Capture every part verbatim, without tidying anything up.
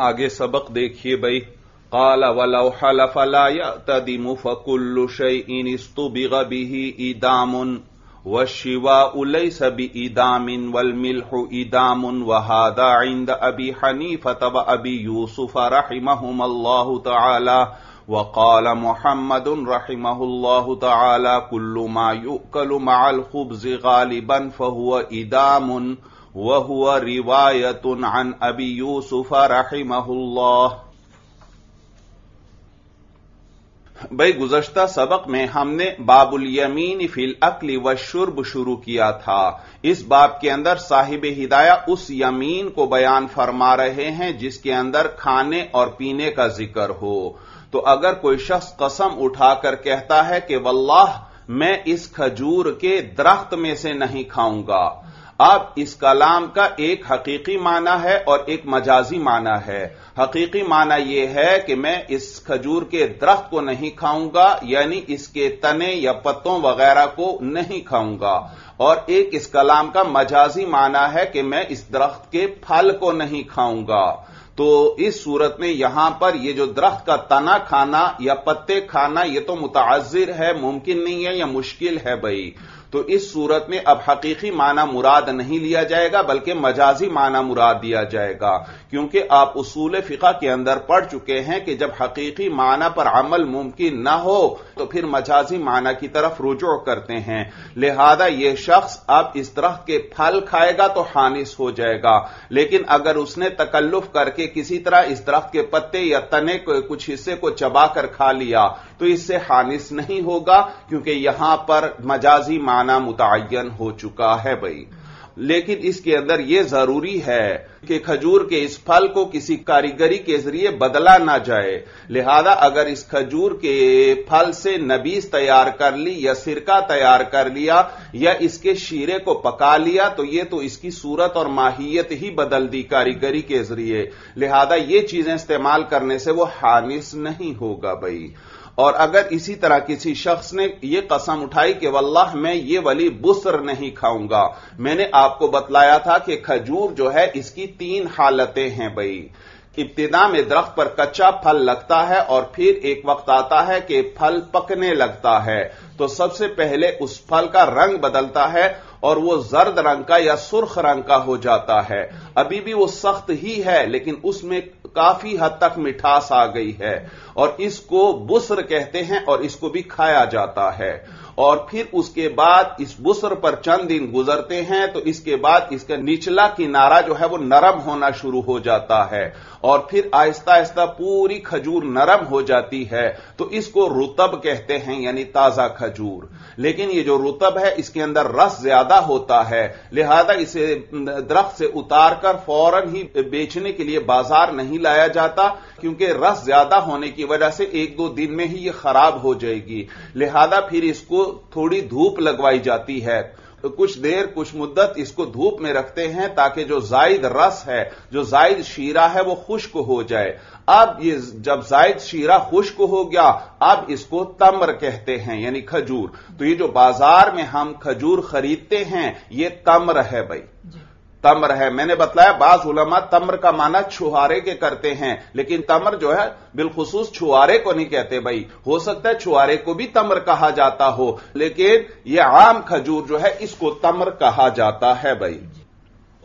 आगे सबक देखिए भाई। काला वलौ हलफ ला यतदिमु फकुल्लु शैइन इस्तबिग बिही इदामुन वशिवाउ लैसा बिइदामिन वल मिल्हु इदामुन वहादा इंद अबी हनीफा व अबी यूसुफ रहिमहुमुल्लाहु तआला व काला मुहम्मदुन रहिमहुल्लाहु तआला कुल्लु मा युकलु मअल खुब्ज़ि गालिबन फहुवा इदामुन वहुवा रिवायतुन अन अबी यूसुफ रहिमहुल्लाह। भाई गुज़श्ता सबक में हमने बाबुल यमीन फिल अक्ल व शुर्ब शुरू किया था। इस बाब के अंदर साहिब हिदाया उस यमीन को बयान फरमा रहे हैं जिसके अंदर खाने और पीने का जिक्र हो। तो अगर कोई शख्स कसम उठाकर कहता है कि वल्लाह मैं इस खजूर के दरख्त में से नहीं खाऊंगा। अब इस कलाम का एक हकीकी माना है और एक मजाजी माना है। हकीकी माना यह है कि मैं इस खजूर के दरख्त को नहीं खाऊंगा यानी इसके तने या पत्तों वगैरह को नहीं खाऊंगा, और एक इस कलाम का मजाजी माना है कि मैं इस दरख्त के फल को नहीं खाऊंगा। तो इस सूरत में यहां पर यह जो दरख्त का तना खाना या पत्ते खाना यह तो मुताअज्जिर है, मुमकिन नहीं है या मुश्किल है भाई। तो इस सूरत में अब हकीकी माना मुराद नहीं लिया जाएगा बल्कि मजाजी माना मुराद दिया जाएगा, क्योंकि आप उसूल फिका के अंदर पढ़ चुके हैं कि जब हकीकी माना पर अमल मुमकिन न हो तो फिर मजाजी माना की तरफ रुजू करते हैं। लिहाजा यह शख्स अब इस दरख्त के फल खाएगा तो हानिस हो जाएगा, लेकिन अगर उसने तकल्लुफ करके किसी तरह इस दरख्त के पत्ते या तने को कुछ हिस्से को चबाकर खा लिया तो इससे हानिस नहीं होगा, क्योंकि यहां पर मजाजी माना मुतायन हो चुका है भाई। लेकिन इसके अंदर यह जरूरी है कि खजूर के इस फल को किसी कारीगरी के जरिए बदला ना जाए। लिहाजा अगर इस खजूर के फल से नबीज तैयार कर ली या सिरका तैयार कर लिया या इसके शीरे को पका लिया तो यह तो इसकी सूरत और माहियत ही बदल दी कारीगरी के जरिए। लिहाजा यह चीजें इस्तेमाल करने से वो हानिस नहीं होगा भाई। और अगर इसी तरह किसी शख्स ने यह कसम उठाई कि वल्लाह मैं ये वली बुसर नहीं खाऊंगा, मैंने आपको बतलाया था कि खजूर जो है इसकी तीन हालतें हैं भाई। इब्तिदा में दरख्त पर कच्चा फल लगता है और फिर एक वक्त आता है कि फल पकने लगता है। तो सबसे पहले उस फल का रंग बदलता है और वो जर्द रंग का या सुर्ख रंग का हो जाता है। अभी भी वो सख्त ही है लेकिन उसमें काफी हद तक मिठास आ गई है, और इसको बुसर कहते हैं और इसको भी खाया जाता है। और फिर उसके बाद इस बुसर पर चंद दिन गुजरते हैं तो इसके बाद इसका निचला किनारा जो है वो नरम होना शुरू हो जाता है और फिर आहिस्ता आहिस्ता पूरी खजूर नरम हो जाती है। तो इसको रुतब कहते हैं यानी ताजा खजूर। लेकिन ये जो रुतब है इसके अंदर रस ज्यादा होता है, लिहाजा इसे दरख्त से उतार कर फौरन ही बेचने के लिए बाजार नहीं लाया जाता, क्योंकि रस ज्यादा होने की वजह से एक दो दिन में ही ये खराब हो जाएगी। लिहाजा फिर इसको थोड़ी धूप लगवाई जाती है, तो कुछ देर कुछ मुद्दत इसको धूप में रखते हैं ताकि जो जायद रस है जो जायद शीरा है वो खुश्क हो जाए। अब ये जब जायद शीरा खुश्क हो गया अब इसको तम्र कहते हैं यानी खजूर। तो ये जो बाजार में हम खजूर खरीदते हैं ये तम्र है भाई, तम्र है। मैंने बतलाया बाज उलमा तम्र का माना छुहारे के करते हैं, लेकिन तम्र जो है बिलखुसूस छुहारे को नहीं कहते भाई। हो सकता है छुहारे को भी तम्र कहा जाता हो, लेकिन यह आम खजूर जो है इसको तम्र कहा जाता है भाई।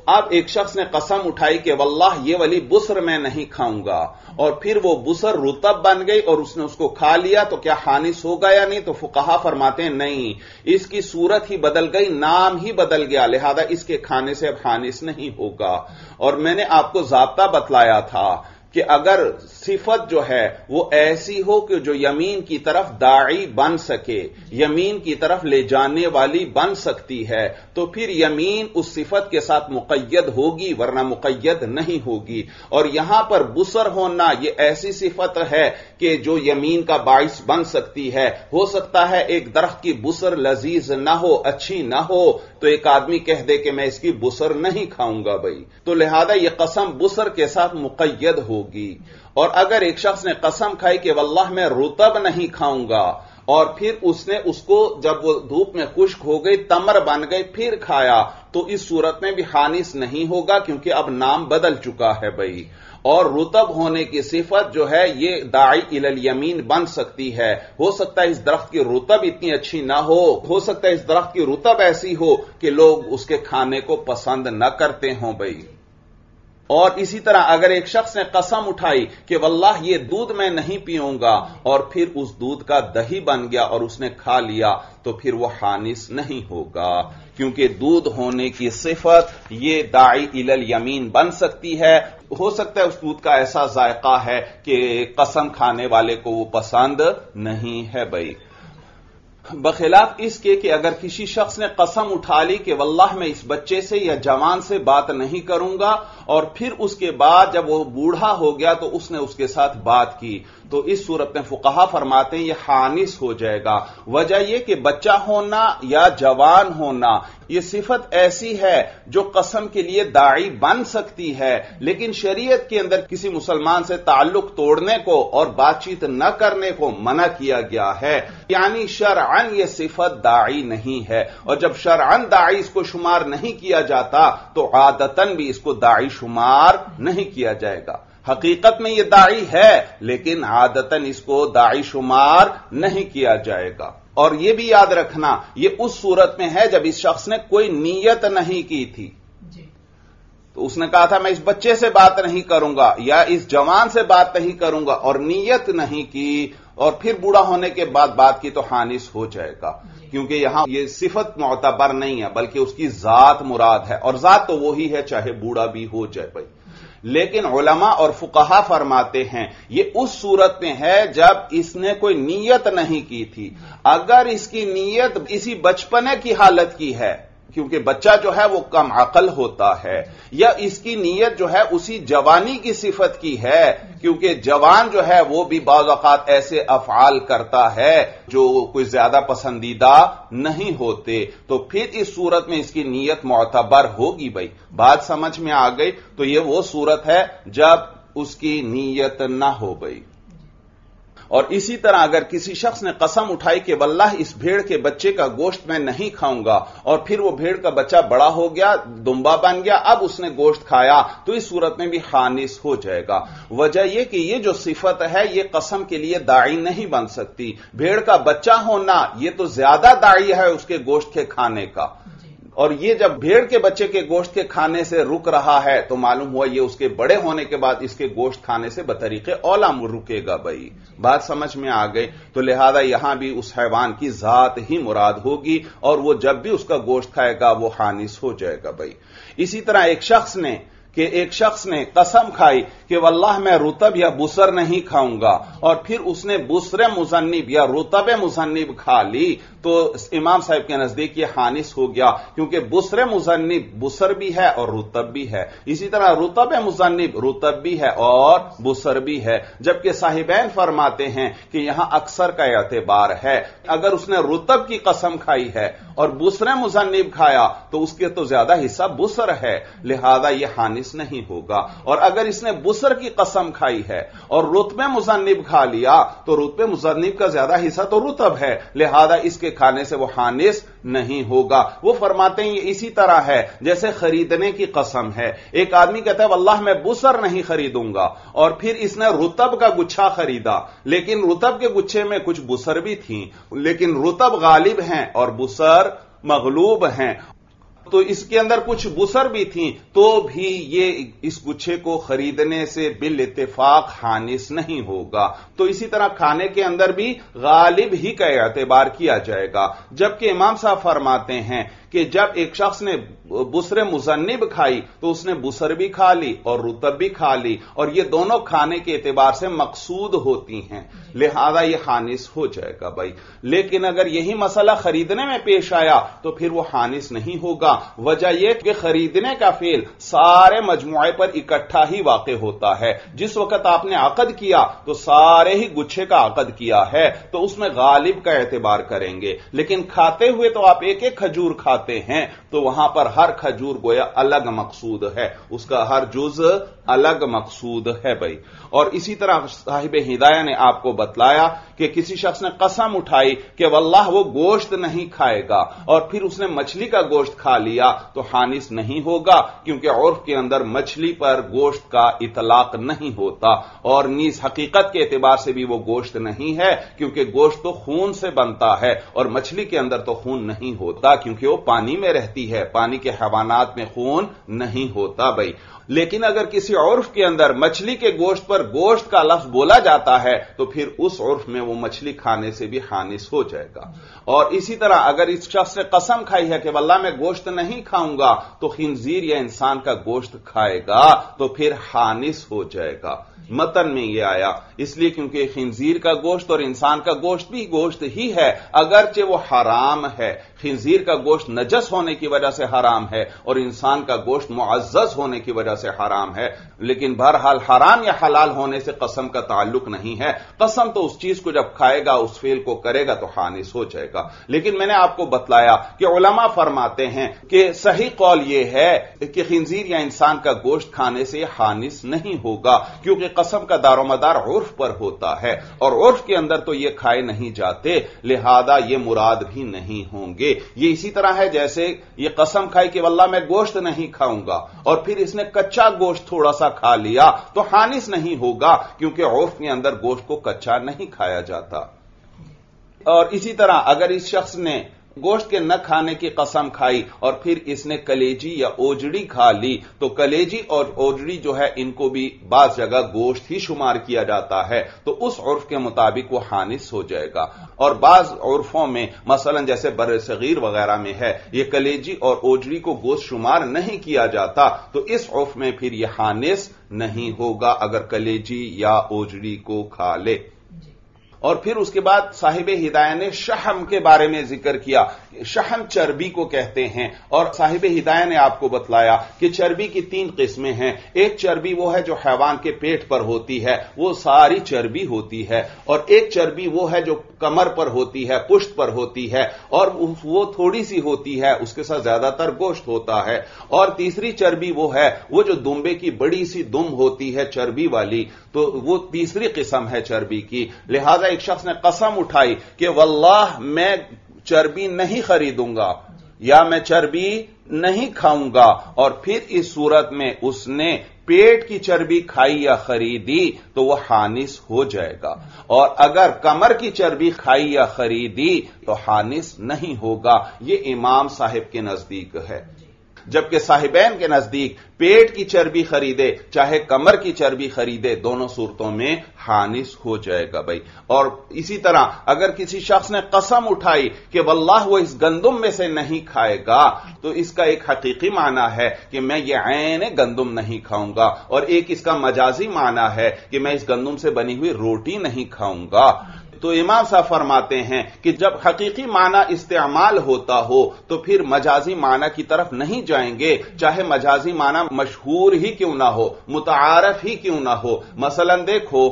अब एक शख्स ने कसम उठाई कि वल्लाह ये वाली बुसर मैं नहीं खाऊंगा, और फिर वो बुसर रुतब बन गई और उसने उसको खा लिया तो क्या हानिस होगा या नहीं? तो फुकाहा फरमाते हैं नहीं, इसकी सूरत ही बदल गई, नाम ही बदल गया, लिहाजा इसके खाने से अब हानिस नहीं होगा। और मैंने आपको ज़ाब्ता बतलाया था कि अगर सिफत जो है वो ऐसी हो कि जो यमीन की तरफ दाई बन सके, यमीन की तरफ ले जाने वाली बन सकती है, तो फिर यमीन उस सिफत के साथ मुकय्यद होगी वरना मुकय्यद नहीं होगी। और यहां पर बुसर होना ये ऐसी सिफत है कि जो यमीन का बाइस बन सकती है। हो सकता है एक दरख्त की बुसर लजीज ना हो, अच्छी ना हो, तो एक आदमी कह दे कि मैं इसकी बुसर नहीं खाऊंगा भाई, तो लिहाजा यह कसम बुसर के साथ मुकय्यद होगी। और अगर एक शख्स ने कसम खाई कि वल्लाह मैं रुतब नहीं खाऊंगा और फिर उसने उसको जब वो धूप में खुश्क हो गई, तमर बन गई, फिर खाया, तो इस सूरत में भी हानिस नहीं होगा क्योंकि अब नाम बदल चुका है भाई। और रुतब होने की सिफत जो है ये दाई इलल यमीन बन सकती है। हो सकता है इस दरख्त की रुतब इतनी अच्छी ना हो, हो सकता है इस दरख्त की रुतब ऐसी हो कि लोग उसके खाने को पसंद न करते हों भाई। और इसी तरह अगर एक शख्स ने कसम उठाई कि वल्लाह ये दूध मैं नहीं पीऊंगा और फिर उस दूध का दही बन गया और उसने खा लिया, तो फिर वह हानिस नहीं होगा क्योंकि दूध होने की सिफत ये दाई इलल यमीन बन सकती है। हो सकता है उस दूध का ऐसा जायका है कि कसम खाने वाले को वो पसंद नहीं है भाई। बखिलाफ इसके कि अगर किसी शख्स ने कसम उठा ली कि वल्लाह मैं इस बच्चे से या जवान से बात नहीं करूंगा और फिर उसके बाद जब वो बूढ़ा हो गया तो उसने उसके साथ बात की, तो इस सूरत में फुकाहा फरमाते हैं यह हानिस हो जाएगा। वजह यह कि बच्चा होना या जवान होना यह सिफत ऐसी है जो कसम के लिए दाई बन सकती है, लेकिन शरीयत के अंदर किसी मुसलमान से ताल्लुक तोड़ने को और बातचीत न करने को मना किया गया है, यानी शरअन यह सिफत दाई नहीं है। और जब शरअन दाई इसको शुमार नहीं किया जाता तो आदतन भी इसको दाई शुमार नहीं किया जाएगा। हकीकत में यह दाई है लेकिन आदतन इसको दाई शुमार नहीं किया जाएगा। और यह भी याद रखना यह उस सूरत में है जब इस शख्स ने कोई नीयत नहीं की थी, तो उसने कहा था मैं इस बच्चे से बात नहीं करूंगा या इस जवान से बात नहीं करूंगा और नीयत नहीं की और फिर बूढ़ा होने के बाद बात की, तो हानिस हो जाएगा क्योंकि यहां यह सिफत मोतबर नहीं है बल्कि उसकी जात मुराद है, और जात तो वही है चाहे बूढ़ा भी हो जाए भाई। लेकिन उलमा और फुकाहा फरमाते हैं यह उस सूरत में है जब इसने कोई नीयत नहीं की थी। अगर इसकी नीयत इसी बचपने की हालत की है, क्योंकि बच्चा जो है वो कम अकल होता है, या इसकी नीयत जो है उसी जवानी की सिफत की है क्योंकि जवान जो है वो भी बाज़ औक़ात ऐसे अफआल करता है जो कोई ज्यादा पसंदीदा नहीं होते, तो फिर इस सूरत में इसकी नीयत मोतबर होगी भाई। बात समझ में आ गई? तो ये वो सूरत है जब उसकी नीयत ना हो भाई। और इसी तरह अगर किसी शख्स ने कसम उठाई कि वल्लाह इस भेड़ के बच्चे का गोश्त मैं नहीं खाऊंगा और फिर वो भेड़ का बच्चा बड़ा हो गया, दुम्बा बन गया, अब उसने गोश्त खाया, तो इस सूरत में भी हानिस हो जाएगा। वजह यह कि यह जो सिफत है यह कसम के लिए दाई नहीं बन सकती। भेड़ का बच्चा होना यह तो ज्यादा दाई है उसके गोश्त के खाने का, और यह जब भेड़ के बच्चे के गोश्त के खाने से रुक रहा है तो मालूम हुआ यह उसके बड़े होने के बाद इसके गोश्त खाने से बतरीके औला रुकेगा भाई। बात समझ में आ गई? तो लिहाजा यहां भी उस हैवान की जात ही मुराद होगी और वह जब भी उसका गोश्त खाएगा वह हानिस हो जाएगा भाई। इसी तरह एक शख्स ने कि एक शख्स ने कसम खाई कि वल्लाह मैं रुतब या बुसर नहीं खाऊंगा और फिर उसने बुसरे मुजन्निब या रुतब मुजन्निब खा ली, तो इमाम साहब के नजदीक यह हानिस हो गया क्योंकि बुसरे मुजन्निब बुसर भी है और रुतब भी है। इसी तरह रुतब मुजन्निब रुतब भी है और बुसर भी है, जबकि साहिबैन फरमाते हैं कि यहां अक्सर का एतबार है। अगर उसने रुतब की कसम खाई है और बुसरे मुजन्निब खाया तो उसके तो ज्यादा हिस्सा बुसर है, लिहाजा यह हानिस नहीं होगा। और अगर इसने बुसर की कसम खाई है और रुतबे मुजन्निब खा लिया तो रुतबे मुजन्निब का ज्यादा हिस्सा तो रुतब है, लिहाजा इसके खाने से वह हानिस नहीं होगा। वो फरमाते हैं इसी तरह है जैसे खरीदने की कसम है। एक आदमी कहता है वल्लाह मैं बुसर नहीं खरीदूंगा और फिर इसने रुतब का गुच्छा खरीदा, लेकिन रुतब के गुच्छे में कुछ बुसर भी थी, लेकिन रुतब गालिब हैं और बुसर मगलूब हैं, तो इसके अंदर कुछ बुसर भी थी, तो भी ये इस गुच्छे को खरीदने से बिल इत्तेफाक हानिस नहीं होगा। तो इसी तरह खाने के अंदर भी गालिब ही का एतबार किया जाएगा। जबकि इमाम साहब फरमाते हैं कि जब एक शख्स ने बुसरे मुजन्निब खाई तो उसने बुसर भी खा ली और रुतब भी खा ली, और ये दोनों खाने के एतबार से मकसूद होती हैं, लिहाजा यह हानिस हो जाएगा भाई। लेकिन अगर यही मसला खरीदने में पेश आया तो फिर वह हानिस नहीं होगा वजह यह कि खरीदने का फेल सारे मजमुए पर इकट्ठा ही वाक़े होता है। जिस वक्त आपने अक़द किया तो सारे ही गुच्छे का अक़द किया है तो उसमें गालिब का एतबार करेंगे, लेकिन खाते हुए तो आप एक एक खजूर खाते हैं तो वहां पर हर खजूर गोया अलग मकसूद है, उसका हर जुज अलग मकसूद है भाई। और इसी तरह साहिब हिदाया ने आपको बतलाया कि किसी शख्स ने कसम उठाई कि वल्लाह वो गोश्त नहीं खाएगा और फिर उसने मछली का गोश्त खा लिया तो हानिस नहीं होगा, क्योंकि उर्फ के अंदर मछली पर गोश्त का इतलाक नहीं होता और नीज हकीकत के एतबार से भी वो गोश्त नहीं है, क्योंकि गोश्त तो खून से बनता है और मछली के अंदर तो खून नहीं होता क्योंकि वो पानी में रहती है, पानी के हैवानात में खून नहीं होता भाई। लेकिन अगर किसी उर्फ के अंदर मछली के गोश्त पर गोश्त का लफ्ज बोला जाता है तो फिर उस उर्फ में वो मछली खाने से भी हानिस हो जाएगा। और इसी तरह अगर इस शख्स ने कसम खाई है कि वल्लाह मैं गोश्त नहीं खाऊंगा तो खिंजीर या इंसान का गोश्त खाएगा तो फिर हानिस हो जाएगा। मतन में यह आया इसलिए क्योंकि खिंजीर का गोश्त और इंसान का गोश्त भी गोश्त ही है, अगरचे वो हराम है। खिंजीर का गोश्त नजस होने की वजह से हराम है और इंसान का गोश्त मुअज्जज होने की वजह से हराम है, लेकिन बहरहाल हराम या हलाल होने से कसम का ताल्लुक नहीं है। कसम तो उस चीज को जब खाएगा, उस फेल को करेगा तो हानिस हो जाएगा। लेकिन मैंने आपको बतलाया कि उलमा फरमाते हैं कि सही कौल यह है कि खिंजीर या इंसान का गोश्त खाने से हानिस नहीं होगा, क्योंकि कसम का दारोमदार उर्फ पर होता है और उर्फ के अंदर तो ये खाए नहीं जाते, लिहाजा ये मुराद भी नहीं होंगे। ये इसी तरह है जैसे ये कसम खाई कि वल्लाह मैं गोश्त नहीं खाऊंगा और फिर इसने कच्चा गोश्त थोड़ा सा खा लिया तो हानिस नहीं होगा, क्योंकि उर्फ के अंदर गोश्त को कच्चा नहीं खाया जाता। और इसी तरह अगर इस शख्स ने गोश्त के न खाने की कसम खाई और फिर इसने कलेजी या ओजड़ी खा ली तो कलेजी और ओजड़ी जो है इनको भी बाज जगह गोश्त ही शुमार किया जाता है तो उस उर्फ के मुताबिक वो हानिस हो जाएगा। और बाज उर्फों में मसलन जैसे बर्रे सगीर वगैरह में है ये कलेजी और ओजड़ी को गोश्त शुमार नहीं किया जाता तो इस उर्फ में फिर यह हानिस नहीं होगा अगर कलेजी या ओजड़ी को खा ले। और फिर उसके बाद साहिब हिदाया ने शहम के बारे में जिक्र किया। शहम चर्बी को कहते हैं और साहिब हिदाया ने आपको बतलाया कि चर्बी की तीन किस्में हैं। एक चर्बी वो है जो हैवान के पेट पर होती है, वो सारी चर्बी होती है, और एक चर्बी वो है जो कमर पर होती है, पुश्त पर होती है, और वो थोड़ी सी होती है, उसके साथ ज्यादातर गोश्त होता है। और तीसरी चर्बी वो है वो जो दुम्बे की बड़ी सी दुम होती है चर्बी वाली, तो वो तीसरी किस्म है चर्बी की। लिहाजा एक शख्स ने कसम उठाई कि वल्लाह मैं चर्बी नहीं खरीदूंगा या मैं चर्बी नहीं खाऊंगा और फिर इस सूरत में उसने पेट की चर्बी खाई या खरीदी तो वह हानिस हो जाएगा। और अगर कमर की चर्बी खाई या खरीदी तो हानिस नहीं होगा, यह इमाम साहिब के नजदीक है। जबकि साहिबैन के नजदीक पेट की चर्बी खरीदे चाहे कमर की चर्बी खरीदे, दोनों सूरतों में हानिस हो जाएगा भाई। और इसी तरह अगर किसी शख्स ने कसम उठाई कि वल्लाह वो इस गंदुम में से नहीं खाएगा तो इसका एक हकीकी माना है कि मैं ये ऐने गंदुम नहीं खाऊंगा, और एक इसका मजाजी माना है कि मैं इस गंदुम से बनी हुई रोटी नहीं खाऊंगा। तो इमाम साहब फरमाते हैं कि जब हकीकी माना इस्तेमाल होता हो तो फिर मजाजी माना की तरफ नहीं जाएंगे, चाहे मजाजी माना मशहूर ही क्यों ना हो, मुतारफ ही क्यों ना हो। मसलन देखो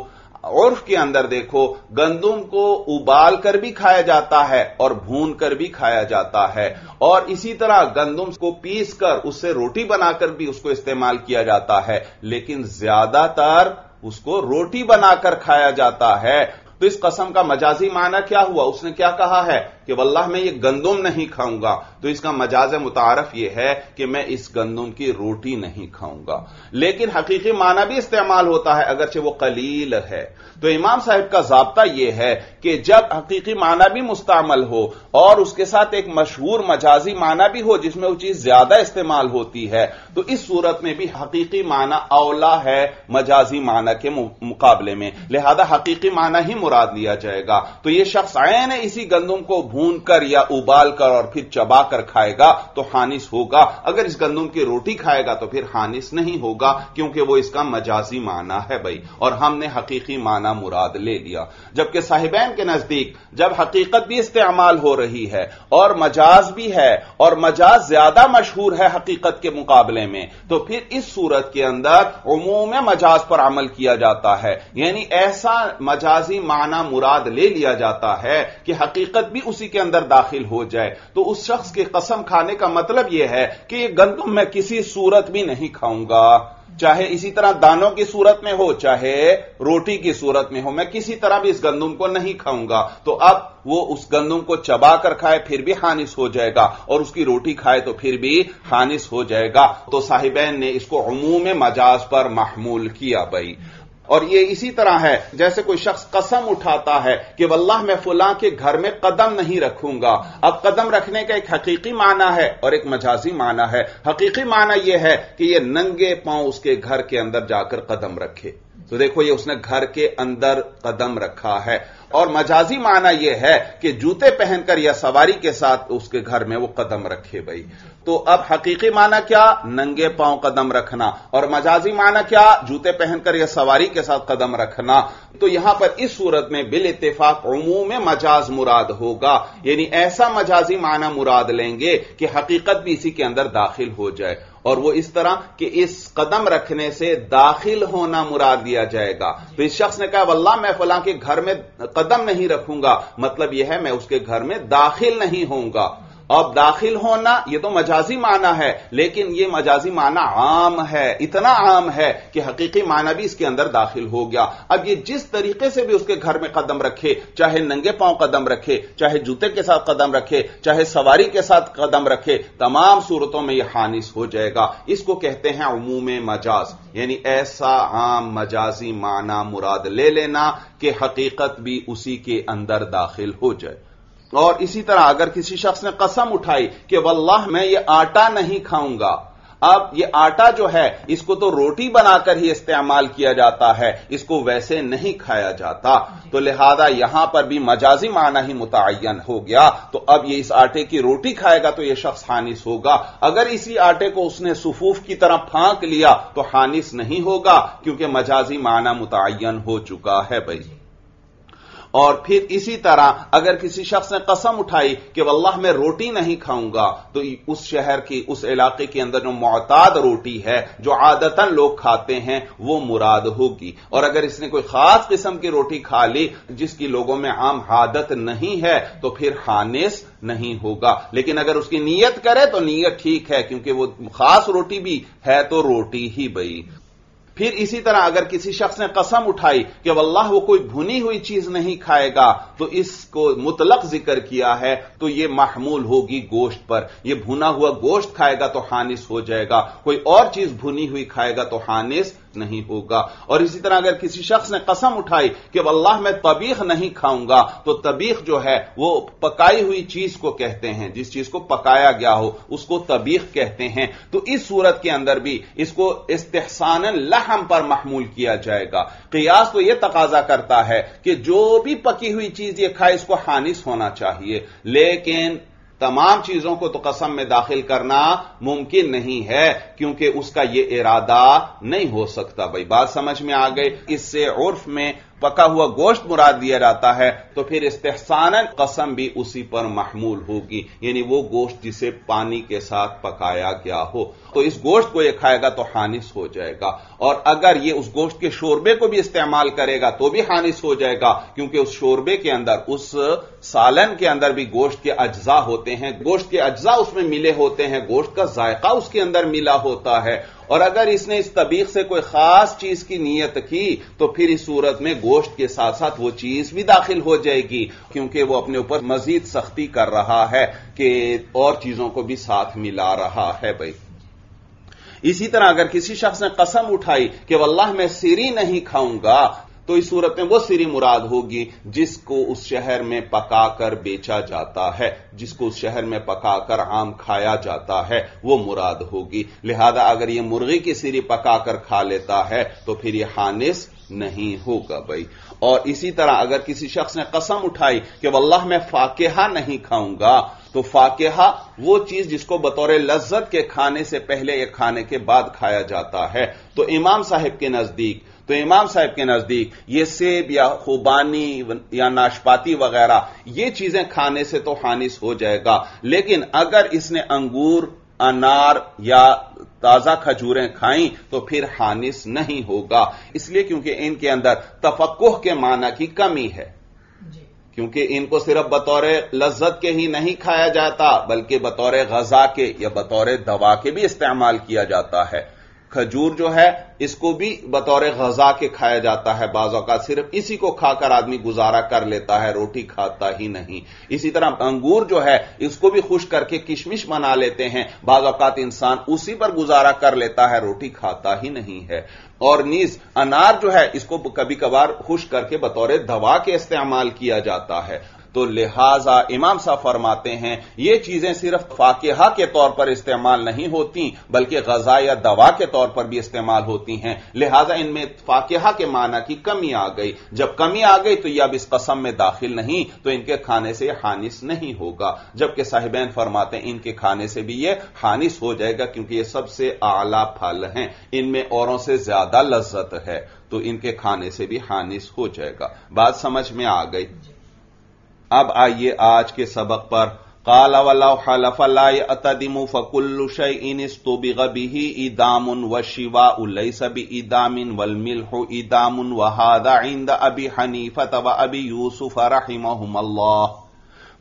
उर्फ के अंदर देखो गंदुम को उबाल कर भी खाया जाता है और भून कर भी खाया जाता है, और इसी तरह गंदुम को पीस कर उससे रोटी बनाकर भी उसको इस्तेमाल किया जाता है, लेकिन ज्यादातर उसको रोटी बनाकर खाया जाता है। तो इस कसम का मजाजी माना क्या हुआ, उसने क्या कहा है कि वल्लाह मैं ये गंदुम नहीं खाऊंगा, तो इसका मजाज मुतारफ यह है कि मैं इस गंदुम की रोटी नहीं खाऊंगा। लेकिन हकीकी माना भी इस्तेमाल होता है अगरचे वो कलील है। तो इमाम साहब का ज़ाब्ता यह है कि जब हकीकी माना भी मुस्तामल हो और उसके साथ एक मशहूर मजाजी माना भी हो जिसमें वो चीज ज्यादा इस्तेमाल होती है तो इस सूरत में भी हकीकी माना औला है मजाजी माना के मुकाबले में, लिहाजा हकीकी माना ही मुराद लिया जाएगा। तो यह शख्स आयन इसी गंदुम को भून कर या उबाल कर और फिर चबा कर खाएगा तो हानिस होगा। अगर इस गंदुम की रोटी खाएगा तो फिर हानिस नहीं होगा, क्योंकि वो इसका मजाजी माना है भाई, और हमने हकीकी माना मुराद ले लिया। जबकि साहिबैन के नजदीक जब हकीकत भी इस्तेमाल हो रही है और मजाज भी है और मजाज ज्यादा मशहूर है हकीकत के मुकाबले में, तो फिर इस सूरत के अंदर उमूम मजाज पर अमल किया जाता है, यानी ऐसा मजाजी माना मुराद ले लिया जाता है कि हकीकत भी उसी के अंदर दाखिल हो जाए। तो उस शख्स के कसम खाने का मतलब यह है कि यह गंदुम मैं किसी सूरत भी नहीं खाऊंगा, चाहे इसी तरह दानों की सूरत में हो चाहे रोटी की सूरत में हो, मैं किसी तरह भी इस गंदुम को नहीं खाऊंगा। तो अब वो उस गंदुम को चबा कर खाए फिर भी हानिस हो जाएगा और उसकी रोटी खाए तो फिर भी हानिस हो जाएगा। तो साहिबैन ने इसको उमूम मजाज पर महमूल किया भाई। और ये इसी तरह है जैसे कोई शख्स कसम उठाता है कि वल्लाह मैं फुलां के घर में कदम नहीं रखूंगा। अब कदम रखने का एक हकीकी माना है और एक मजाजी माना है। हकीकी माना यह है कि यह नंगे पांव उसके घर के अंदर जाकर कदम रखे, तो देखो ये उसने घर के अंदर कदम रखा है। और मजाजी माना यह है कि जूते पहनकर या सवारी के साथ उसके घर में वो कदम रखे भाई। तो अब हकीकी माना क्या, नंगे पांव कदम रखना, और मजाजी माना क्या, जूते पहनकर या सवारी के साथ कदम रखना। तो यहां पर इस सूरत में बिल इत्तेफाक उमूम मजाज मुराद होगा, यानी ऐसा मजाजी माना मुराद लेंगे कि हकीकत भी इसी के अंदर दाखिल हो जाए, और वो इस तरह कि इस कदम रखने से दाखिल होना मुराद लिया जाएगा। तो इस शख्स ने कहा वल्लाह मैं फलां के घर में कदम नहीं रखूंगा, मतलब यह है मैं उसके घर में दाखिल नहीं होऊंगा। अब दाखिल होना यह तो मजाजी माना है, लेकिन यह मजाजी माना आम है, इतना आम है कि हकीकी माना भी इसके अंदर दाखिल हो गया। अब यह जिस तरीके से भी उसके घर में कदम रखे, चाहे नंगे पांव कदम रखे, चाहे जूते के साथ कदम रखे, चाहे सवारी के साथ कदम रखे, तमाम सूरतों में यह हानिस हो जाएगा। इसको कहते हैं उमूम मजाज, यानी ऐसा आम मजाजी माना मुराद ले लेना कि हकीकत भी उसी के अंदर दाखिल हो जाए। और इसी तरह अगर किसी शख्स ने कसम उठाई कि वल्लाह मैं ये आटा नहीं खाऊंगा, अब ये आटा जो है इसको तो रोटी बनाकर ही इस्तेमाल किया जाता है, इसको वैसे नहीं खाया जाता, तो लिहाजा यहां पर भी मजाजी माना ही मुतअय्यन हो गया। तो अब ये इस आटे की रोटी खाएगा तो यह शख्स हानिस होगा। अगर इसी आटे को उसने सुफूफ की तरह फांक लिया तो हानिस नहीं होगा, क्योंकि मजाजी माना मुतअय्यन हो चुका है भाई। और फिर इसी तरह अगर किसी शख्स ने कसम उठाई कि वल्लाह मैं रोटी नहीं खाऊंगा, तो उस शहर की उस इलाके के अंदर जो मुअताद रोटी है, जो आदतन लोग खाते हैं, वो मुराद होगी। और अगर इसने कोई खास किस्म की रोटी खा ली जिसकी लोगों में आम आदत नहीं है, तो फिर हानिस नहीं होगा। लेकिन अगर उसकी नीयत करे तो नीयत ठीक है, क्योंकि वो खास रोटी भी है तो रोटी ही भाई। फिर इसी तरह अगर किसी शख्स ने कसम उठाई कि वल्लाह वो कोई भुनी हुई चीज नहीं खाएगा, तो इसको मुतलक जिक्र किया है, तो यह महमूल होगी गोश्त पर। यह भुना हुआ गोश्त खाएगा तो हानिस हो जाएगा, कोई और चीज भुनी हुई खाएगा तो हानिस नहीं होगा। और इसी तरह अगर किसी शख्स ने कसम उठाई कि वल्लाह मैं तबीख नहीं खाऊंगा, तो तबीख जो है वो पकाई हुई चीज को कहते हैं, जिस चीज को पकाया गया हो उसको तबीख कहते हैं। तो इस सूरत के अंदर भी इसको इस्तिहसानन लहम पर महमूल किया जाएगा। कियास तो यह तकाजा करता है कि जो भी पकी हुई चीज ये खाए इसको हानिस होना चाहिए, लेकिन तमाम चीजों को तो कसम में दाखिल करना मुमकिन नहीं है, क्योंकि उसका यह इरादा नहीं हो सकता भाई। बात समझ में आ गई। इससे उर्फ में पका हुआ गोश्त मुराद दिया जाता है, तो फिर इस्तेहसानन कसम भी उसी पर महमूल होगी, यानी वो गोश्त जिसे पानी के साथ पकाया गया हो। तो इस गोश्त को यह खाएगा तो हानिस हो जाएगा। और अगर यह उस गोश्त के शोरबे को भी इस्तेमाल करेगा तो भी हानिस हो जाएगा, क्योंकि उस शोरबे के अंदर, उस सालन के अंदर भी गोश्त के अज्जा होते हैं, गोश्त के अज्जा उसमें मिले होते हैं, गोश्त का जायका उसके अंदर मिला होता है। और अगर इसने इस तबीख से कोई खास चीज की नीयत की, तो फिर इस सूरत में गोश्त के साथ साथ वो चीज भी दाखिल हो जाएगी, क्योंकि वो अपने ऊपर मजीद सख्ती कर रहा है कि और चीजों को भी साथ मिला रहा है भाई। इसी तरह अगर किसी शख्स ने कसम उठाई कि वल्लाह मैं सीरी नहीं खाऊंगा, तो इस सूरत में वो सिरी मुराद होगी जिसको उस शहर में पकाकर बेचा जाता है, जिसको उस शहर में पकाकर आम खाया जाता है, वो मुराद होगी। लिहाजा अगर ये मुर्गी की सिरी पकाकर खा लेता है तो फिर ये हानिस नहीं होगा भाई। और इसी तरह अगर किसी शख्स ने कसम उठाई कि वल्लाह मैं फाकेहा नहीं खाऊंगा, तो फाकेहा वो चीज जिसको बतौर लज्जत के खाने से पहले या खाने के बाद खाया जाता है। तो इमाम साहब के नजदीक तो इमाम साहब के नजदीक ये सेब या खुबानी या नाशपाती वगैरह ये चीजें खाने से तो हानिस हो जाएगा, लेकिन अगर इसने अंगूर, अनार या ताजा खजूरें खाई तो फिर हानिस नहीं होगा, इसलिए क्योंकि इनके अंदर तफक्कुह के माना की कमी है, क्योंकि इनको सिर्फ बतौर लज्जत के ही नहीं खाया जाता बल्कि बतौर गजा के या बतौर दवा के भी इस्तेमाल किया जाता है। खजूर जो है इसको भी बतौर गजा के खाया जाता है, बाज़ औक़ात सिर्फ इसी को खाकर आदमी गुजारा कर लेता है, रोटी खाता ही नहीं। इसी तरह अंगूर जो है इसको भी खुश करके किशमिश बना लेते हैं, बाज़ औक़ात इंसान उसी पर गुजारा कर लेता है, रोटी खाता ही नहीं है। और नीज अनार जो है इसको कभी कभार खुश करके बतौर दवा के इस्तेमाल किया जाता है। तो लिहाजा इमाम साहब फरमाते हैं ये चीजें सिर्फ फाकिहा के तौर पर इस्तेमाल नहीं होती बल्कि गजा या दवा के तौर पर भी इस्तेमाल होती हैं, लिहाजा इनमें फाकिहा के माना की कमी आ गई। जब कमी आ गई तो यह अब इस कसम में दाखिल नहीं, तो इनके खाने से हानिस नहीं होगा। जबकि साहिबैन फरमाते हैं इनके खाने से भी यह हानिस हो जाएगा, क्योंकि यह सबसे आला फल हैं, इनमें औरों से ज्यादा लज्जत है, तो इनके खाने से भी हानिस हो जाएगा। बात समझ में आ गई। अब आइए आज के सबक पर। काला वलाउ हलफा ला यअतदिमु फकुल्लु शैइन इस्तुबिगा बिही इदामुन व शिवा लैसा बि इदामिन वल मिल्हु इदामुन व हादा इंद अबी हनीफा व अबी यूसुफ रहिमहुमल्लाह।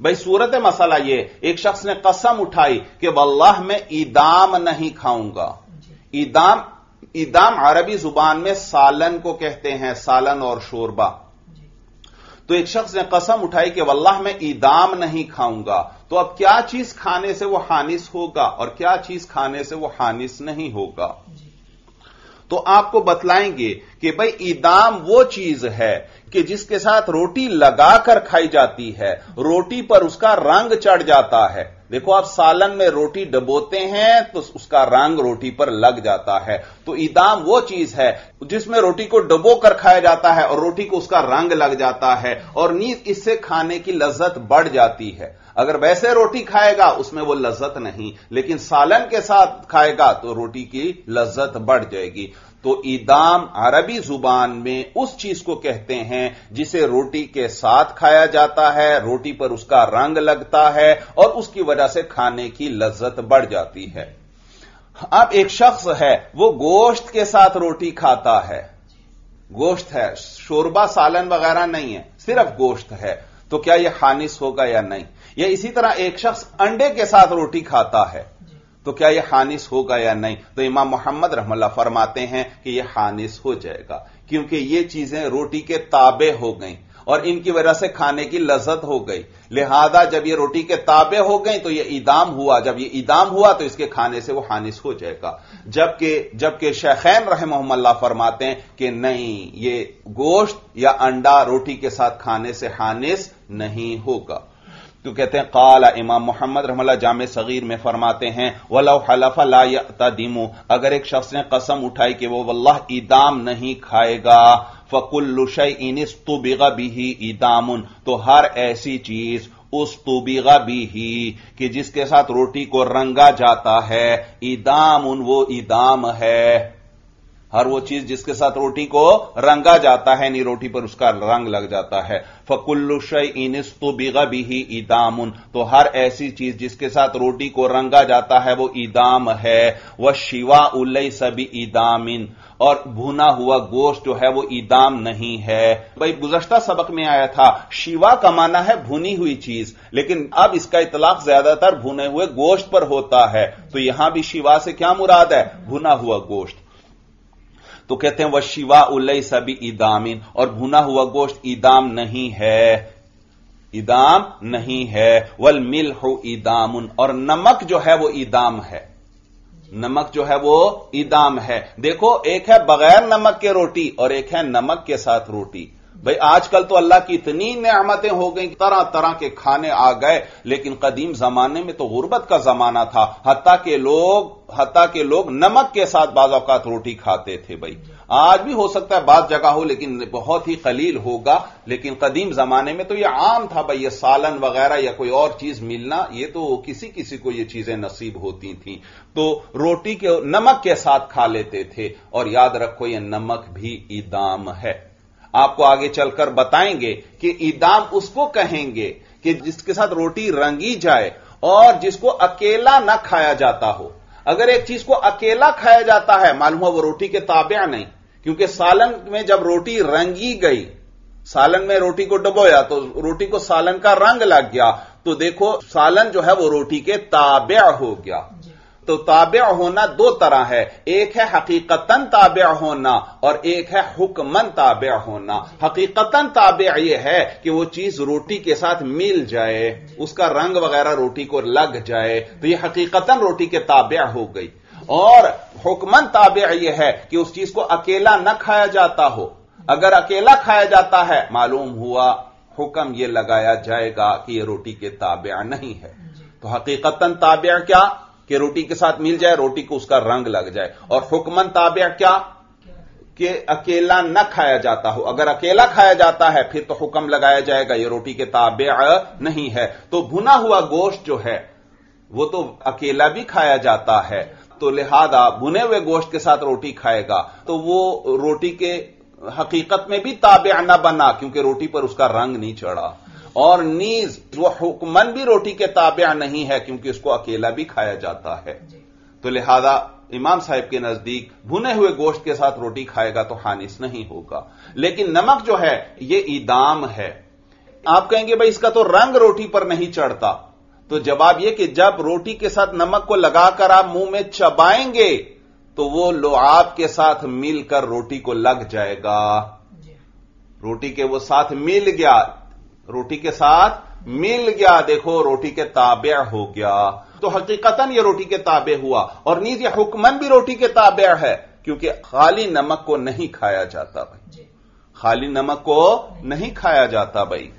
भाई सूरत मसला ये, एक शख्स ने कसम उठाई कि वल्लाह मैं इदाम नहीं खाऊंगा। इदाम इदाम अरबी जुबान में सालन को कहते हैं, सालन और शोरबा। तो एक शख्स ने कसम उठाई कि वल्लाह मैं ईदाम नहीं खाऊंगा, तो अब क्या चीज खाने से वो हानिस होगा और क्या चीज खाने से वो हानिस नहीं होगा। तो आपको बतलाएंगे कि भाई ईदाम वो चीज है कि जिसके साथ रोटी लगाकर खाई जाती है, रोटी पर उसका रंग चढ़ जाता है। देखो आप सालन में रोटी डबोते हैं तो उसका रंग रोटी पर लग जाता है। तो ईदाम वो चीज है जिसमें रोटी को डबोकर खाया जाता है और रोटी को उसका रंग लग जाता है, और नीज इससे खाने की लज्जत बढ़ जाती है। अगर वैसे रोटी खाएगा उसमें वो लज्जत नहीं, लेकिन सालन के साथ खाएगा तो रोटी की लज्जत बढ़ जाएगी। तो ईदाम अरबी जुबान में उस चीज को कहते हैं जिसे रोटी के साथ खाया जाता है, रोटी पर उसका रंग लगता है और उसकी वजह से खाने की लज्जत बढ़ जाती है। अब एक शख्स है वो गोश्त के साथ रोटी खाता है, गोश्त है, शोरबा सालन वगैरह नहीं है, सिर्फ गोश्त है, तो क्या यह हानिस होगा या नहीं। या इसी तरह एक शख्स अंडे के साथ रोटी खाता है, तो क्या यह हानिस होगा या नहीं। तो इमाम मोहम्मद रहमतुल्लाह फरमाते हैं कि यह हानिस हो जाएगा, क्योंकि ये चीजें रोटी के ताबे हो गई और इनकी वजह से खाने की लज्जत हो गई। लिहाजा जब ये रोटी के ताबे हो गई तो ये ईदाम हुआ, जब ये ईदाम हुआ तो इसके खाने से वो हानिस हो जाएगा। जबकि जबकि शेखैन रहमहुल्लाह फरमाते हैं कि नहीं, ये गोश्त या अंडा रोटी के साथ खाने से हानिस नहीं होगा। तो कहते हैं काला इमाम मोहम्मद रहमतुल्लाह जामे सगीर में फरमाते हैं वलौ हलफा ला यअतदिमु, अगर एक शख्स ने कसम उठाई कि वो वल्लाह ईदाम नहीं खाएगा, फकुल्लु शैइन इस्तुबिगा बिही ईदामुन, तो हर ऐसी चीज उस्तुबिगा बिही कि जिसके साथ रोटी को रंगा जाता है, ईदामुन वो ईदाम है। हर वो चीज जिसके साथ रोटी को रंगा जाता है, नहीं रोटी पर उसका रंग लग जाता है। फकुल्लु शैइन इस्तुबिगा बिही ईदामुन, तो हर ऐसी चीज जिसके साथ रोटी को रंगा जाता है वो ईदाम है। वह शिवा लैसा बि ईदामिन, और भुना हुआ गोश्त जो है वो ईदाम नहीं है। भाई गुज़श्ता सबक में आया था शिवा का माना है भुनी हुई चीज, लेकिन अब इसका इतलाक ज्यादातर भुने हुए गोश्त पर होता है, तो यहां भी शिवा से क्या मुराद है, भुना हुआ गोश्त। तो कहते हैं वह शिवा लैसा बि ईदामिन, और भुना हुआ गोश्त ईदाम नहीं है, ईदाम नहीं है। वल मिल्हु ईदामुन, और नमक जो है वो ईदाम है, नमक जो है वो इदाम है। देखो, एक है बगैर नमक के रोटी और एक है नमक के साथ रोटी। भाई आजकल तो अल्लाह की इतनी नेमतें हो गई, तरह तरह के खाने आ गए, लेकिन कदीम जमाने में तो गुर्बत का जमाना था, हत्ता के लोग हत्ता के लोग नमक के साथ बाज़ औक़ात रोटी खाते थे। भाई आज भी हो सकता है बात जगह हो, लेकिन बहुत ही कलील होगा, लेकिन कदीम जमाने में तो यह आम था। भाई ये सालन वगैरह या कोई और चीज मिलना, ये तो किसी किसी को ये चीजें नसीब होती थी, तो रोटी के नमक के साथ खा लेते थे। और याद रखो यह नमक भी इदाम है। आपको आगे चलकर बताएंगे कि इदाम उसको कहेंगे कि जिसके साथ रोटी रंगी जाए और जिसको अकेला ना खाया जाता हो। अगर एक चीज को अकेला खाया जाता है, मालूम है वो रोटी के ताबे नहीं, क्योंकि सालन में जब रोटी रंगी गई, सालन में रोटी को डुबोया तो रोटी को सालन का रंग लग गया, तो देखो सालन जो है वो रोटी के ताबे हो गया। तो ताबे होना दो तरह है, एक है हकीकतन ताबे होना और एक है हुक्मन ताबे होना। हकीकतन ताबे यह है कि वो चीज रोटी के साथ मिल जाए, उसका रंग वगैरह रोटी को लग जाए, तो यह हकीकतन रोटी के ताबे हो गई। और हुक्मन ताबे यह है कि उस चीज को अकेला न खाया जाता हो। अगर अकेला खाया जाता है, मालूम हुआ हुक्म यह लगाया जाएगा कि यह रोटी के ताबे नहीं है। तो हकीकतन ताबे क्या कि रोटी के साथ मिल जाए, रोटी को उसका रंग लग जाए। और हुक्मन ताबे क्या कि अकेला न खाया जाता हो। अगर अकेला खाया जाता है फिर तो हुक्म लगाया जाएगा यह रोटी के ताबे नहीं है। तो भुना हुआ गोश्त जो है वो तो अकेला भी खाया जाता है, तो लिहाजा भुने हुए गोश्त के साथ रोटी खाएगा तो वो रोटी के हकीकत में भी ताबे न बना, क्योंकि रोटी पर उसका रंग नहीं चढ़ा। और नीज वो हुक्मन भी रोटी के ताबे नहीं है, क्योंकि उसको अकेला भी खाया जाता है। तो लिहाजा इमाम साहब के नजदीक भुने हुए गोश्त के साथ रोटी खाएगा तो हानिस नहीं होगा। लेकिन नमक जो है यह ईदाम है। आप कहेंगे भाई इसका तो रंग रोटी पर नहीं चढ़ता, तो जवाब यह कि जब रोटी के साथ नमक को लगाकर आप मुंह में चबाएंगे तो वो लुआब के साथ मिलकर रोटी को लग जाएगा। रोटी के वो साथ मिल गया, रोटी के साथ मिल गया, देखो रोटी के ताबे हो गया। तो हकीकतन ये रोटी के ताबे हुआ। और नीज ये हुक्मन भी रोटी के ताबे है, क्योंकि खाली नमक को नहीं खाया जाता। भाई खाली नमक को नहीं खाया जाता। भाई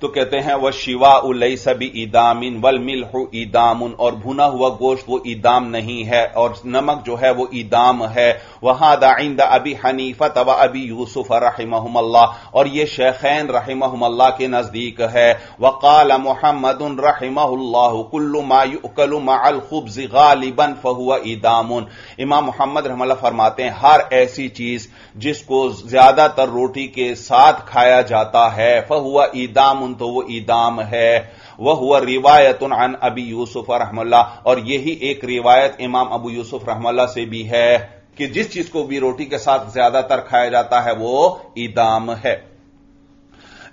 तो कहते हैं वह शिवा उलई सभी ईदामिन वल मिल हो ईदामुन, और भुना हुआ गोश्त वो ईदाम नहीं है और नमक जो है वो ईदाम है। वहां दाइंदा अबी हनीफा तवा अबी यूसुफ रहमहुमल्लाह, और ये शेखैन रहमहुमल्लाह के नजदीक है। वकाल मोहम्मदुन रहमहुल्लाह कुल्लु मा युअकलु मअल खुब्ज़ गालिबन फहुवा ईदामुन। इमाम मोहम्मद रहमहुल्लाह फरमाते हैं हर ऐसी चीज जिसको ज्यादातर रोटी के साथ खाया जाता है फहुवा ईदामुन, तो वो ईदाम है। वह हुआ रिवायतुन अन अबी यूसुफ रहमतुल्लाह, और यही एक रिवायत इमाम अबू यूसुफ रहमतुल्लाह से भी है कि जिस चीज को भी रोटी के साथ ज्यादातर खाया जाता है वो ईदाम है।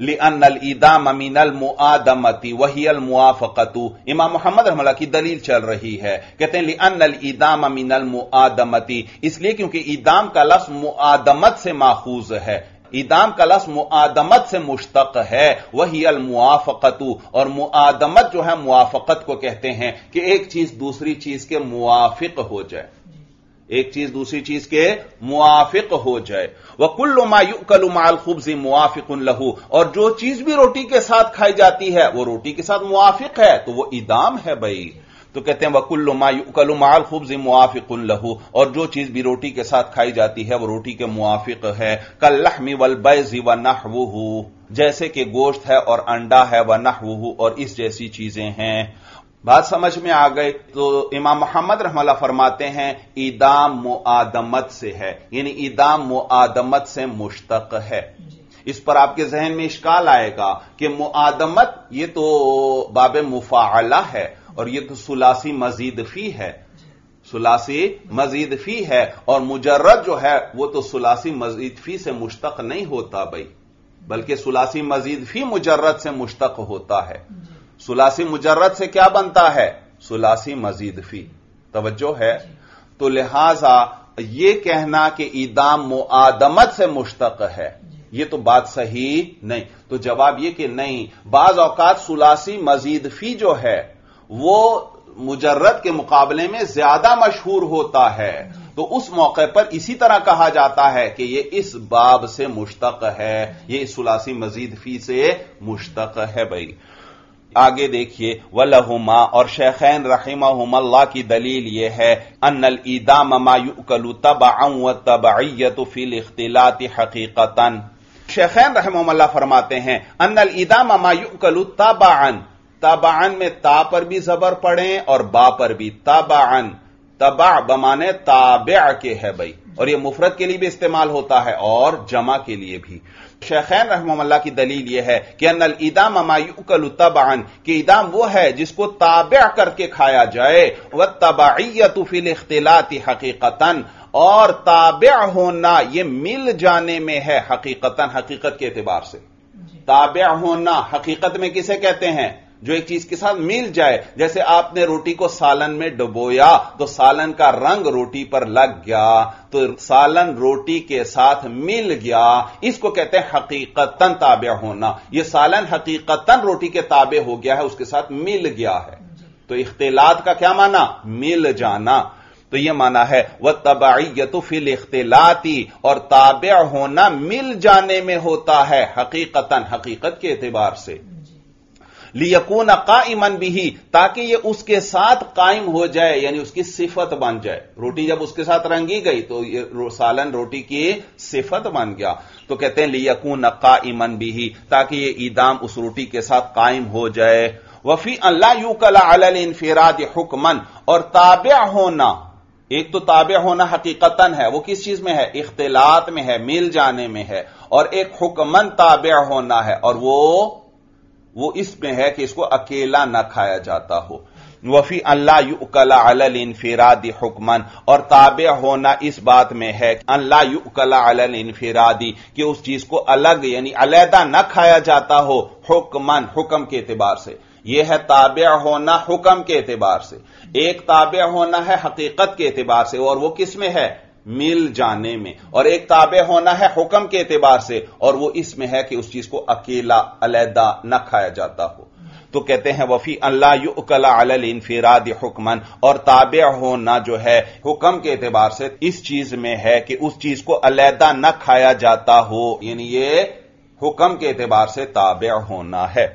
लिअन्नल ईदाम मिनल मुआदमती वहियल मुआफकतु। इमाम मोहम्मद रहमतुल्लाह की दलील चल रही है, कहते हैं लिअन्नल ईदाम मिनल मुआदमती, इसलिए क्योंकि ईदाम का लफ्ज मुआदमत से माखूज है। ईदाम का लफ्ज़ मुआदमत से मुश्तक है, वही अल मुआफकतु, और मुआदमत जो है मुआफकत को कहते हैं कि एक चीज दूसरी चीज के मुआफिक हो जाए, एक चीज दूसरी चीज के मुआफिक हो जाए। वह कुल्लु मा युअकलु मअल खुब्ज़ मुआफिकुन लहू, और जो चीज भी रोटी के साथ खाई जाती है वो रोटी के साथ मुआफिक है, तो वह ईदाम है। भाई तो कहते हैं वकुल्लु मा युअकलु मअल खुब्ज़ मुआफिकुन लहू, और जो चीज भी रोटी के साथ खाई जाती है वो रोटी के मुआफिक है। कल लहमी वल बैज़ि व नहवुहु, जैसे कि गोश्त है और अंडा है, व नहवुहु और इस जैसी चीजें हैं। बात समझ में आ गई। तो इमाम मोहम्मद रहमतुल्लाह फरमाते हैं ईदाम मुआदमत से है, यानी ईदाम मुआदमत से मुश्तक है। इस पर आपके जहन में इश्काल आएगा कि मुआदमत ये तो बाब मुफाअला है और यह तो सुलासी मजीद फी है, सुलासी मजीद फी है, और मुजर्रद जो है वह तो सुलासी मजीद फी से मुश्तक नहीं होता। भाई बल्कि सुलासी मजीद फी मुजर्रद से मुश्तक होता है। सुलासी मुजर्रद से क्या बनता है? सुलासी मजीद फी। तवज्जो है। तो लिहाजा यह कहना कि ईदाम मुआदमत से मुश्तक है, यह तो बात सही नहीं। तो जवाब यह कि नहीं, बाज औकात सुलासी मजीद फी जो है वो मुजर्रद के मुकाबले में ज्यादा मशहूर होता है, तो उस मौके पर इसी तरह कहा जाता है कि यह इस बाब से मुश्तक है, यह इस सुलासी मजीद फी से मुश्तक है। भाई आगे देखिए, वलहुमा और शेखैन रहिमहुमल्लाह की दलील यह है अन्नल ईदाम मा युकलु तबअन व तबइयतु फिल इख्तिलाति हकीकतन। शेखैन रहिमहुमल्लाह फरमाते हैं अन्नल ईदाम मा युकलु तबअन, तबअन में ता पर भी जबर पड़े और बा पर भी, तबअन तबा बमाने ताबे के है भाई, और यह मुफरत के लिए भी इस्तेमाल होता है और जमा के लिए भी। शेखैन रहमतुल्लाह की दलील यह है कि अन्नल इदाम मा युकलु तबअन, कि इदाम वो है जिसको ताबे करके खाया जाए, व तबइयतु फिल इख्तिलाति हकीकतन, और ताबे होना यह मिल जाने में है हकीकतन, हकीकत के एतबार से। ताबे होना हकीकत में किसे कहते हैं? जो एक चीज के साथ मिल जाए। जैसे आपने रोटी को सालन में डुबोया तो सालन का रंग रोटी पर लग गया, तो सालन रोटी के साथ मिल गया, इसको कहते हैं हकीकतन ताबे होना। यह सालन हकीकतन रोटी के ताबे हो गया है, उसके साथ मिल गया है। तो इख्तिलात का क्या माना? मिल जाना। तो यह माना है वह तबइयतु फिल इख्तिलाती, और ताबे होना मिल जाने में होता है हकीकतन, हकीकत के एतबार से। लियकून काइमन बिही, ताकि यह उसके साथ कायम हो जाए, यानी उसकी सिफत बन जाए। रोटी जब उसके साथ रंगी गई तो यह सालन रोटी की सिफत बन गया। तो कहते हैं लियकून काइमन बिही, ताकि यह ईदाम उस रोटी के साथ कायम हो जाए। वफी अल्ला यूकला अलल इनफिराद हुक्मन, और ताबे होना, एक तो ताबे होना हकीकतन है, वो किस चीज में है? इख्तिलात में है, मिल जाने में है। और एक हुक्मन ताबे होना है, और वो वो इसमें है कि इसको अकेला ना खाया जाता हो। वफी अल्ला युकला अलल इनफिरादी हुक्मन, और ताबे होना इस बात में है अल्ला युकला अलल इनफिरादी, कि उस चीज को अलग यानी अलहदा ना खाया जाता हो हुक्मन, हुक्म के एतबार से। यह है ताबे होना हुक्म के एतबार से, एक ताबे होना है हकीकत के एतबार से, और वो किस में है? मिल जाने में। और एक ताबे होना है हुक्म के एतबार से, और वो इसमें है कि उस चीज को अकेला अलहदा न खाया जाता हो। तो कहते हैं वफी अल्ला युकला अलल इनफिराद हुक्मन, और ताबे होना जो है हुक्म के एतबार से इस चीज में है कि उस चीज को अलहदा न खाया जाता हो, यानी ये हुक्म के एतबार से ताबे होना है।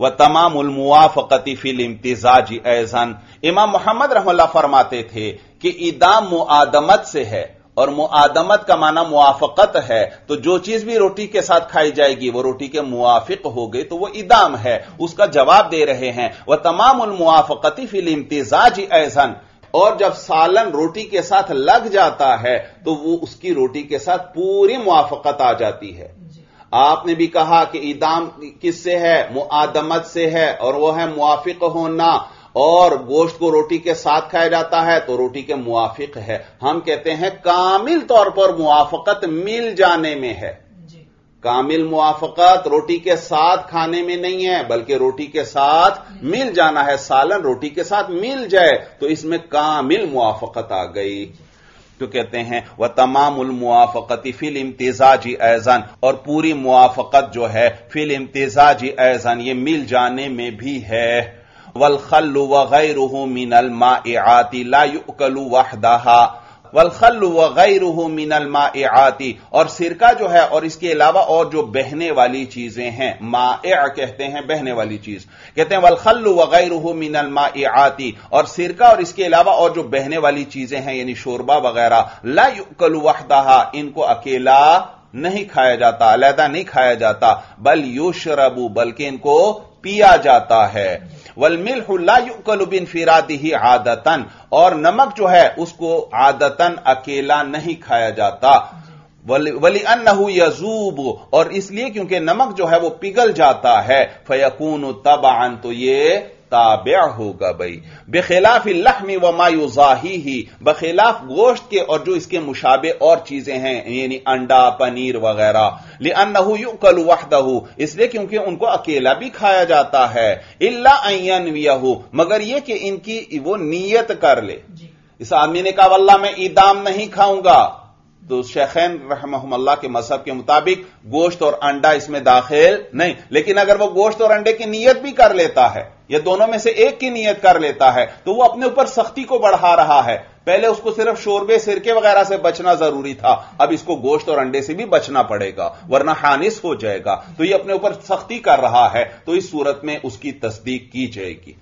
व तमाम उल मुवाफकती फिल इम्तिजाजी ऐज़न, इमाम मोहम्मद रहमतुल्लाह फरमाते थे कि ईदाम मुआदमत से है, और मुआदमत का माना मुआफकत है, तो जो चीज भी रोटी के साथ खाई जाएगी वो रोटी के मुआफिक हो गई, तो वो ईदाम है। उसका जवाब दे रहे हैं वह तमाम उल मुवाफकती फिल इम्तिजाजी ऐज़न, और जब सालन रोटी के साथ लग जाता है तो वो उसकी रोटी के साथ पूरी मुआफकत आ जाती है। आपने भी कहा कि ईदाम किससे है? मुआदमत से है, और वह है मुआफिक होना, और गोश्त को रोटी के साथ खाया जाता है तो रोटी के मुआफिक है। हम कहते हैं कामिल तौर पर मुआफकत मिल जाने में है। कामिल मुआफकत रोटी के साथ खाने में नहीं है, बल्कि रोटी के साथ मिल जाना है। सालन रोटी के साथ मिल जाए तो इसमें कामिल मुआफकत आ गई। तो कहते हैं वह तमाम उल मुआफकती फिल इम्तिजाजी ऐज़न, और पूरी मुआफकत जो है फिल इम्तिजाजी ऐज़न ये मिल जाने में भी है। वलखल्लु वगैरुहु मिनल माइआति ला युकलु वहदहा, वलखल्लु वगैरुहु मिनल माइआति, और सिरका जो है और इसके अलावा और जो बहने वाली चीजें हैं, माइआ कहते हैं बहने वाली चीज, कहते हैं वलखल्लु वगैरुहु मिनल माइआति, और सिरका और इसके अलावा और जो बहने वाली चीजें हैं यानी शोरबा वगैरह, ला युकलु वहदहा, इनको अकेला नहीं खाया जाता, अलहदा नहीं खाया जाता, बल युशरबू, बल्कि इनको पिया जाता है। वल मिल्हु ला युकलु बिनफिरादिही आदतन, और नमक जो है उसको आदतन अकेला नहीं खाया जाता। वली अन्नहु यजूब, और इसलिए क्योंकि नमक जो है वो पिघल जाता है। फयकूनु तबअन, तो ये ताबे होगा भाई। बेखिलाफ लहमी व मा युज़ाहिही, बखिलाफ गोश्त के और जो इसके मुशाबे और चीजें हैं यानी अंडा, पनीर वगैरह। लिअन्नहु युकलु वहदहु, इसलिए क्योंकि उनको अकेला भी खाया जाता है। इल्ला अन यनवियहु, मगर यह कि इनकी वो नीयत कर ले। इस आदमी ने कहा वल्लाह मैं ईदाम नहीं खाऊंगा, तो शेखैन रहमहुल्लाह के मजहब के मुताबिक गोश्त और अंडा इसमें दाखिल नहीं। लेकिन अगर वो गोश्त और अंडे की नीयत भी कर लेता है या दोनों में से एक की नीयत कर लेता है तो वो अपने ऊपर सख्ती को बढ़ा रहा है। पहले उसको सिर्फ शोरबे सिरके वगैरह से बचना जरूरी था, अब इसको गोश्त और अंडे से भी बचना पड़ेगा वरना हानिस हो जाएगा। तो यह अपने ऊपर सख्ती कर रहा है तो इस सूरत में उसकी तस्दीक की जाएगी।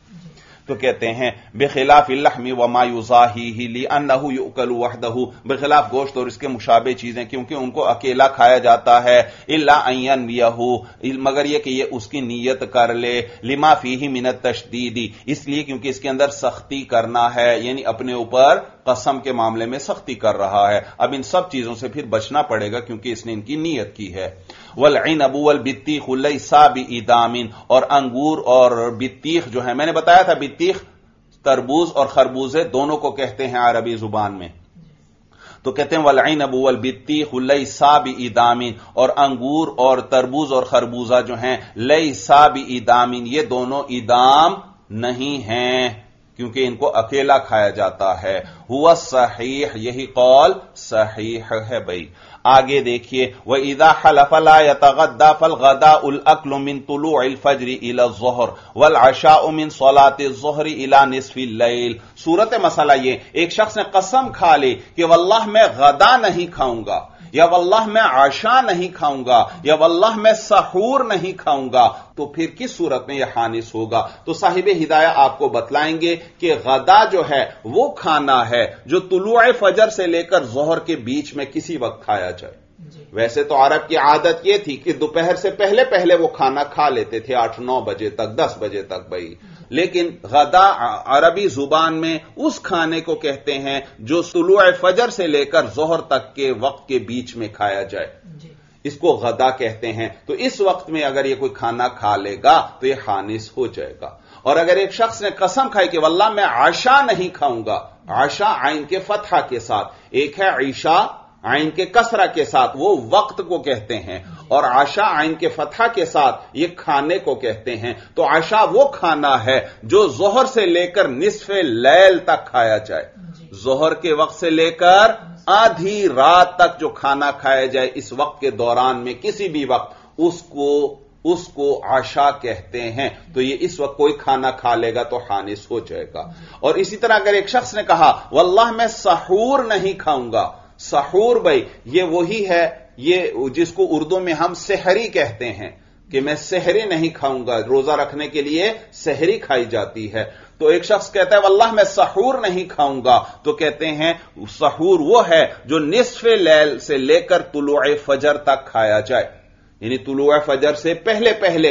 तो कहते हैं बेखिलाफ लहमी वमा युज़ाही लि अन्नहु युकल वहदहु, बेखिलाफ गोश्त और इसके मुशाबे चीजें क्योंकि उनको अकेला खाया जाता है। इल्ला अयन वियहु, मगर यह कि यह उसकी नीयत कर ले। लिमा फीही मिनत तशदीदी, इसलिए क्योंकि इसके अंदर सख्ती करना है, यानी अपने ऊपर कसम के मामले में सख्ती कर रहा है। अब इन सब चीजों से फिर बचना पड़ेगा क्योंकि इसने इनकी नीयत की है। वल इनबु वल बित्तीख लैसा बिइदामिन, और अंगूर और बित्तीख जो है, मैंने बताया था बित्तीख तरबूज और खरबूजे दोनों को कहते हैं अरबी जुबान में। तो कहते हैं वल इनबु वल बित्तीख लैसा बिइदामिन, और अंगूर और तरबूज और खरबूजा जो हैं लैसा बिइदामिन, ये दोनों ईदाम नहीं हैं क्योंकि इनको अकेला खाया जाता है। हुआ सहीह, यही कौल सहीह है भाई। आगे देखिए वह इदा हलफ ला यतगद्दा फलगदा उल अक्ल मिन तुलूइल फज्र इला ज़ोहर वल अशा मिन सलाति ज़ोहर इला निस्फिल लैल। सूरत मसला ये, एक शख्स ने कसम खा ली कि वल्लाह मैं गदा नहीं खाऊंगा, या वल्लाह मैं आशा नहीं खाऊंगा, या वल्लाह मैं सहूर नहीं खाऊंगा, तो फिर किस सूरत में यह हानिस होगा? तो साहिबे हिदाया आपको बतलाएंगे कि गदा जो है वो खाना है जो तुलूए फजर से लेकर जोहर के बीच में किसी वक्त खाया जाए। वैसे तो अरब की आदत यह थी कि दोपहर से पहले पहले वो खाना खा लेते थे, आठ नौ बजे तक, दस बजे तक भाई। लेकिन गदा अरबी जुबान में उस खाने को कहते हैं जो तुलूए फजर से लेकर जोहर तक के वक्त के बीच में खाया जाए, इसको गदा कहते हैं। तो इस वक्त में अगर यह कोई खाना खा लेगा तो यह हानिस हो जाएगा। और अगर एक शख्स ने कसम खाई कि वल्लाह मैं आशा नहीं खाऊंगा, आशा आइन के फतहा के साथ, एक है ईशा आइन के कसरा के साथ, वो वक्त को कहते हैं, और आशा आइन के फतहा के साथ ये खाने को कहते हैं। तो आशा वो खाना है जो जोहर से लेकर निस्फे लैल तक खाया जाए, जोहर के वक्त से लेकर आधी रात तक जो खाना खाया जाए इस वक्त के दौरान में किसी भी वक्त, उसको उसको आशा कहते हैं। तो ये इस वक्त कोई खाना खा लेगा तो हानिस हो जाएगा। और इसी तरह अगर एक शख्स ने कहा वल्लाह मैं सहूर नहीं खाऊंगा, सहूर भाई ये वही है ये जिसको उर्दू में हम सहरी कहते हैं कि मैं सहरी नहीं खाऊंगा, रोजा रखने के लिए सहरी खाई जाती है। तो एक शख्स कहता है वल्लाह मैं सहूर नहीं खाऊंगा, तो कहते हैं सहूर वो है जो निस्फे लैल से लेकर तुलूए फजर तक खाया जाए, यानी तुलूए फजर से पहले पहले,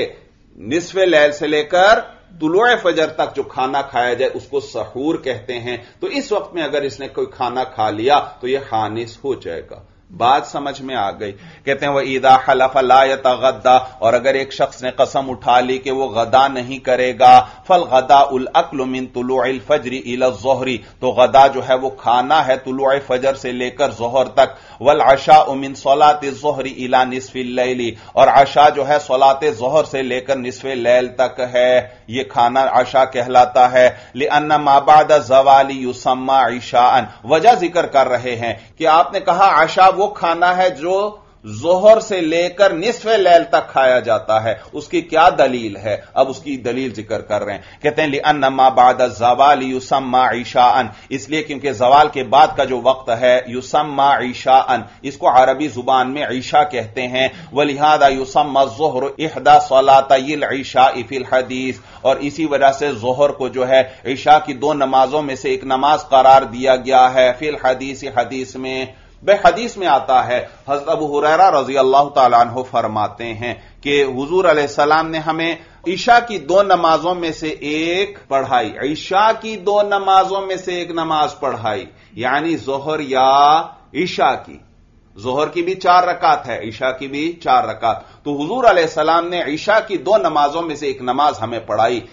निस्फे लैल से लेकर तुलूए फजर तक जो खाना खाया जाए उसको सहूर कहते हैं। तो इस वक्त में अगर इसने कोई खाना खा लिया तो यह हानिस हो जाएगा। बात समझ में आ गई। कहते हैं वह ईदा हलफ ला यतगद्दा, और अगर एक शख्स ने कसम उठा ली कि वह गदा नहीं करेगा, फल गदा उल अक्ल मिन तुलूइल फज्र इला ज़ोहरी, तो गदा जो है वो खाना है तुलूए फजर से लेकर जोहर तक। वल अशा मिन सलाति ज़ोहरी इला निस्फिल लैली, और अशा जो है सलाते जोहर से लेकर निस्फे लैल तक है, यह खाना अशा कहलाता है। लिअन्ना मा बाद ज़वाली युसम्मा इशाअन, वजह जिक्र कर रहे हैं कि आपने कहा अशा वो खाना है जो जोहर से लेकर निस्फे लैल तक खाया जाता है, उसकी क्या दलील है? अब उसकी दलील जिक्र कर रहे हैं। कहते हैं लिअन्ना मा बाद ज़वाल युसम्मा इशाअन, इसलिए क्योंकि ज़वाल के बाद का जो वक्त है युसम्मा इशाअन, इसको अरबी जुबान में ईशा कहते हैं। वलिहादा युसम्मा ज़ोहर इहदा सलातैल इशाइ फिल हदीस, और इसी वजह से जोहर को जो है ईशा की दो नमाजों में से एक नमाज करार दिया गया है। फिल हदीस, हदीस में, हदीस में आता है। हज़रत अबू हुरैरा रजी अल्लाह ताला अन्हु फरमाते हैं कि हुजूर अलैहिस्सलाम ने हमें ईशा की दो नमाजों में से एक पढ़ाई, ईशा की दो नमाजों में से एक नमाज पढ़ाई, यानी जोहर या ईशा की। जोहर की भी चार रकात है, ईशा की भी चार रकात। तो हुजूर अलैहिस्सलाम ने ईशा की दो नमाजों में से एक नमाज हमें पढ़ाई,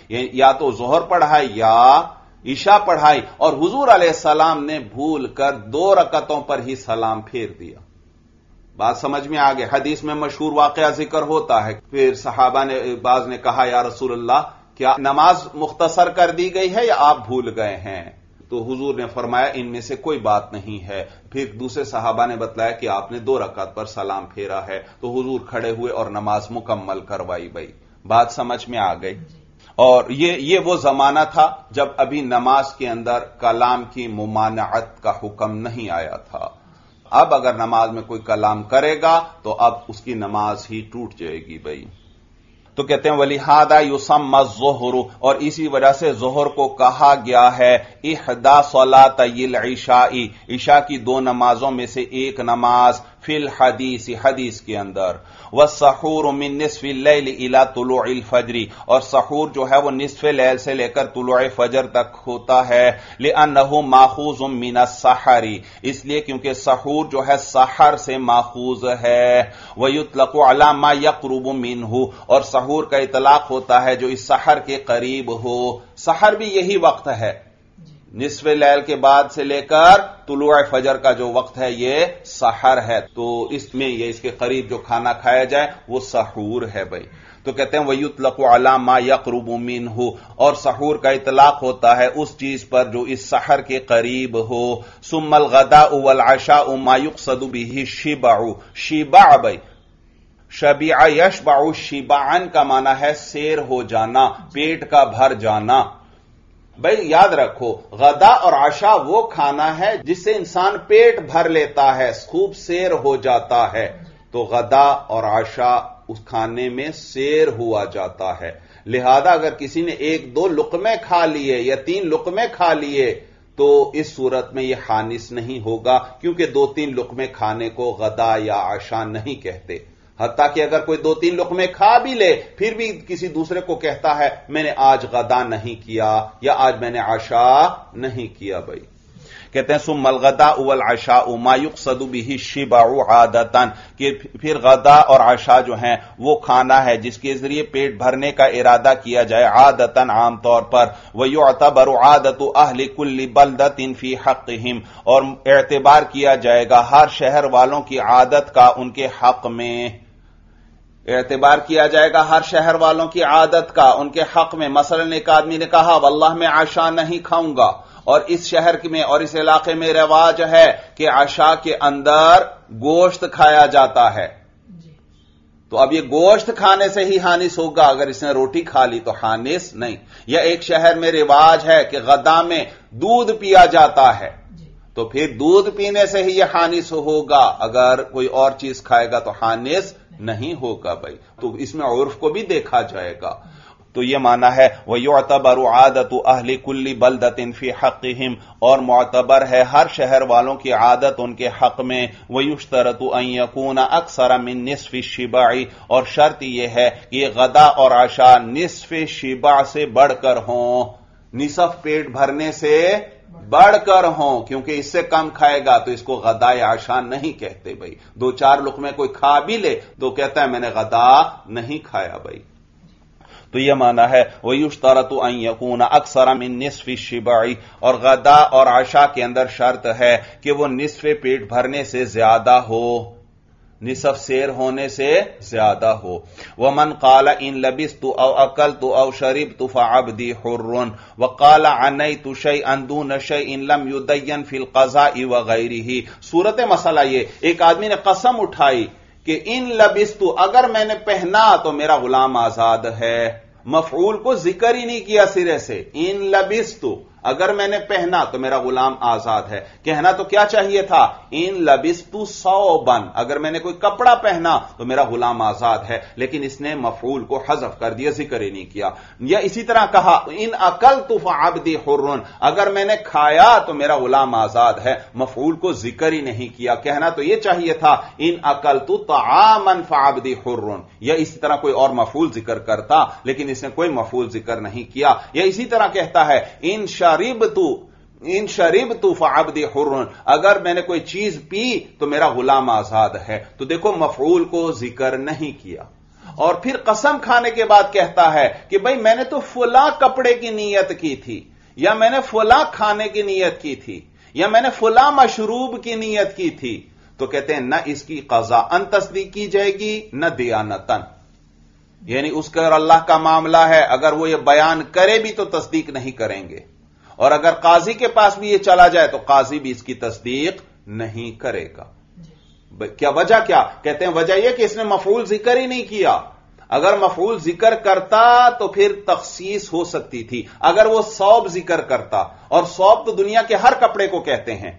या तो जोहर पढ़ाई या ईशा पढ़ाई, और हुजूर अलैहिस्सलाम ने भूल कर दो रकतों पर ही सलाम फेर दिया। बात समझ में आ गई। हदीस में मशहूर वाकया जिक्र होता है। फिर सहाबा ने बाज ने कहा या रसूल अल्लाह, क्या नमाज मुख्तसर कर दी गई है या आप भूल गए हैं? तो हुजूर ने फरमाया इनमें से कोई बात नहीं है। फिर दूसरे सहाबा ने बताया कि आपने दो रकात पर सलाम फेरा है, तो हुजूर खड़े हुए और नमाज मुकम्मल करवाई। भाई बात समझ में आ गई। और ये ये वो जमाना था जब अभी नमाज के अंदर कलाम की मुमानाअत का हुक्म नहीं आया था। अब अगर नमाज में कोई कलाम करेगा तो अब उसकी नमाज ही टूट जाएगी। भाई तो कहते हैं वलिहादा युसम्मा ज़ुहर, और इसी वजह से ज़ुहर को कहा गया है इहदा सलातिल इशाई, इशा की दो नमाजों में से एक नमाज। फिल हदीस, हदीस के अंदर। वह सहूर मिन निस्फिल लैल इला तुलुइल फजरी, और सहूर जो है वह निस्फिल लैल से लेकर तुलुइ फजर तक होता है। लिअन्नहु माखूज़ुम मिन सहरी, इसलिए क्योंकि सहूर जो है सहर से माखूज है। व युतलकु अला मा यक़रुबु मिन्हु, और सहूर का इतलाक होता है जो इस सहर के करीब हो। सहर भी यही वक्त है, निस्फ़े लैल के बाद से लेकर तुलुए फजर का जो वक्त है ये सहर है। तो इसमें यह इसके करीब जो खाना खाया जाए वो सहूर है। भाई तो कहते हैं वयुतलकु अला मा यक़रुबु मिन्हु, और सहूर का इतलाक होता है उस चीज पर जो इस सहर के करीब हो। सुम्मल गदाउ वल अशाउ मा युक़सदु बिही शिबाउ, शिबा। भाई शबीआ यशबाउ शिबान का माना है सेर हो जाना, पेट का भर जाना। भाई याद रखो गदा और आशा वो खाना है जिससे इंसान पेट भर लेता है, खूब सेर हो जाता है। तो गदा और आशा उस खाने में सेर हुआ जाता है। लिहाजा अगर किसी ने एक दो लुकमे खा लिए या तीन लुकमे खा लिए तो इस सूरत में यह हानिस नहीं होगा, क्योंकि दो तीन लुकमे खाने को गदा या आशा नहीं कहते। हत्ता कि अगर कोई दो तीन लुकमे खा भी ले फिर भी किसी दूसरे को कहता है मैंने आज गदा नहीं किया या आज मैंने आशा नहीं किया। भाई कहते हैं सुम्मल गदा उवल आशा मा युक़सदु बिही शिबाउ आदतन, कि फिर गदा और आशा जो हैं वो खाना है जिसके जरिए पेट भरने का इरादा किया जाए आदतन, आमतौर पर। व युअतबरु आदतु अहलि कुल्लि बल्दतिन फी हक़्क़िहिम, और एतबार किया जाएगा हर शहर वालों की आदत का उनके हक में। एतबार किया जाएगा हर शहर वालों की आदत का उनके हक में। मसलन एक आदमी ने कहा वल्लाह मैं आशा नहीं खाऊंगा, और इस शहर में और इस इलाके में रिवाज है कि आशा के अंदर गोश्त खाया जाता है। तो अब यह गोश्त खाने से ही हानिस होगा, अगर इसने रोटी खा ली तो हानिस नहीं। या एक शहर में रिवाज है कि गदा में दूध पिया जाता है, तो फिर दूध पीने से ही यह हानिस होगा, अगर कोई और चीज खाएगा तो हानिस नहीं होगा। भाई तो इसमें उर्फ को भी देखा जाएगा। तो यह माना है वह युअतबरु आदतु अहलि कुल्लि बल्दतिन फी हक़्क़िहिम, और मुअतबर है हर शहर वालों की आदत उनके हक में। वह युश्तरतु अन यकूना अक्सर मिन निस्फ़ि शिबाई, और शर्त यह है कि गदा और आशा निस्फ़ि शिबा से बढ़कर हों, निसफ पेट भरने से बढ़कर हों, क्योंकि इससे कम खाएगा तो इसको गदा या आशा नहीं कहते। भाई दो चार लुकमे कोई खा भी ले तो कहता है मैंने गदा नहीं खाया। भाई तो यह माना है वह युश्तरतु अन यकूना अक्सर मिन निस्फ़ि शिबाई, और गदा और आशा के अंदर शर्त है कि वह निस्फ पेट भरने से ज्यादा हो, निसफ सेर होने से ज्यादा हो। व मन काला इन लबिस तो औ अकल तो औ शरीब तो फ़अब्दी हुर्रुन व काला अनई तो शयअन दून शयइन लम युदय्यन फिल क़ज़ाइ व ग़ैरिही। सूरत मसला ये, एक आदमी ने कसम उठाई कि इन लबिस तो, अगर मैंने पहना तो मेरा गुलाम आजाद है। मफऊल को जिक्र ही नहीं किया सिरे से। इन लबिस तो, अगर मैंने पहना तो मेरा गुलाम आजाद है। कहना तो क्या चाहिए था, इन लबिस्तु सौबन, अगर मैंने कोई कपड़ा पहना तो मेरा गुलाम आजाद है, लेकिन इसने मफऊल को हजफ कर दिया, जिक्र ही नहीं किया। या इसी तरह कहा इन अकलतु फ़अब्दी हुर्रुन, अगर मैंने खाया तो मेरा गुलाम आजाद है, मफऊल को जिक्र ही नहीं किया। कहना तो यह चाहिए था इन अकलतु तआमन फ़अब्दी हुर्रुन, या इसी तरह कोई और मफऊल जिक्र करता, लेकिन इसने कोई मफऊल जिक्र नहीं किया। या इसी तरह कहता है इन शरीबतु इन शरीबतु फ़अब्दी हुर्रुन, अगर मैंने कोई चीज पी तो मेरा गुलाम आजाद है। तो देखो मफऊल को जिक्र नहीं किया। और फिर कसम खाने के बाद कहता है कि भाई मैंने तो फुला कपड़े की नीयत की थी, या मैंने फुला खाने की नीयत की थी, या मैंने फुला मशरूब की नीयत की थी। तो कहते हैं न इसकी क़ज़ाअन तस्दीक की जाएगी न दियानतन, यानी उसका और अल्लाह का मामला है, अगर वो ये बयान करे भी तो तस्दीक नहीं करेंगे, और अगर काजी के पास भी यह चला जाए तो काजी भी इसकी तस्दीक नहीं करेगा। क्या वजह? क्या कहते हैं वजह यह कि इसने मफूल जिक्र ही नहीं किया। अगर मफूल जिक्र करता तो फिर तखसीस हो सकती थी। अगर वो सौब जिक्र करता, और सौब तो दुनिया के हर कपड़े को कहते हैं,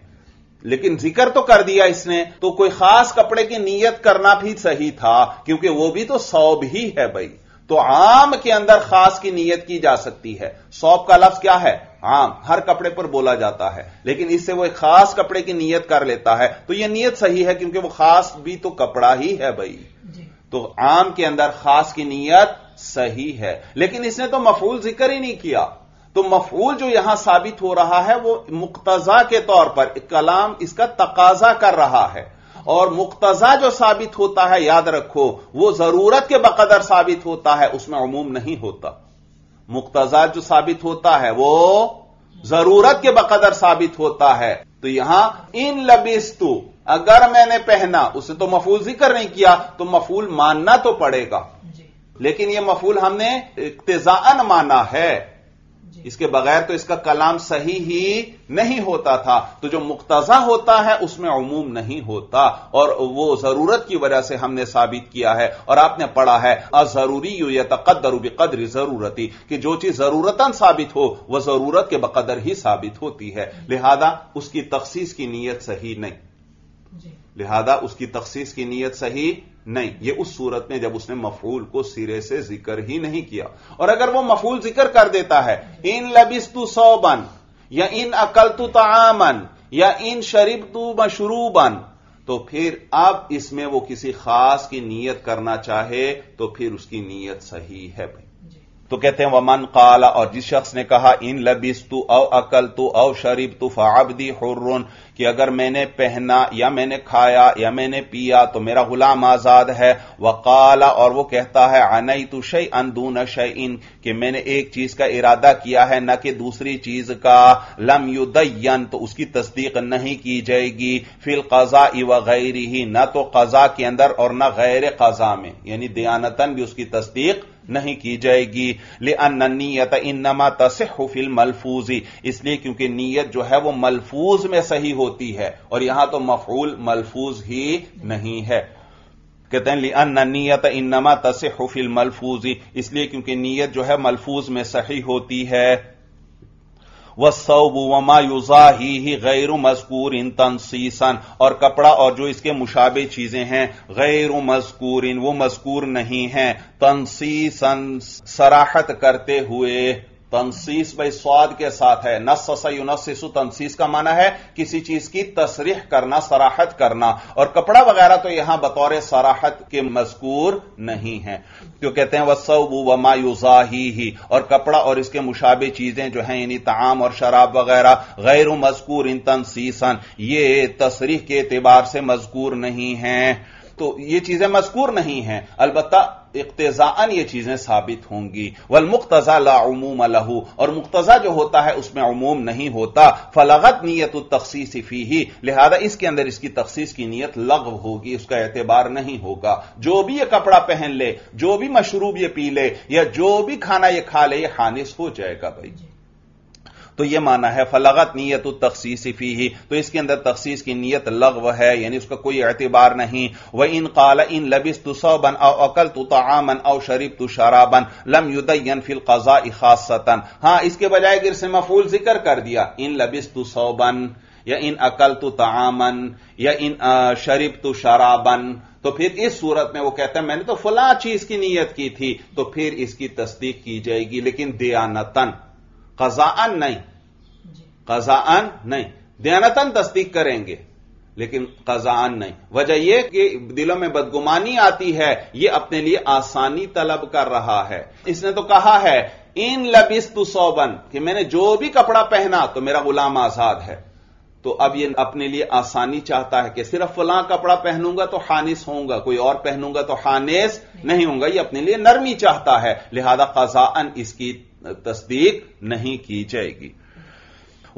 लेकिन जिक्र तो कर दिया इसने, तो कोई खास कपड़े की नीयत करना भी सही था, क्योंकि वो भी तो सौब ही है भाई। तो आम के अंदर खास की नीयत की जा सकती है। सौब का लफ्ज क्या है? आम, हर कपड़े पर बोला जाता है, लेकिन इससे वो एक खास कपड़े की नीयत कर लेता है तो यह नीयत सही है, क्योंकि वो खास भी तो कपड़ा ही है भाई। तो आम के अंदर खास की नीयत सही है, लेकिन इसने तो मफूल जिक्र ही नहीं किया। तो मफूल जो यहां साबित हो रहा है वो मुक्तजा के तौर पर कलाम इसका तकाजा कर रहा है, और मुक्तजा जो साबित होता है, याद रखो, वो जरूरत के बकदर साबित होता है, उसमें उमूम नहीं होता। मुक्तजा जो साबित होता है वो जरूरत के बकदर साबित होता है। तो यहां इन लबिस्तु, अगर मैंने पहना, उसे तो मफूल जिक्र नहीं किया, तो मफूल मानना तो पड़ेगा, लेकिन यह मफूल हमने इक्तिज़ाअन माना है, इसके बगैर तो इसका कलाम सही ही नहीं होता था। तो जो मुक्तजा होता है उसमें उमूम नहीं होता, और वो जरूरत की वजह से हमने साबित किया है। और आपने पढ़ा है अज़रूरी यतक़द्दरू बिक़द्री ज़रूरती, कि जो चीज जरूरतन साबित हो वह जरूरत के बकदर ही साबित होती है, लिहाजा उसकी तखसीस की नीयत सही नहीं लिहाजा उसकी तखसीस की नीयत सही नहीं। यह उस सूरत में जब उसने मफूल को सिरे से जिक्र ही नहीं किया। और अगर वह मफूल जिक्र कर देता है, इन लबिस्तु सौबन, या इन अकलतु तामन, या इन शरीबतु मशरूबन, तो फिर अब इसमें वो किसी खास की नीयत करना चाहे तो फिर उसकी नीयत सही है भाई। तो कहते हैं वमन काला, और जिस शख्स ने कहा इन लबिस्तु औ अकलतु औ शरीबतु फअब्दी हुर्रुन, कि अगर मैंने पहना या मैंने खाया या मैंने पिया तो मेरा गुलाम आजाद है। वकाला, और वो कहता है अनैतु शैअन दून शैइन, कि मैंने एक चीज का इरादा किया है न कि दूसरी चीज का। लम युदय्यन, तो उसकी तस्दीक नहीं की जाएगी। फिल कजा व गैरिही, न तो कजा के अंदर और न गैर कजा में, यानी दयानतन भी उसकी तस्दीक नहीं की जाएगी। लिअन्न नियत इन्नमा तसिहु फिल मलफूजी, इसलिए क्योंकि नीयत जो है वो मलफूज में सही होती है, और यहां तो मफूल मलफूज ही नहीं है। कहते हैं लिअन्न नियत इन्नमा तसिहु फिल मलफूजी, इसलिए क्योंकि नीयत जो है मलफूज में सही होती है। वस्सौब वमा युज़ाहिही गैरु मज़कूरिन तनसीसन, और कपड़ा और जो इसके मुशाबे चीजें हैं, गैरु मज़कूरिन, वो मज़कूर नहीं है, तनसीसन, सराहत करते हुए। तनसीस भाई स्वाद के साथ है, नस्स युनस्सु, तनसीस का माना है किसी चीज की तसरीह करना, सराहत करना, और कपड़ा वगैरह तो यहां बतौर सराहत के मज़कूर नहीं है। तो कहते हैं वस्सौब वमा युज़ाहिही, और कपड़ा और इसके मुशाबे चीजें जो हैं, यानी ताम और शराब वगैरह, गैरु मज़कूरिन तनसीसन, ये तसरीह के एतबार से मज़कूर नहीं है। तो ये चीजें मज़कूर नहीं हैं, अलबत्ता इक्तिज़ाअन ये चीजें साबित होंगी। वल मुक़्तज़ा ला उमूम लहू, और मुक़्तज़ा जो होता है उसमें उमूम नहीं होता। फलगत नियतु तख़सीस फ़ीही, लिहाजा इसके अंदर इसकी तख़सीस की नीयत लग़्व होगी, उसका एतबार नहीं होगा। जो भी ये कपड़ा पहन ले, जो भी मशरूब ये पी ले, या जो भी खाना ये खा ले, ये हानिस हो जाएगा भाई। तो यह माना है फलगत नीयत तखसीस फीही, तो इसके अंदर तखसीस की नीयत लग़्व है, यानी उसका कोई एतबार नहीं। वह इन काला इन लबिस्तु सौबन औ अकलतु तामन औ शरीबतु शराबन लम युदय्यन फिल क़ज़ाइ ख़ास्सतन, हां, इसके बजाय गिर से मफूल जिक्र कर दिया, इन लबिस्तु सौबन, या इन अकलतु तामन, या इन शरीबतु शराबन, तो फिर इस सूरत में वो कहता है मैंने तो फला चीज की नीयत की थी, तो फिर इसकी तस्दीक की जाएगी, लेकिन दयानतन, क़ज़ाअन नहीं। क़ज़ाअन नहीं, दयानतन तस्दीक करेंगे, लेकिन क़ज़ाअन नहीं। वजह यह कि दिलों में बदगुमानी आती है, यह अपने लिए आसानी तलब कर रहा है। इसने तो कहा है इन लबिस्तु सौबन, कि मैंने जो भी कपड़ा पहना तो मेरा गुलाम आजाद है। तो अब यह अपने लिए आसानी चाहता है कि सिर्फ फलां कपड़ा पहनूंगा तो हानिस होऊंगा, कोई और पहनूंगा तो हानिस नहीं होऊंगा। यह अपने लिए नरमी चाहता है, लिहाजा क़ज़ाअन इसकी तस्दीक नहीं की जाएगी।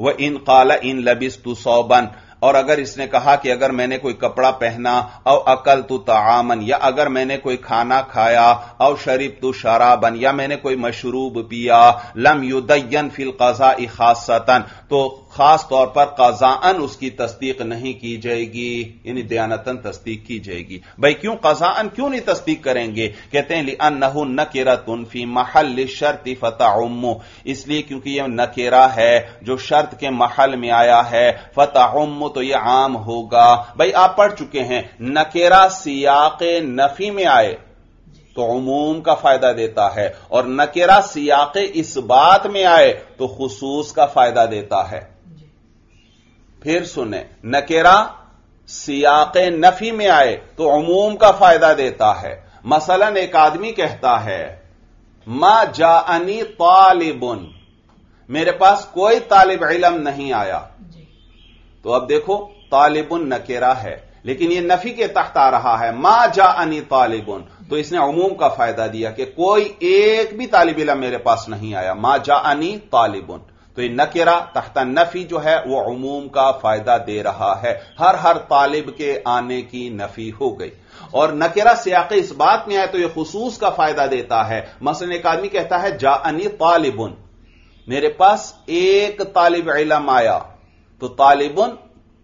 वह इन काला इन लबिस्तु सौबन और अगर इसने कहा कि अगर मैंने कोई कपड़ा पहना और अकल तो तामन, या अगर मैंने कोई खाना खाया और शरीब तो शराबन, या मैंने कोई मशरूब पिया, लम युदयन फिल कजा खासतन, तो खास तौर पर कजाअन उसकी तस्दीक नहीं की जाएगी, यानी दयानतन तस्दीक की जाएगी। भाई क्यों कजाअन क्यों नहीं तस्दीक करेंगे? कहते हैं लिअन्नहु नकिरतुन फी महल शर्ति फताउम्मु, इसलिए क्योंकि यह नकेरा है जो शर्त के महल में आया है। फताउम्मु तो यह आम होगा। भाई आप पढ़ चुके हैं नकेरा सियाक नफी में आए तो उमूम का फायदा देता है, और नकेरा सियाक इस बात में आए तो खुसूस का फायदा देता है। फिर सुने, नकेरा सियाक नफी में आए तो उमूम का फायदा देता है। मसलन एक आदमी कहता है मा जाअनी तालिबुन, मेरे पास कोई तालिब इलम नहीं आया। तो अब देखो तालिबुन नकेरा है लेकिन यह नफी के तहत आ रहा है, मा जाअनी तालिबुन, तो इसने उमूम का फायदा दिया कि कोई एक भी तालिब इलम मेरे पास नहीं आया। मा जाअनी तालिबुन, तो ये नकेरा तहता नफी जो है वह उमूम का फायदा दे रहा है, हर हर तालिब के आने की नफी हो गई। और नकेरा सियाक़ इस बात में आए तो यह खुसूस का फायदा देता है। मसलन एक आदमी कहता है जाअनी तालिबुन, मेरे पास एक तालिब इलम आया, तो तालिबुन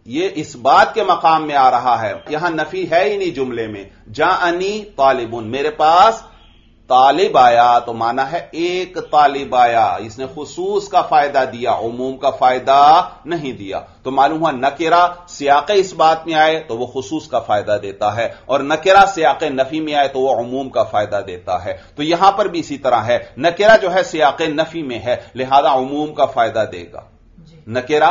ये इस बात के मकाम में आ रहा है, यहां नफी है ही नहीं जुमले में। जाअनी तालिबुन, मेरे पास तालिब आया, तो माना है एक तालिब आया, इसने खुसूस का फायदा दिया, उमूम का फायदा नहीं दिया। तो मालूम हुआ नकेरा सियाक़े इस बात में आए तो वह खुसूस का फायदा देता है, और नकेरा सियाक़े नफी में आए तो वह उमूम का फायदा देता है। तो यहां पर भी इसी तरह है, नकेरा जो है सियाक़े नफी में है लिहाजा उमूम का फायदा देगा। नकेरा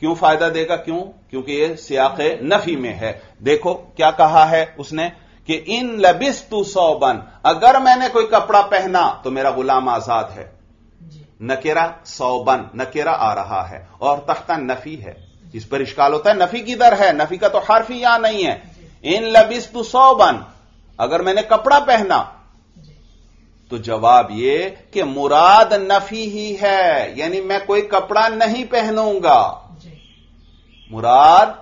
क्यों फायदा देगा? क्यों? क्योंकि यह सियाक़े नफी में है। देखो क्या कहा है उसने कि इन लबिस्तु सौबन, अगर मैंने कोई कपड़ा पहना तो मेरा गुलाम आजाद है। नकेरा सौबन, नकेरा आ रहा है और तख्ता नफी है। इस पर इश्काल होता है नफी किधर है, नफी का तो हर्फ ही यहां नहीं है। इन लबिस्तु सौबन, अगर मैंने कपड़ा पहना, तो जवाब यह कि मुराद नफी ही है, यानी मैं कोई कपड़ा नहीं पहनूंगा, मुराद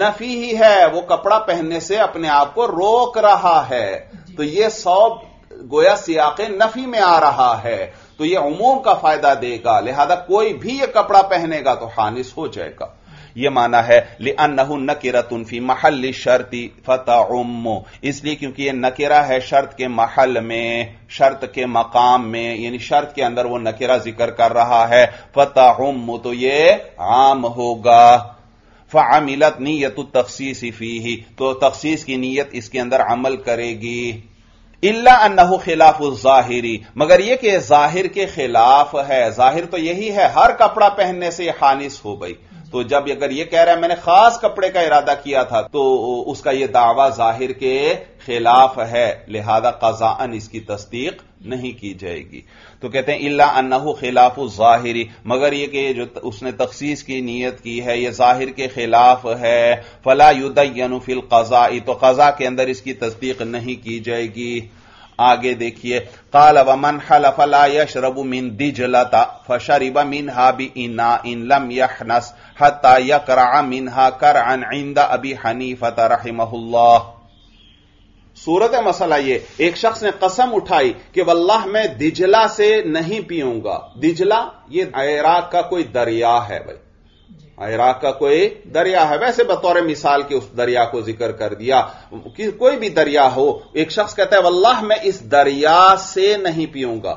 नफी ही है, वो कपड़ा पहनने से अपने आप को रोक रहा है। तो ये सौब गोया सियाक़े नफी में आ रहा है, तो ये उमूम का फायदा देगा, लिहाजा कोई भी ये कपड़ा पहनेगा तो हानिस हो जाएगा। ये माना है लिअन्नहु नकिरतुन फी महल शर्ति फताउम्मु, इसलिए क्योंकि यह नकिरा है शर्त के महल में, शर्त के मकाम में, यानी शर्त के अंदर वो नकिरा जिक्र कर रहा है। फताउम्मु तो ये आम होगा। फ़अमिलत नियतु तख़सीस फ़ीही, तो तख़सीस की नीयत इसके अंदर अमल करेगी। इल्ला अन्नहु खिलाफ़ु ज़ाहिरी, मगर यह कि ज़ाहिर के खिलाफ है। ज़ाहिर तो यही है हर कपड़ा पहनने से हानिस हो गई। तो जब अगर यह कह रहा है मैंने खास कपड़े का इरादा किया था, तो उसका यह दावा ज़ाहिर के खिलाफ है, लिहाजा क़ज़ाअन इसकी तस्दीक नहीं की जाएगी। तो कहते हैं इल्ला अन्नहु खिलाफु ज़ाहिरी, मगर यह कि जो उसने तख़सीस की नीयत की है यह ज़ाहिर के खिलाफ है। फला युदय्यनु फिल क़ज़ाई, तो क़ज़ा के अंदर इसकी तस्दीक नहीं की जाएगी। आगे देखिए, काल वमन हलफ ला यशरबु मिन दिजलता फशरिब मिनहा बिइना इन लम यहनस हत्ता यकरा मिनहा करअन इंद अबी हनीफत रहमहुल्लाह। सूरत मसला ये, एक शख्स ने कसम उठाई कि वल्लाह मैं दिजला से नहीं पीऊंगा। दिजला ये इराक का कोई दरिया है, भाई इराक का कोई दरिया है, वैसे बतौर मिसाल के उस दरिया को जिक्र कर दिया कि कोई भी दरिया हो। एक शख्स कहता है वल्लाह मैं इस दरिया से नहीं पीऊंगा।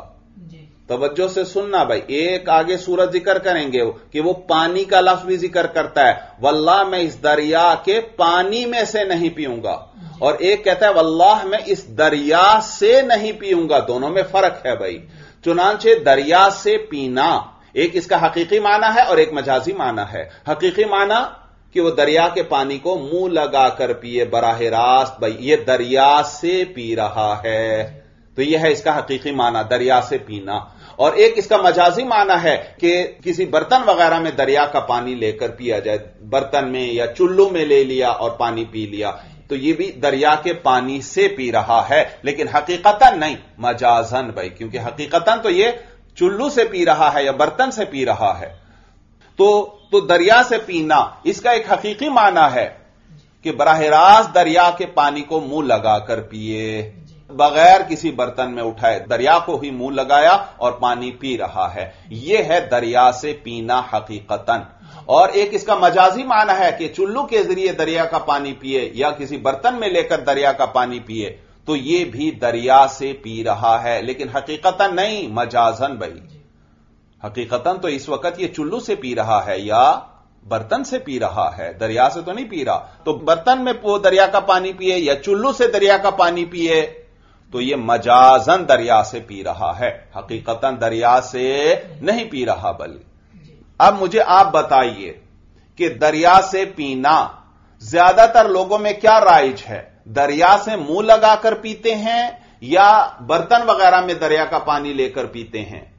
तवज्जो से सुनना भाई, एक आगे सूरत जिक्र करेंगे कि वो पानी का लफ्ज भी जिक्र करता है, वल्लाह मैं इस दरिया के पानी में से नहीं पीऊंगा, और एक कहता है वल्लाह मैं इस दरिया से नहीं पीऊंगा। दोनों में फर्क है भाई। चुनांचे दरिया से पीना, एक इसका हकीकी माना है और एक मजाजी माना है। हकीकी माना कि वो दरिया के पानी को मुंह लगाकर पिए बराहे रास्त, भाई ये दरिया से पी रहा है, तो यह है इसका हकीकी माना दरिया से पीना। और एक इसका मजाजी माना है कि किसी बर्तन वगैरह में दरिया का पानी लेकर पिया जाए, बर्तन में या चुल्लू में ले लिया और पानी पी लिया, तो ये भी दरिया के पानी से पी रहा है, लेकिन हकीकतन नहीं, मजाजन भाई, क्योंकि हकीकतन तो ये चुल्लू से पी रहा है या बर्तन से पी रहा है। तो तो दरिया से पीना, इसका एक हकीकी माना है कि बराह रास्त दरिया के पानी को मुंह लगाकर पिए, बगैर किसी बर्तन में उठाए दरिया को ही मुंह लगाया और पानी पी रहा है। यह है दरिया से पीना हकीकतन। और एक इसका मजाजी माना है कि चुल्लू के जरिए दरिया का पानी पिए या किसी बर्तन में लेकर दरिया का पानी पिए, तो यह भी दरिया से पी रहा है, लेकिन हकीकतन नहीं, मजाजन। भाई हकीकतन तो इस वक्त यह चुल्लू से पी रहा है या बर्तन से पी रहा है, दरिया से तो नहीं पी रहा। तो बर्तन में वो दरिया का पानी पिए या चुल्लू से दरिया का पानी पिए, तो यह मजाजन दरिया से पी रहा है, हकीकतन दरिया से नहीं पी रहा। बल्कि अब मुझे आप बताइए कि दरिया से पीना ज्यादातर लोगों में क्या राइज है, दरिया से मुंह लगाकर पीते हैं या बर्तन वगैरह में दरिया का पानी लेकर पीते हैं?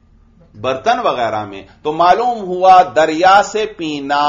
बर्तन वगैरह में। तो मालूम हुआ दरिया से पीना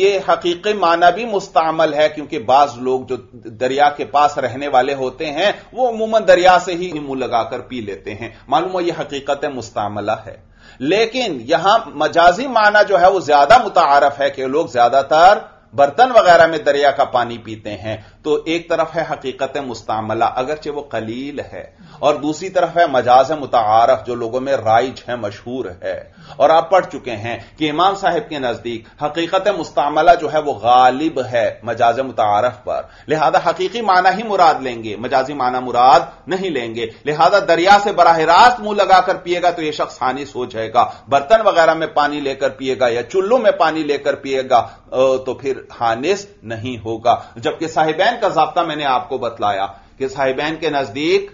यह हकीकी माना भी मुस्तामल है, क्योंकि बाज लोग जो दरिया के पास रहने वाले होते हैं वो अमूमन दरिया से ही मुंह लगाकर पी लेते हैं। मालूम हुआ यह हकीकत मुस्तामला है, लेकिन यहां मजाजी माना जो है वो ज्यादा मुतारफ है कि लोग ज्यादातर बर्तन वगैरह में दरिया का पानी पीते हैं। तो एक तरफ है हकीकत मुस्तामला अगरचे वो कलील है, और दूसरी तरफ है मजाज मुतारफ जो लोगों में राइज है, मशहूर है। और आप पढ़ चुके हैं कि इमाम साहब के नजदीक हकीकत मुस्तामला जो है वो गालिब है मजाज मुतारफ पर, लिहाजा हकीकी माना ही मुराद लेंगे, मजाजी माना मुराद नहीं लेंगे। लिहाजा दरिया से बराह रास्त मुंह लगाकर पिएगा तो यह शख्स हानिस हो जाएगा, बर्तन वगैरह में पानी लेकर पिएगा या चुल्लू में पानी लेकर पिएगा तो फिर हानिस नहीं होगा। जबकि साहिबैन का ज़ाब्ता मैंने आपको बतलाया कि साहिबैन के नजदीक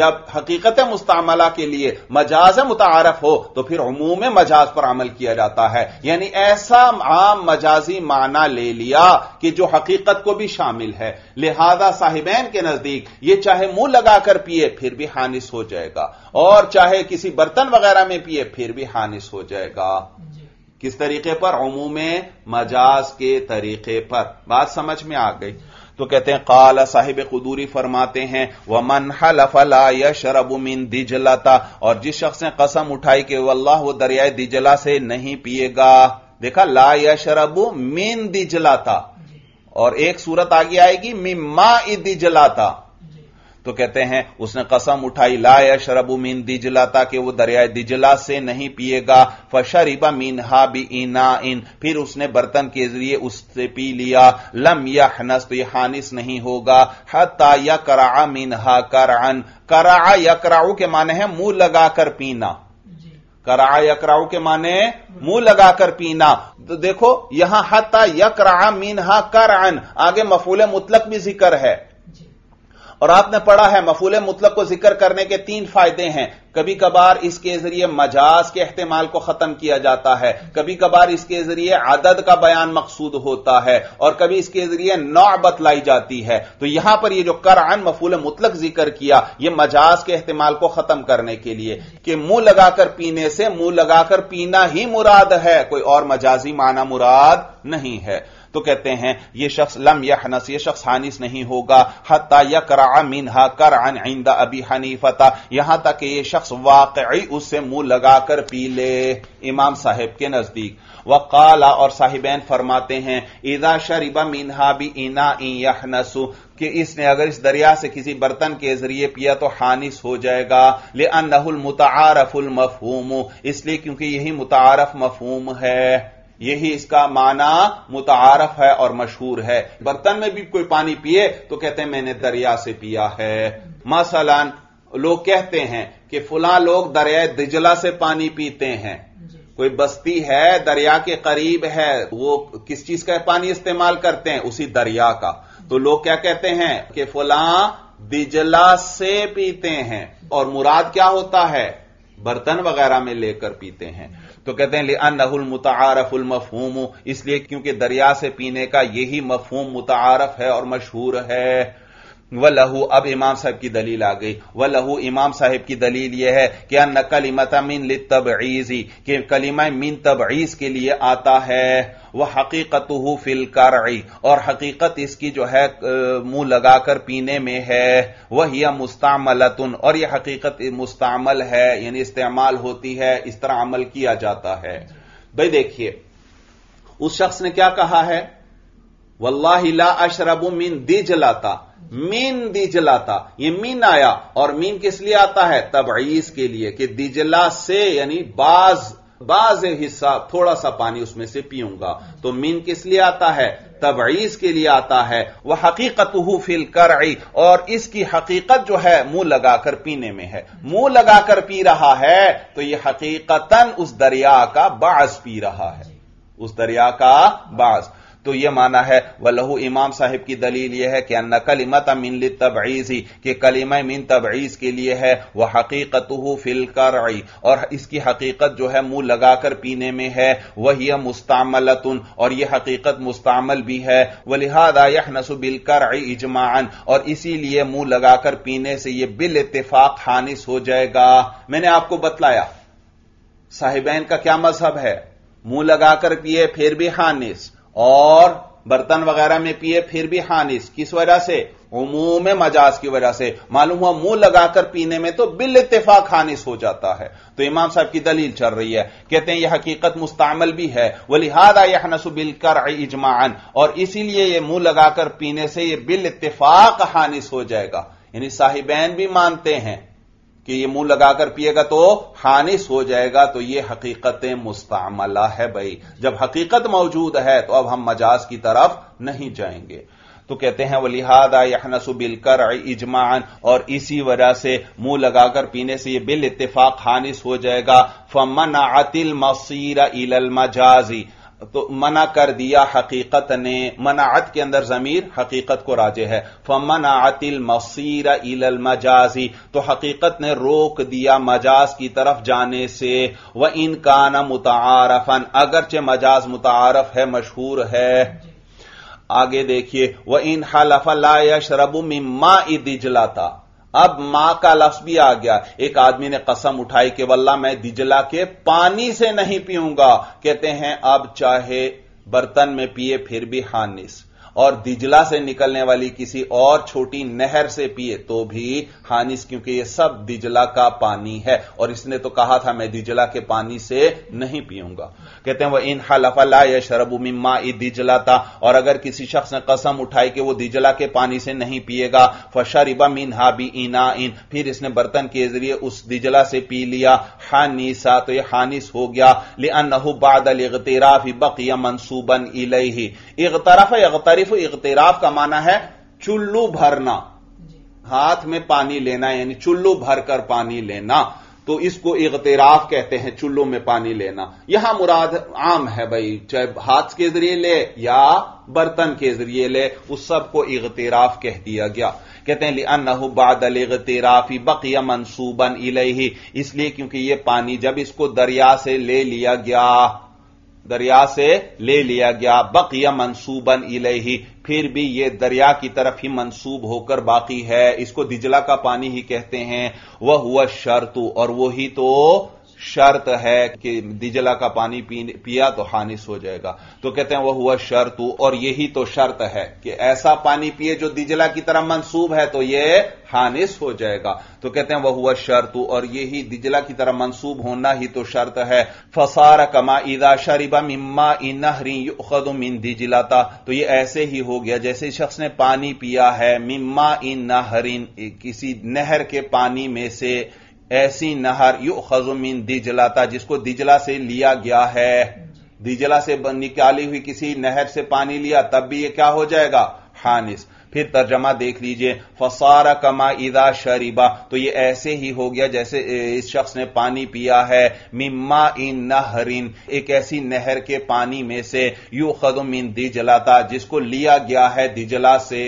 जब हकीकत मुस्तामला के लिए मजाज मुतारफ हो तो फिर उमूम मजाज पर अमल किया जाता है, यानी ऐसा आम मजाजी माना ले लिया कि जो हकीकत को भी शामिल है। लिहाजा साहिबैन के नजदीक यह चाहे मुंह लगाकर पिए फिर भी हानिस हो जाएगा, और चाहे किसी बर्तन वगैरह में पिए फिर भी हानिस हो जाएगा। किस तरीके पर? उमूम मजाज के तरीके पर। बात समझ में आ गई। तो कहते हैं काला साहिब कुदूरी फरमाते हैं वमन हलफला यशरब मिन दिजलता, और जिस शख्स ने कसम उठाई कि वल्लाह वो दरियाए दिजला से नहीं पिएगा, देखा ला यशरब मिन दिजलता, और एक सूरत आगे आएगी मिम्मा दिजलता। तो कहते हैं उसने कसम उठाई ला यशरबु मिन दिजलाता कि वो दरियाए दिजला से नहीं पिएगा, फशरिबा मिनहा बिइनाइन, फिर उसने बर्तन के जरिए उससे पी लिया, लम यहनस, तो यह हानिस नहीं होगा, हत्ता यकरा मिनहा करअन, करा यकराऊ के माने है मुंह लगाकर पीना, करा यकराऊ के माने मुंह लगाकर पीना। तो देखो यहां हत्ता यकरा मिनहा करअन आगे मफूले मुतलक भी जिक्र है, और आपने पढ़ा है मफूले मुतलक को जिक्र करने के तीन फायदे हैं। कभी कभार इसके जरिए मजाज के इस्तेमाल को खत्म किया जाता है, कभी कभार इसके जरिए आदद का बयान मकसूद होता है, और कभी इसके जरिए नौ बतलाई जाती है। तो यहां पर यह जो करअन मफूले मुतलक जिक्र किया यह मजाज के इस्तेमाल को खत्म करने के लिए कि मुंह लगाकर पीने से मुंह लगाकर पीना ही मुराद है, कोई और मजाजी माना मुराद नहीं है। तो कहते हैं यह शख्स लम यहनस, यह शख्स हानिस नहीं होगा, हत्ता यकरा मिनहा करअन इंदा अबी हनीफा, यहां तक कि यह शख्स वाकई उससे मुंह लगाकर पी ले इमाम साहब के नजदीक। वकाला, और साहिबैन फरमाते हैं इदा शरिबा मिनहा बिइनाइन यहनसु, कि इसने अगर इस दरिया से किसी बर्तन के जरिए पिया तो हानिस हो जाएगा, लिअन्नहुल मुतारफुल मफहूम, इसलिए क्योंकि यही मुतारफ मफहूम है, यही इसका माना मुतारफ है और मशहूर है। बर्तन में भी कोई पानी पिए तो कहते हैं मैंने दरिया से पिया है। मसलन लोग कहते हैं कि फुला लोग दरिया दिजला से पानी पीते हैं, कोई बस्ती है दरिया के करीब है, वो किस चीज का पानी इस्तेमाल करते हैं? उसी दरिया का। तो लोग क्या कहते हैं कि फुला दिजला से पीते हैं, और मुराद क्या होता है? बर्तन वगैरह में लेकर पीते हैं। तो कहते हैं लिअन्नहुल मुतारफुल मफहूम, इसलिए क्योंकि दरिया से पीने का यही मफहूम मुतारफ है और मशहूर है। वलहू, अब इमाम साहब की दलील आ गई। वलहू, इमाम साहब की दलील यह है कि अन्न कलिमता मिन लित्तबईजी, कि कलिमा मिन तबईज के लिए आता है, वह हकीकतुहु फिल करई, और हकीकत इसकी जो है मुंह लगाकर पीने में है, वह यह मुस्तामलतुन, और यह हकीकत मुस्तामल है यानी इस्तेमाल होती है, इस तरह अमल किया जाता है। भाई देखिए उस शख्स ने क्या कहा है, वल्लाहि ला अशरबु मीन दिजलाता, मीन दिजलाता, ये मीन आया और मीन किस लिए आता है, तबईज के लिए कि दिजला से यानी बाज बाज हिस्सा थोड़ा सा पानी उसमें से पीऊंगा, तो मीन किस लिए आता है, तबईज के लिए आता है। वह हकीकतहू फिल करई, और इसकी हकीकत जो है मुंह लगाकर पीने में है, मुंह लगाकर पी रहा है तो यह हकीकतन उस दरिया का बाज पी रहा है, उस दरिया का बाज। तो यह माना है वलहू, इमाम साहिब की दलील यह है कि अन्ना कलिमत मिन लितबईज़ी, कि कलिमा मिन तबईज़ के लिए है। वह हकीकतहू फिल करई, और इसकी हकीकत जो है मुंह लगाकर पीने में है। वही मुस्तामलतुन, और यह हकीकत मुस्तामल भी है। वलिहादा यहनसु बिल करई इजमाअन, और इसीलिए मुंह लगाकर पीने से यह बिल इत्तिफाक हानिस हो जाएगा। मैंने आपको बतलाया साहिबैन का क्या मजहब है, मुंह लगाकर पिए फिर भी हानिस और बर्तन वगैरह में पिए फिर भी हानिस, किस वजह से, उमूम मजाज की वजह से। मालूम हुआ मुंह लगाकर पीने में तो बिल इत्तिफाक हानिस हो जाता है। तो इमाम साहब की दलील चल रही है, कहते हैं यह हकीकत मुस्तामल भी है। वलिहादा यहनसु बिल करई इजमाअन, और इसीलिए यह मुंह लगाकर पीने से यह बिल इत्तिफाक हानिस हो जाएगा। यानी साहिबैन भी मानते हैं कि ये मुंह लगाकर पिएगा तो हानिस हो जाएगा। तो ये हकीकत मुस्तामला है भाई, जब हकीकत मौजूद है तो अब हम मजाज की तरफ नहीं जाएंगे। तो कहते हैं वलिहादा यहनसु बिल करई इजमान, और इसी वजह से मुंह लगाकर पीने से ये बिल इत्तिफाक हानिस हो जाएगा। फमनअतिल मसीर इलल मजाजी, तो मना कर दिया हकीकत ने, मनाअत के अंदर जमीर हकीकत को राजे है। फमनाअतिल मसीर इलल मजाजी, तो हकीकत ने रोक दिया मजाज की तरफ जाने से। व इन काना मुताआरफन, अगरचे मजाज मुताआरफ है, मशहूर है। आगे देखिए, व इन हलफ ला यशरबु मिम्मा दिजलाता, अब मां का लफ्ज भी आ गया। एक आदमी ने कसम उठाई कि वल्लाह मैं दिजला के पानी से नहीं पीऊंगा, कहते हैं अब चाहे बर्तन में पिए फिर भी हानिस, और दिजला से निकलने वाली किसी और छोटी नहर से पिए तो भी हानिस, क्योंकि यह सब दिजला का पानी है और इसने तो कहा था मैं दिजला के पानी से नहीं पीऊंगा। कहते हैं वह इन हलफा ला यशरबु मिम्मा दिजलाता, और अगर किसी शख्स ने कसम उठाई कि वो दिजला के पानी से नहीं पिएगा। फशरिबा मिन्हा बिइनाइन, फिर इसने बर्तन के जरिए उस दिजला से पी लिया। हानिसा, तो यह हानिस हो गया। लिअन्नहु बादल इग़्तिराफ़ि बक़िया मंसूबन इलैहि, इग़्तरफ़ इग़्तरफ़ इग़्तिराफ़ का माना है चुल्लू भरना, हाथ में पानी लेना, यानी चुल्लू भरकर पानी लेना, तो इसको इग़्तिराफ़ कहते हैं, चुल्लू में पानी लेना। यहां मुराद आम है भाई, चाहे हाथ के जरिए ले या बर्तन के जरिए ले, उस सब को इग़्तिराफ़ कह दिया गया। कहते हैं लिअन्नहु बादल इग़्तिराफ़ि बक़िया मंसूबन इलैहि, इसलिए क्योंकि यह पानी जब इसको दरिया से ले लिया गया, दरिया से ले लिया गया, बकिया मंसूबन इलैहि, फिर भी यह दरिया की तरफ ही मंसूब होकर बाकी है, इसको दिजला का पानी ही कहते हैं। वह हुआ शर्तु, और वही तो शर्त है कि दिजला का पानी पिया तो हानिस हो जाएगा। तो कहते हैं वह हुआ शर्तु, और यही तो शर्त है कि ऐसा पानी पिए जो दिजला की तरह मंसूब है तो यह हानिस हो जाएगा। तो कहते हैं वह हुआ शर्तु, और यही दिजला की तरह मंसूब होना ही तो शर्त है। फसार कमा इदा शरिबा मिम्मा इनहरी युखदु मिन दिजलाता, तो यह ऐसे ही हो गया जैसे शख्स ने पानी पिया है मिम्मा इनहरिन, किसी नहर के पानी में से, ऐसी नहर युखज़ु मिन दिजलाता जिसको दिजला से लिया गया है, दिजला से निकाली हुई किसी नहर से पानी लिया, तब भी यह क्या हो जाएगा, हानिस। फिर तर्जमा देख लीजिए, फसारा कमा इदा शरीबा, तो ये ऐसे ही हो गया जैसे इस शख्स ने पानी पिया है मिम्मा इन नहरिन, एक ऐसी नहर के पानी में से, युखज़ु मिन दिजलाता जिसको लिया गया है दिजला से।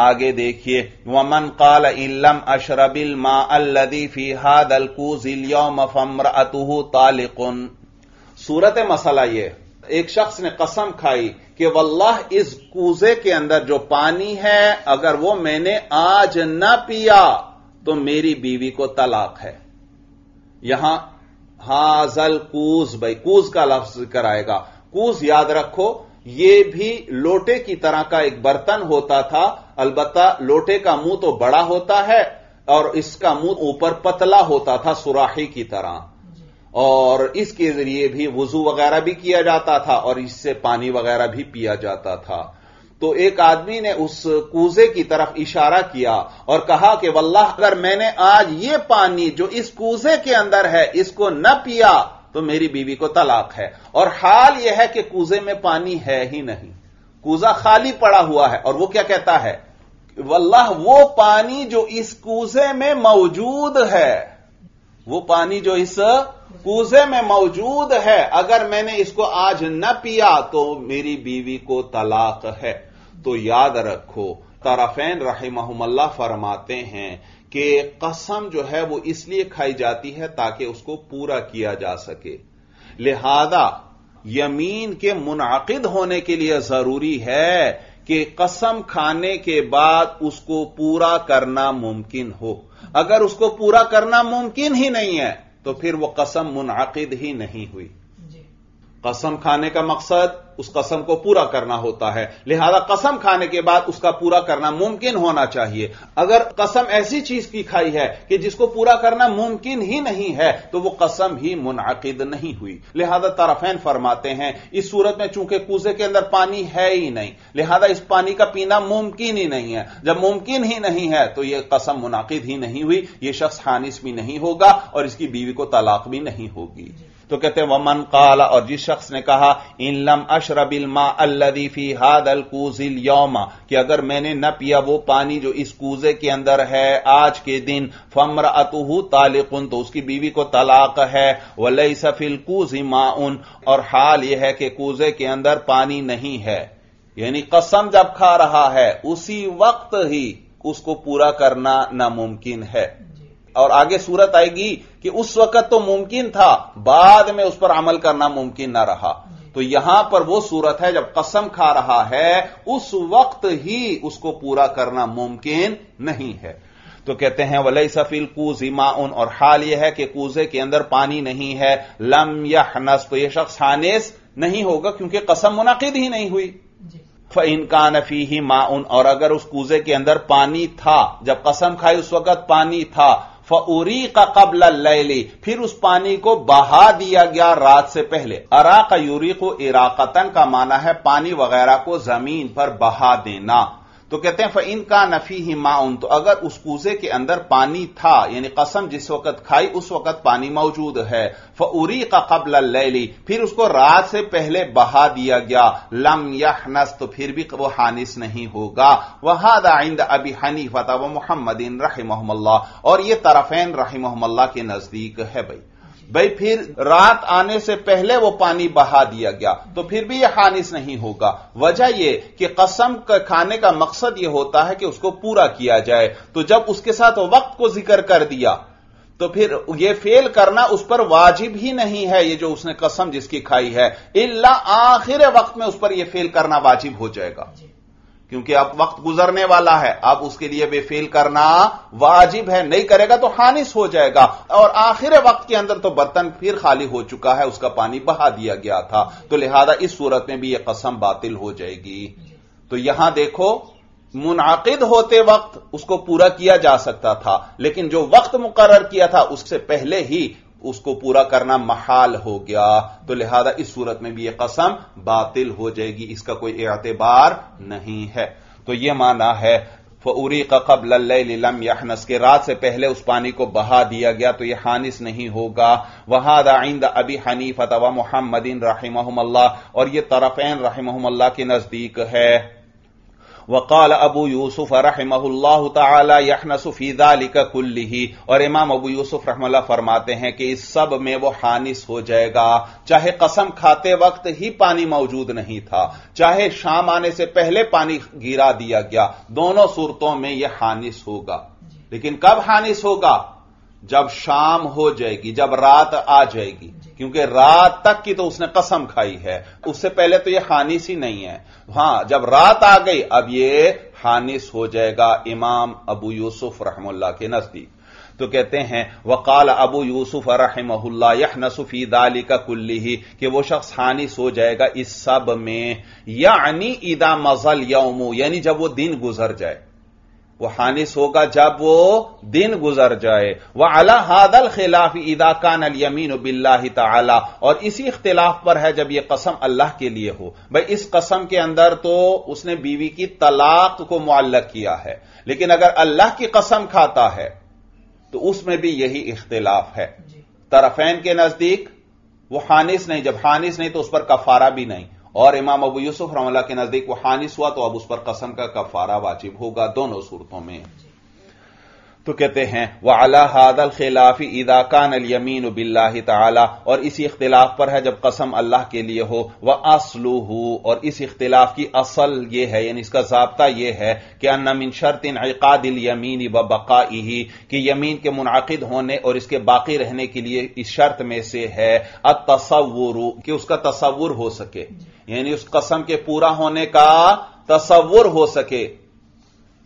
आगे देखिए, वमन काल इल्लम अशरबिल मा अल्लज़ी फी हादल कूज़िल यौम फम्रअतुहु तालिकुन। सूरत मसला ये, एक शख्स ने कसम खाई कि वल्लाह इस कूजे के अंदर जो पानी है अगर वो मैंने आज ना पिया तो मेरी बीवी को तलाक है। यहां हाजल कूज, भाई कूज का लफ्ज जिक्र आएगा। कूज याद रखो यह भी लोटे की तरह का एक बर्तन होता था, अलबत्ता लोटे का मुंह तो बड़ा होता है और इसका मुंह ऊपर पतला होता था सुराही की तरह, और इसके जरिए भी वुजू वगैरह भी किया जाता था और इससे पानी वगैरह भी पिया जाता था। तो एक आदमी ने उस कूजे की तरफ इशारा किया और कहा कि वल्लाह अगर मैंने आज ये पानी जो इस कूजे के अंदर है इसको न पिया तो मेरी बीवी को तलाक है। और हाल यह है कि कूजे में पानी है ही नहीं, कूजा खाली पड़ा हुआ है। और वो क्या कहता है, वल्लाह वो पानी जो इस कूजे में मौजूद है, वो पानी जो इस कूजे में मौजूद है, अगर मैंने इसको आज न पिया तो मेरी बीवी को तलाक है। तो याद रखो, तरफैन रहिमहुमल्लाह फरमाते हैं कि कसम जो है वो इसलिए खाई जाती है ताकि उसको पूरा किया जा सके। लिहाजा यमीन के मुनाकिद होने के लिए जरूरी है कि कसम खाने के बाद उसको पूरा करना मुमकिन हो। अगर उसको पूरा करना मुमकिन ही नहीं है तो फिर वो कसम मुनाकिद ही नहीं हुई। कसम खाने का मकसद उस कसम को पूरा करना होता है, लिहाजा कसम खाने के बाद उसका पूरा करना मुमकिन होना चाहिए। अगर कसम ऐसी चीज की खाई है कि जिसको पूरा करना मुमकिन ही नहीं है तो वो कसम ही मुनाकिद नहीं हुई। लिहाजा तरफैन फरमाते हैं इस सूरत में चूंकि कूजे के अंदर पानी है ही नहीं, लिहाजा इस पानी का पीना मुमकिन ही नहीं है। जब मुमकिन ही नहीं है तो यह कसम मुनाकिद ही नहीं हुई, यह शख्स हानिस भी नहीं होगा और इसकी बीवी को तलाक भी नहीं होगी। तो कहते हैं वमन काला, और जिस शख्स ने कहा इन लम अशरबिल मा अल्लज़ी फी हादल कूज़िल यौमा, कि अगर मैंने न पिया वो पानी जो इस कूजे के अंदर है आज के दिन, फमरअतुहु तालिकुन, तो उसकी बीवी को तलाक है। वलैस फिल कूज़ि माउन, और हाल यह है कि कूजे के अंदर पानी नहीं है। यानी कसम जब खा रहा है उसी वक्त ही उसको पूरा करना नामुमकिन है। और आगे सूरत आएगी कि उस वक्त तो मुमकिन था, बाद में उस पर अमल करना मुमकिन ना रहा। तो यहां पर वो सूरत है जब कसम खा रहा है उस वक्त ही उसको पूरा करना मुमकिन नहीं है। तो कहते हैं वलैस फिल कूज़ि माउन, और हाल यह है कि कूजे के अंदर पानी नहीं है। लम यहनस, तो यह शख्स हानिस नहीं होगा क्योंकि कसम मुनाकिद ही नहीं हुई। इन कान फीही माउन, और अगर उस कूजे के अंदर पानी था, जब कसम खाई उस वक्त पानी था। फउरी का कबल लैली, फिर उस पानी को बहा दिया गया रात से पहले। अराका यूरी को इराकतन का माना है पानी वगैरह को जमीन पर बहा देना। तो कहते हैं फइन का नफी ही माउन, तो अगर उस कूजे के अंदर पानी था, यानी कसम जिस वक्त खाई उस वक्त पानी मौजूद है। फउरी का कबल लैली, फिर उसको रात से पहले बहा दिया गया। लम यहनस, तो फिर भी वो हानिस नहीं होगा। वहादा इंद अबी हनीफा व मुहम्मदिन रहिमहुमुल्लाह, और ये तरफैन रहिमहुमुल्लाह के नजदीक है। भाई भाई फिर रात आने से पहले वो पानी बहा दिया गया तो फिर भी यह हानिस नहीं होगा। वजह यह कि कसम खाने का मकसद यह होता है कि उसको पूरा किया जाए। तो जब उसके साथ वक्त को जिक्र कर दिया तो फिर यह फेल करना उस पर वाजिब ही नहीं है। ये जो उसने कसम जिसकी खाई है, इल्ला आखिर वक्त में उस पर यह फेल करना वाजिब हो जाएगा, क्योंकि अब वक्त गुजरने वाला है। अब उसके लिए वे फेल करना वाजिब है, नहीं करेगा तो हानिस हो जाएगा। और आखिर वक्त के अंदर तो बर्तन फिर खाली हो चुका है, उसका पानी बहा दिया गया था, तो लिहाजा इस सूरत में भी यह कसम बातिल हो जाएगी। तो यहां देखो, मुनाकिद होते वक्त उसको पूरा किया जा सकता था, लेकिन जो वक्त मुकर्रर किया था उससे पहले ही उसको पूरा करना महाल हो गया। तो लिहाजा इस सूरत में भी यह कसम बातिल हो जाएगी, इसका कोई एतबार नहीं है। तो यह माना है फउरीक़ क़ब्ल अल-लैल लम यहनस, के रात से पहले उस पानी को बहा दिया गया तो यह हानिस नहीं होगा। वहादा इंद अबी हनीफा व मुहम्मदिन रहिमहुमुल्लाह, और यह तरफैन रहिमहुमुल्लाह के नजदीक है। वक़ाल अबू यूसुफ रहमहुल्लाह तआला यहनसु फी ज़ालिका कुल्लिही, और इमाम अबू यूसुफ रहमहुल्लाह फरमाते हैं कि इस सब में वो हानिस हो जाएगा। चाहे कसम खाते वक्त ही पानी मौजूद नहीं था, चाहे शाम आने से पहले पानी गिरा दिया गया, दोनों सूरतों में यह हानिस होगा। लेकिन कब हानिस होगा? जब शाम हो जाएगी, जब रात आ जाएगी, क्योंकि रात तक की तो उसने कसम खाई है, उससे पहले तो यह हानिस ही नहीं है। हां, जब रात आ गई अब यह हानिस हो जाएगा, इमाम अबू यूसुफ रहमहुल्लाह के नजदीक। तो कहते हैं वकाल अबू यूसुफ रहमहुल्लाह यहनसु फी ज़ालिका कुल्लिही, कि वो शख्स हानिस हो जाएगा इस सब में। यानी इदा मज़ल यौमु, यानी जब वो दिन गुजर जाए। वो हानिस होगा जब वो दिन गुजर जाए। वह अला हादल खिलाफ इदा कान अल यमीन बिल्लाहि ताला, और इसी इख्तिलाफ पर है जब यह कसम अल्लाह के लिए हो। भाई इस कसम के अंदर तो उसने बीवी की तलाक को मुअल्लक किया है, लेकिन अगर अल्लाह की कसम खाता है तो उसमें भी यही इख्तिलाफ है। तरफैन के नजदीक वो हानिस नहीं, जब हानिस नहीं तो उस पर कफारा भी नहीं, और इमाम अबू यूसुफ रहमतुल्लाह के नजदीक वो हानिस हुआ तो अब उस पर कसम का कफारा वाजिब होगा दोनों सूरतों में। तो कहते हैं वह अला हादल खिलाफी इदा कान अल यमीन बिल्लाहि ताला, और इसी इख्तिलाफ पर है जब कसम अल्लाह के लिए हो। वह असलूहू, और इस इख्तिलाफ की असल यह है, यानी इसका ज़ाब्ता यह है कि अन्ना मिन शर्त इनइक़ादिल यमीन व बक़ाइही, कि यमीन के मुनाकिद होने और इसके बाकी रहने के लिए इस शर्त में से है अतसव्वुरु, कि उसका तसव्वुर हो सके, यानी उस कसम के पूरा होने का तसव्वुर हो सके।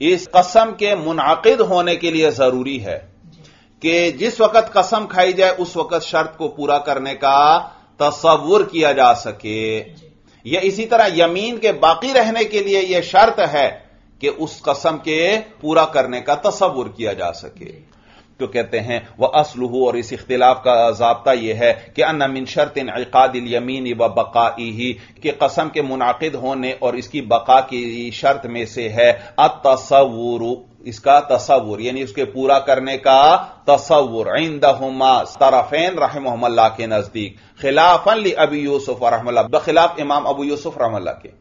इस कसम के मुनाकिद होने के लिए जरूरी है कि जिस वक्त कसम खाई जाए उस वक्त शर्त को पूरा करने का तसव्वुर किया जा सके। यह इसी तरह यमीन के बाकी रहने के लिए यह शर्त है कि उस कसम के पूरा करने का तसव्वुर किया जा सके। तो कहते हैं वह असलहू, और इस इख्तिलाफ का ज़ाब्ता यह है कि अन्ना मिन शर्त इनइक़ादिल यमीन व बक़ाइही, कि कसम के मुनाकिद होने और इसकी बका की शर्त में से है अतसव्वुरु, इसका तसव्वुर यानी उसके पूरा करने का तसव्वुर इंदहुमा तरफैन रहमहुल्लाह के नजदीक खिलाफन लि अबी यूसुफ रहमतुल्लाह, बखिलाफ इमाम अबू यूसुफ रहमतुल्लाह के।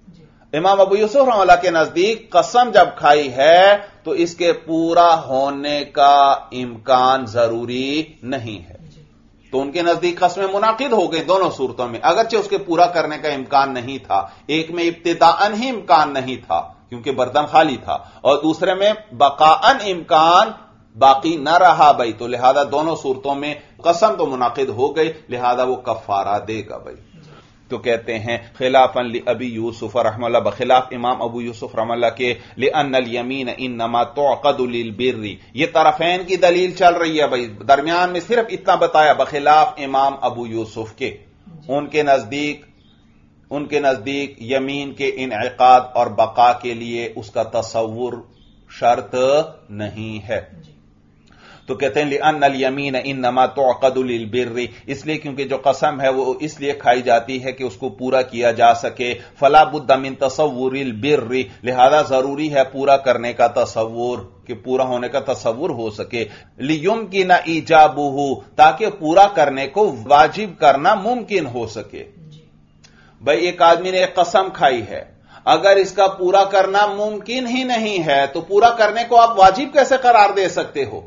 इमाम अबू यूसुफ रहमतुल्लाह के नजदीक कसम जब खाई है तो इसके पूरा होने का इम्कान जरूरी नहीं है, तो उनके नजदीक कसमें मुनाकिद हो गई दोनों सूरतों में, अगरचे उसके पूरा करने का इम्कान नहीं था। एक में इब्तिदाअन ही इम्कान नहीं था क्योंकि बर्तन खाली था, और दूसरे में बकाअन इम्कान बाकी न रहा। भाई तो लिहाजा दोनों सूरतों में कसम तो मुनाकिद हो गई, लिहाजा वो कफारा देगा। भाई तो कहते हैं खिलाफन लि अबी यूसुफ रहमतुल्लाह, बखिलाफ इमाम अबू यूसुफ रहमतुल्लाह के। लिअन्नल यमीन इन्नमा तुअक़दु लिल बिर्रि, ये तरफैन की दलील चल रही है। भाई दरमियान में सिर्फ इतना बताया बखिलाफ इमाम अबू यूसुफ के, उनके नजदीक उनके नजदीक यमीन के इनइक़ाद और बका के लिए उसका तसव्वुर शर्त नहीं है। तो कहते हैं लिअन्नल यमीन इन्नमा तुअक़दु लिल बिर्रि, इसलिए क्योंकि जो कसम है वो इसलिए खाई जाती है कि उसको पूरा किया जा सके। फला बुद्द मिन तसव्वुरिल बिर्रि, लिहाजा जरूरी है पूरा करने का तसव्वुर, कि पूरा होने का तसव्वुर हो सके। लियुमकिना इजाबुहु, ताकि पूरा करने को वाजिब करना मुमकिन हो सके। भाई एक आदमी ने एक कसम खाई है, अगर इसका पूरा करना मुमकिन ही नहीं है तो पूरा करने को आप वाजिब कैसे करार दे सकते हो?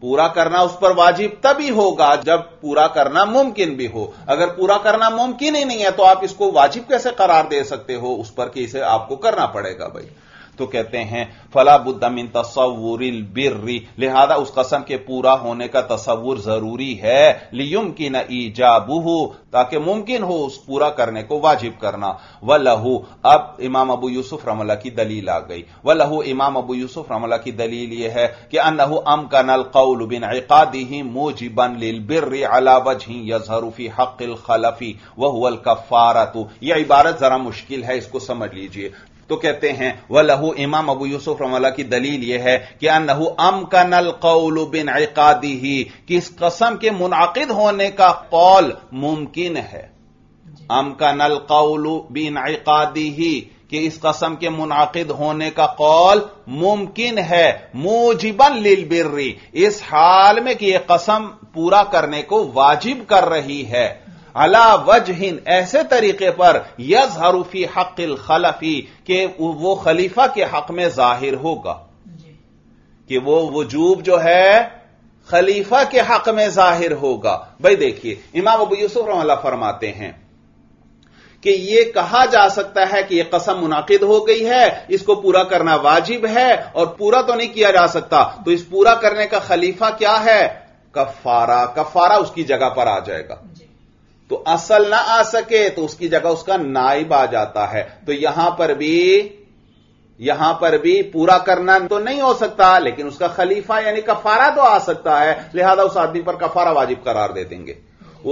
पूरा करना उस पर वाजिब तभी होगा जब पूरा करना मुमकिन भी हो। अगर पूरा करना मुमकिन ही नहीं है तो आप इसको वाजिब कैसे करार दे सकते हो उस पर कि इसे आपको करना पड़ेगा। भाई तो कहते हैं फला बुद्द मिन तसव्वुरिल बिर्रि, लिहाजा उस कसम के पूरा होने का तसव्वुर जरूरी है। लियुमकिन ईजाबुहु, ताकि मुमकिन हो उस पूरा करने को वाजिब करना। वलहु, अब इमाम अबू यूसुफ रहमतुल्लाह की दलील आ गई। वलहु, इमाम अबू यूसुफ रहमतुल्लाह की दलील यह है कि अन्नहु अमकनल कौलु बिनइक़ादिही मूजिबन लिल बिर्रि अला वजहि यज़हरु फी हक़्क़िल खलफ़ी व हुवल कफ़ारतु। यह इबारत जरा मुश्किल है, इसको समझ लीजिए। तो कहते हैं वलहू, इमाम अबू यूसुफ रहमतुल्लाह की दलील यह है कि अन्नहु अमकनल कौलु बिनइक़ादिही, कि इस कसम के मुनाकिद होने का कौल मुमकिन है। अमकनल कौलु बिनइक़ादिही, कि इस कसम के मुनाकिद होने का कौल मुमकिन है। मूजिबन लिल बिर्रि, इस हाल में कि यह कसम पूरा करने को वाजिब कर रही है। अला वजहिन, ऐसे तरीके पर। यज़हरु फी हक़्क़िल खलफ़ी, के वो खलीफा के हक में जाहिर होगा, कि वो वजूब जो है खलीफा के हक में जाहिर होगा। भाई देखिए इमाम अबू यूसुफ रहमतुल्लाह फरमाते हैं कि यह कहा जा सकता है कि यह कसम मुनाकिद हो गई है, इसको पूरा करना वाजिब है और पूरा तो नहीं किया जा सकता, तो इस पूरा करने का खलीफा क्या है? कफारा। कफारा उसकी जगह पर आ जाएगा, तो असल ना आ सके तो उसकी जगह उसका नाइब आ जाता है। तो यहां पर भी यहां पर भी पूरा करना तो नहीं हो सकता, लेकिन उसका खलीफा यानी कफारा तो आ सकता है, लिहाजा उस आदमी पर कफारा वाजिब करार दे देंगे।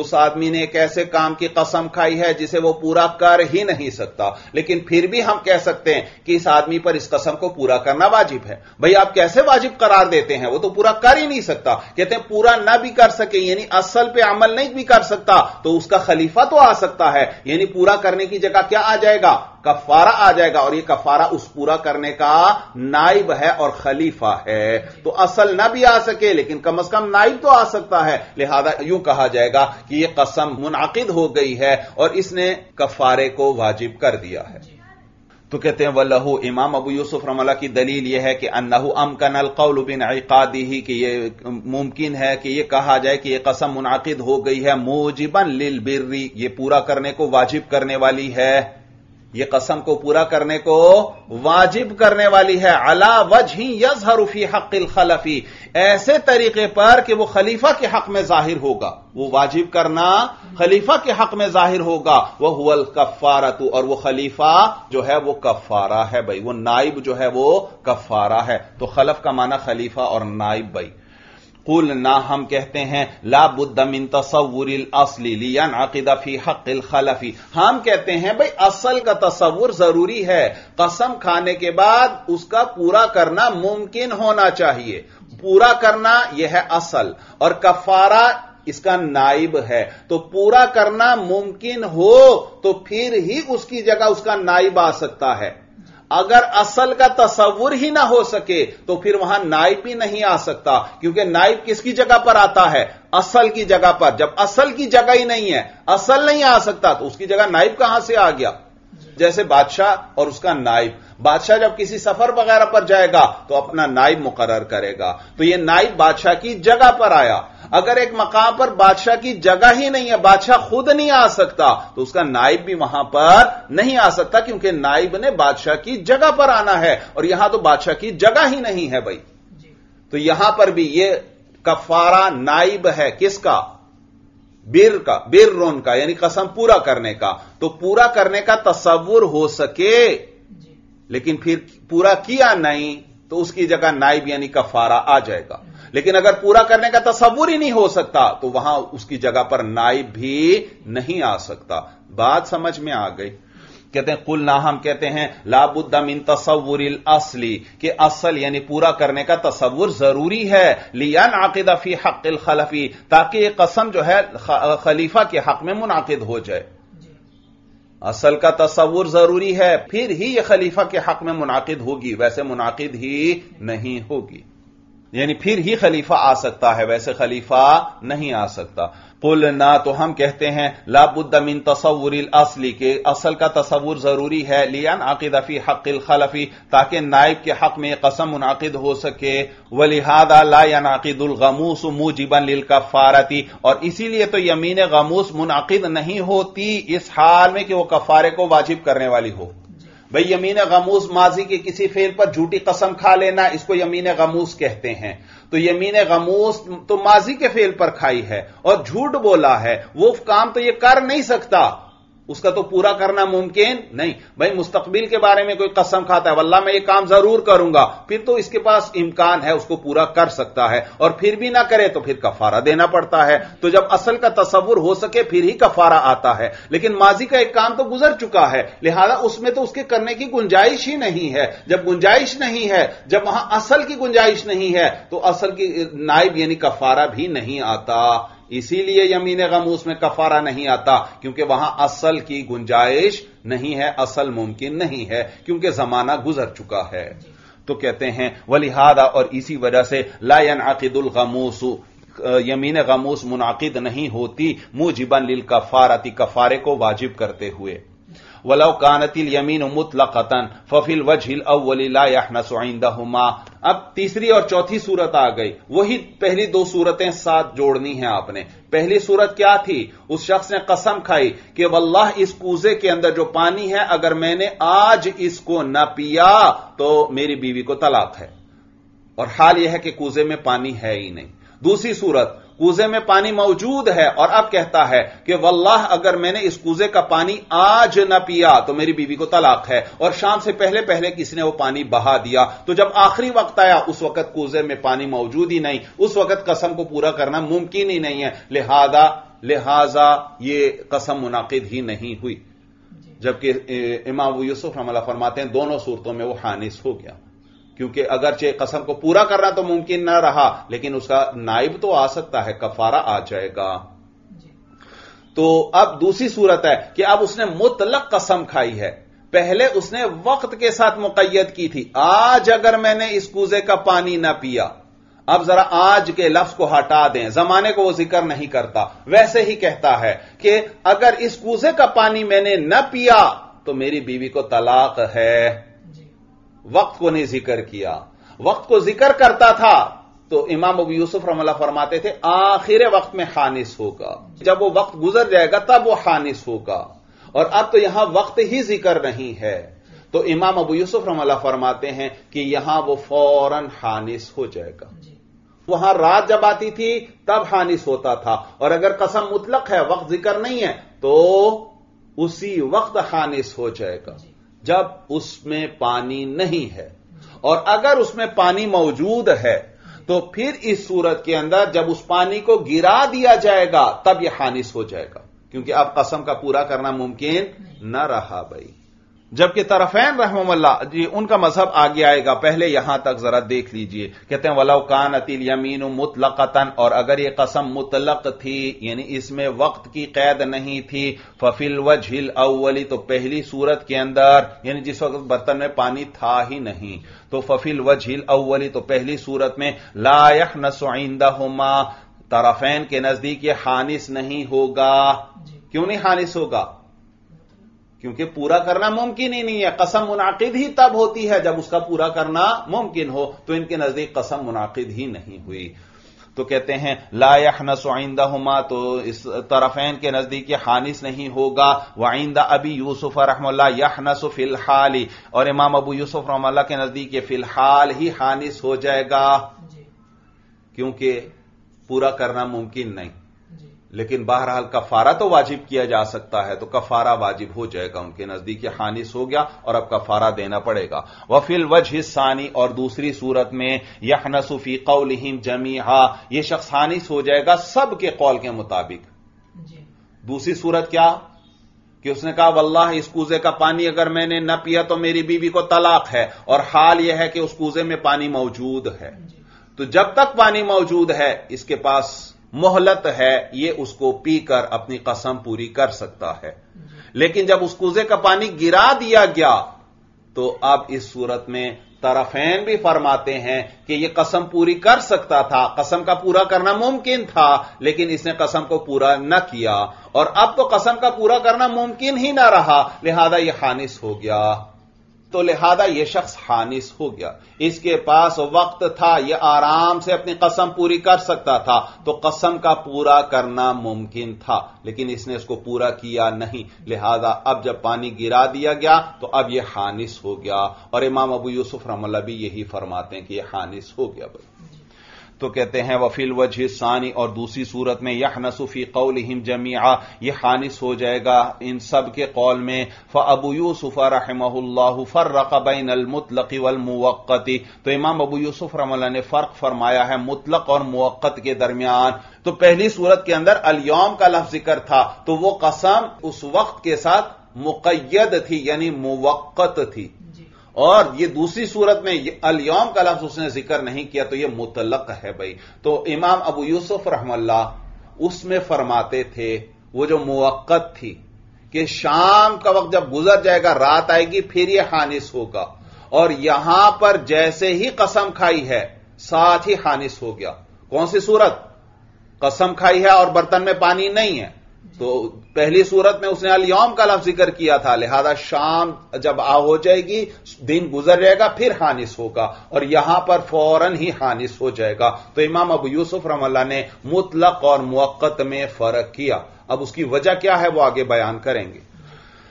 उस आदमी ने एक ऐसे काम की कसम खाई है जिसे वो पूरा कर ही नहीं सकता, लेकिन फिर भी हम कह सकते हैं कि इस आदमी पर इस कसम को पूरा करना वाजिब है। भाई आप कैसे वाजिब करार देते हैं, वो तो पूरा कर ही नहीं सकता। कहते हैं पूरा ना भी कर सके यानी असल पे अमल नहीं भी कर सकता तो उसका खलीफा तो आ सकता है, यानी पूरा करने की जगह क्या आ जाएगा, कफारा आ जाएगा। और यह कफारा उस पूरा करने का नाइब है और खलीफा है, तो असल ना भी आ सके लेकिन कम अज कम नाइब तो आ सकता है। लिहाजा यूं कहा जाएगा कि यह कसम मुनाकिद हो गई है और इसने कफारे को वाजिब कर दिया है। तो कहते हैं वल्लाहु, इमाम अबू यूसुफ रहमतुल्लाह की दलील यह है कि अन्नहु अमकन अल कौल बिन इक़ादिही, कि यह मुमकिन है कि यह कहा जाए कि यह कसम मुनाकिद हो गई है मूजिबन लिल बिर्री, यह पूरा करने को वाजिब करने वाली है, यह कसम को पूरा करने को वाजिब करने वाली है। अला वजही यज़हरु फी हक़्क़िल खलफी, ऐसे तरीके पर कि वो खलीफा के हक में जाहिर होगा, वो वाजिब करना खलीफा के हक में जाहिर होगा। वह हुवल कफ़ारतु, और वो खलीफा जो है वो कफारा है, भाई वो नाइब जो है वो कफारा है। तो खलफ का माना खलीफा और नाइब। भाई कुल ना, हम कहते हैं ला बुद्द मिन तसव्वुरिल असली लियनअक़िद फी हक़्क़िल खलफी, हम कहते हैं भाई असल का तसव्वुर जरूरी है, कसम खाने के बाद उसका पूरा करना मुमकिन होना चाहिए। पूरा करना यह है असल और कफारा इसका नाइब है, तो पूरा करना मुमकिन हो तो फिर ही उसकी जगह उसका नाइब आ सकता है। अगर असल का तसव्वुर ही ना हो सके तो फिर वहां नाइब भी नहीं आ सकता, क्योंकि नाइब किसकी जगह पर आता है, असल की जगह पर। जब असल की जगह ही नहीं है, असल नहीं आ सकता, तो उसकी जगह नाइब कहां से आ गया। जैसे बादशाह और उसका नाइब, बादशाह जब किसी सफर वगैरह पर जाएगा तो अपना नाइब मुकर्रर करेगा, तो यह नाइब बादशाह की जगह पर आया। अगर एक मकाम पर बादशाह की जगह ही नहीं है, बादशाह खुद नहीं आ सकता, तो उसका नाइब भी वहां पर नहीं आ सकता, क्योंकि नाइब ने बादशाह की जगह पर आना है और यहां तो बादशाह की जगह ही नहीं है। भाई तो यहां पर भी यह कफारा नाइब है, किसका, बिर का, बिर रोन का, यानी कसम पूरा करने का। तो पूरा करने का तसव्वुर हो सके लेकिन फिर पूरा किया नहीं तो उसकी जगह नाइब यानी कफारा आ जाएगा। लेकिन अगर पूरा करने का तसव्वुर ही नहीं हो सकता तो वहां उसकी जगह पर नाइब भी नहीं आ सकता। बात समझ में आ गई। कहते हैं कुल ना, हम कहते हैं ला बुद्द मिन तसव्वुरिल असली, कि असल यानी पूरा करने का तसव्वुर जरूरी है। लियनअक़िद फी हक़्क़िल खलफी, ताकि यह कसम जो है खलीफा के हक में मुनाकिद हो जाए। असल का तसव्वुर जरूरी है फिर ही यह खलीफा के हक में मुनाकिद होगी, वैसे मुनाकिद ही नहीं होगी, यानी फिर ही खलीफा आ सकता है, वैसे खलीफा नहीं आ सकता। कुल ना, तो हम कहते हैं ला बुद्द मिन तसव्वुरिल असली, के असल का तसव्वुर जरूरी है। लियनअक़िद फी हक़्क़िल खलफी, ताकि नाइब के हक में कसम मुनाकिद हो सके। वलिहादा ला यनाक़िदुल गमूस मूजिबन लिल कफ़ारती, और इसीलिए तो यमीन गमूस मुनाकिद नहीं होती इस हाल में कि वह कफारे को वाजिब करने वाली हो। भाई यमीन गमूस माजी के किसी फेल पर झूठी कसम खा लेना, इसको यमीन गमूस कहते हैं। तो यमीन गमूस तो माजी के फेल पर खाई है और झूठ बोला है, वो काम तो यह कर नहीं सकता, उसका तो पूरा करना मुमकिन नहीं। भाई मुस्तकबिल के बारे में कोई कसम खाता है, वल्लाह मैं ये काम जरूर करूंगा, फिर तो इसके पास इम्कान है, उसको पूरा कर सकता है, और फिर भी ना करे तो फिर कफारा देना पड़ता है। तो जब असल का तसव्वुर हो सके फिर ही कफारा आता है, लेकिन माजी का एक काम तो गुजर चुका है, लिहाजा उसमें तो उसके करने की गुंजाइश ही नहीं है। जब गुंजाइश नहीं है, जब वहां असल की गुंजाइश नहीं है, तो असल की नाइब यानी कफारा भी नहीं आता। इसीलिए यमीन गमूस में कफारा नहीं आता, क्योंकि वहां असल की गुंजाइश नहीं है, असल मुमकिन नहीं है, क्योंकि जमाना गुजर चुका है। तो कहते हैं वलिहादा, और इसी वजह से ला यनअक़िदुल गमूस, यमीन गमूस मुनाकिद नहीं होती मूजिबन लिल कफारती, कफारे को वाजिब करते हुए। वलौ कानतिल यमीन मुतलक़तन फफिल वजहिल अव्वल ला यहनसु इंदहुमा। अब तीसरी और चौथी सूरत आ गई, वही पहली दो सूरतें साथ जोड़नी है आपने। पहली सूरत क्या थी, उस शख्स ने कसम खाई कि वल्लाह इस कूजे के अंदर जो पानी है अगर मैंने आज इसको न पिया तो मेरी बीवी को तलाक है, और हाल यह है कि कूजे में पानी है ही नहीं। दूसरी सूरत कूजे में पानी मौजूद है और अब कहता है कि वल्लाह अगर मैंने इस कूजे का पानी आज न पिया तो मेरी बीवी को तलाक है, और शाम से पहले पहले किसी ने वो पानी बहा दिया, तो जब आखिरी वक्त आया उस वक्त कूजे में पानी मौजूद ही नहीं, उस वक्त कसम को पूरा करना मुमकिन ही नहीं है, लिहाजा लिहाजा ये कसम मुनाकिद ही नहीं हुई। जबकि इमाम यूसुफ रहमतुल्लाह फरमाते हैं दोनों सूरतों में वो हानिस हो गया, क्योंकि अगरचे कसम को पूरा करना तो मुमकिन ना रहा लेकिन उसका नाइब तो आ सकता है, कफारा आ जाएगा। तो अब दूसरी सूरत है कि अब उसने मुतलक कसम खाई है, पहले उसने वक्त के साथ मुकय्यद की थी, आज अगर मैंने इस कूजे का पानी ना पिया, अब जरा आज के लफ्ज को हटा दें, जमाने को वो जिक्र नहीं करता, वैसे ही कहता है कि अगर इस कूजे का पानी मैंने न पिया तो मेरी बीवी को तलाक है, वक्त को नहीं जिक्र किया। वक्त को जिक्र करता था तो इमाम अबू यूसुफ रहमतुल्लाह फरमाते थे आखिर वक्त में हानिस होगा, जब वो वक्त गुजर जाएगा तब वो हानिस होगा, और अब तो यहां वक्त ही जिक्र नहीं है, तो इमाम अबू यूसुफ रहमतुल्लाह फरमाते हैं कि यहां वो फौरन हानिस हो जाएगा। वहां रात जब आती थी तब हानिस होता था, और अगर कसम मुतलक है वक्त जिक्र नहीं है तो उसी वक्त हानिस हो जाएगा जब उसमें पानी नहीं है, और अगर उसमें पानी मौजूद है तो फिर इस सूरत के अंदर जब उस पानी को गिरा दिया जाएगा तब यह हानिस हो जाएगा, क्योंकि अब कसम का पूरा करना मुमकिन न रहा। भाई जबकि तरफैन रहमतुल्लाह जी उनका मजहब आगे आएगा, पहले यहां तक जरा देख लीजिए। कहते हैं वलौ कानतिल यमीनु मुतलकतन, और अगर यह कसम मुतलक थी यानी इसमें वक्त की कैद नहीं थी, फफिल वजहिल अव्वली, तो पहली सूरत के अंदर यानी जिस वक्त बर्तन में पानी था ही नहीं, तो फफिल वजहिल अव्वली तो पहली सूरत में ला यहनसु इंदहुमा, तरफैन के नजदीक यह हानिस नहीं होगा। क्यों नहीं हानिस होगा? क्योंकि पूरा करना मुमकिन ही नहीं है। कसम मुनाकिद ही तब होती है जब उसका पूरा करना मुमकिन हो, तो इनके नजदीक कसम मुनाकिद ही नहीं हुई। तो कहते हैं ला यहनसु इंदहुमा, तो इस तरफैन के नजदीक ये हानिस नहीं होगा। व इंदा अबी यूसुफ रहमतुल्लाह यहनसु फिल हाली, और इमाम अबू यूसुफ रहमतुल्लाह के नजदीक ये फिलहाल ही हानिस हो जाएगा, क्योंकि पूरा करना मुमकिन नहीं, लेकिन बहरहाल कफारा तो वाजिब किया जा सकता है, तो कफारा वाजिब हो जाएगा उनके नजदीक, यह हानिस हो गया और अब कफारा देना पड़ेगा। वफिल वजहि सानी, और दूसरी सूरत में यहनसु फी कौलिहिम जमीहा, यह शख्स हानिस हो जाएगा सबके कौल के मुताबिक। दूसरी सूरत क्या कि उसने कहा वल्लाह इस कूजे का पानी अगर मैंने न पिया तो मेरी बीवी को तलाक है, और हाल यह है कि उस कूजे में पानी मौजूद है, तो जब तक पानी मौजूद है इसके पास मोहलत है, यह उसको पीकर अपनी कसम पूरी कर सकता है। लेकिन जब उस कूजे का पानी गिरा दिया गया तो अब इस सूरत में तरफेन भी फरमाते हैं कि यह कसम पूरी कर सकता था, कसम का पूरा करना मुमकिन था, लेकिन इसने कसम को पूरा न किया, और अब तो कसम का पूरा करना मुमकिन ही ना रहा, लिहाजा यह हानिस हो गया। तो लिहाजा यह शख्स हानिस हो गया, इसके पास वक्त था, यह आराम से अपनी कसम पूरी कर सकता था, तो कसम का पूरा करना मुमकिन था, लेकिन इसने इसको पूरा किया नहीं, लिहाजा अब जब पानी गिरा दिया गया तो अब यह हानिस हो गया। और इमाम अबू यूसुफ रहमतुल्लाह भी यही फरमाते हैं कि यह हानिस हो गया। भाई तो कहते हैं वफिल वजह सानी, और दूसरी सूरत में यहनसु फी कौलिहिम जमीआ, यह हानिस हो जाएगा इन सब के कौल में। फ अबू यूसुफ रहमहुल्लाह फर्रक बैनल मुतलक वल मुवक्कती, तो इमाम अबू यूसुफ रहमहुल्लाह ने फर्क फरमाया है मुतलक और मुवक्कत के दरमियान। तो पहली सूरत के अंदर अल्यौम का लफ्ज जिक्र था, तो वो कसम उस वक्त के साथ मुकय्यद थी यानी मुवक्कत थी, और ये दूसरी सूरत में अल्यौम का लफ्ज उसने जिक्र नहीं किया, तो ये मुतलक है। भाई तो इमाम अबू यूसुफ रहमतुल्लाह उसमें फरमाते थे वो जो मुवक्कत थी कि शाम का वक्त जब गुजर जाएगा, रात आएगी, फिर यह हानिस होगा, और यहां पर जैसे ही कसम खाई है साथ ही हानिस हो गया। कौन सी सूरत? कसम खाई है और बर्तन में पानी नहीं है, तो पहली सूरत में उसने अल्यौम का लफ्ज जिक्र किया था, लिहाजा शाम जब आ हो जाएगी, दिन गुजर जाएगा, फिर हानिस होगा, और यहां पर फौरन ही हानिस हो जाएगा। तो इमाम अबू यूसुफ रहमतुल्लाह ने मुतलक और मुवक्कत में फर्क किया। अब उसकी वजह क्या है वो आगे बयान करेंगे।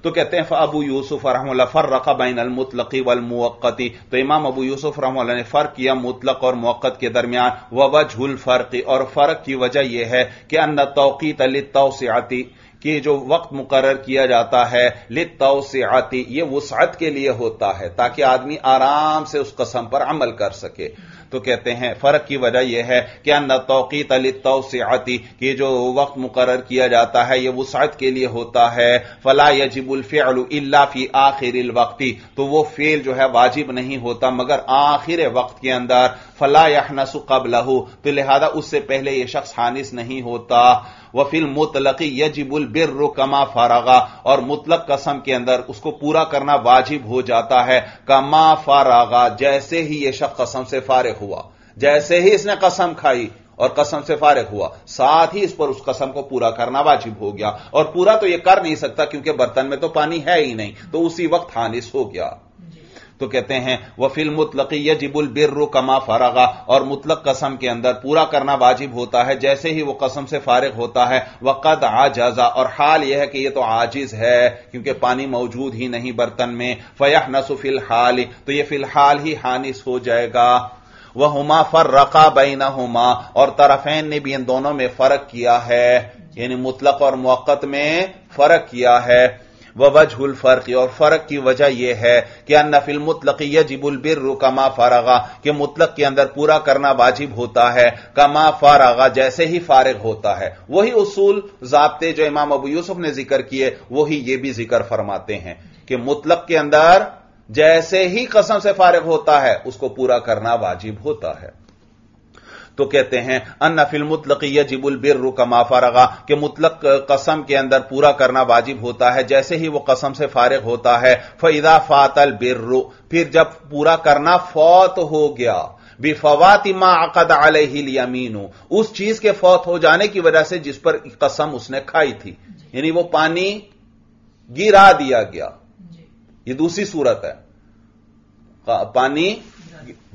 तो कहते हैं अबू यूसुफ रहमतुल्लाह फर्रक़ बैनल मुतलक़ी वल मुवक़्क़ती, तो इमाम अबू यूसुफ रहमतुल्लाह ने फर्क किया मुतलक़ और मुवक़्क़त के दरमियान। व वजहुल फ़र्क़, और फर्क की वजह यह है कि अन्न तौक़ीत लित्तौसिअती, कि जो वक्त मुकर्रर किया जाता है लित्तौसिअती ये वुसअत के लिए होता है ताकि आदमी आराम से उस कसम पर अमल कर सके। तो कहते हैं फर्क की वजह यह है कि अन्न तौक़ीत लित्तौसिअती कि जो वक्त मुकर्रर किया जाता है यह वुसअत के लिए होता है। फला यजिबुल फ़िअलु इल्ला फ़ी आख़िरिल वक़्ति, तो वो फ़ेल जो है वाजिब नहीं होता मगर आखिर वक्त के अंदर। फला यहनसु क़ब्लहु, तो लिहाजा उससे पहले यह शख्स हानिस नहीं होता। वफिल मुतलक़ी यजिबुल बिर्रु कमा फ़रग़ा, और मुतलक कसम के अंदर उसको पूरा करना वाजिब हो जाता है। कमा फ़रग़ा, जैसे ही यह शख्स कसम से फारिग हुआ, जैसे ही इसने कसम खाई और कसम से फारिग हुआ साथ ही इस पर उस कसम को पूरा करना वाजिब हो गया। और पूरा तो यह कर नहीं सकता क्योंकि बर्तन में तो पानी है ही नहीं, तो उसी वक्त हानिस हो गया। तो कहते हैं वफिल मुतलक़ी यजिबुल बिर्रु कमा फ़रग़ा, और मुतलक कसम के अंदर पूरा करना वाजिब होता है जैसे ही वह कसम से फारिग होता है। वक़द आजज़ा, और हाल यह है कि यह तो आजिज है क्योंकि पानी मौजूद ही नहीं बर्तन में। फ़यहनसु फ़िल हाल, तो यह फिलहाल ही हानिस हो जाएगा। वह हुमा फ़र्रक़ा बैनहुमा, और तरफ़ैन ने भी इन दोनों में फर्क किया है यानी मुतलक और मुअक्कत में फर्क किया है। वजहुल फ़र्क़, और फर्क की वजह यह है कि अन्न फिल मुतलक़ी यजिबुल बिर्रु कमा फ़रग़ा, के मुतलक के अंदर पूरा करना वाजिब होता है कमा फ़रग़ा, जैसे ही फारिग होता है। वही उसूल ज़ाब्ते जो इमाम अबू यूसुफ ने जिक्र किए वही ये भी जिक्र फरमाते हैं कि मुतलक के अंदर जैसे ही कसम से फारिग होता है उसको पूरा करना वाजिब होता है। तो कहते हैं अन्ना फिल मुतलक़ी यजिबुल बिर्रु कमा फ़रग़ा, के मुतलक कसम के अंदर पूरा करना वाजिब होता है जैसे ही वह कसम से फारिग होता है। फ़इज़ा फ़ातल बिर्रु, फिर जब पूरा करना फौत हो गया बिफ़वाति मा अक़द अलैहिल यमीनु, उस चीज के फौत हो जाने की वजह से जिस पर कसम उसने खाई थी, यानी वो पानी गिरा दिया गया। ये दूसरी सूरत है पानी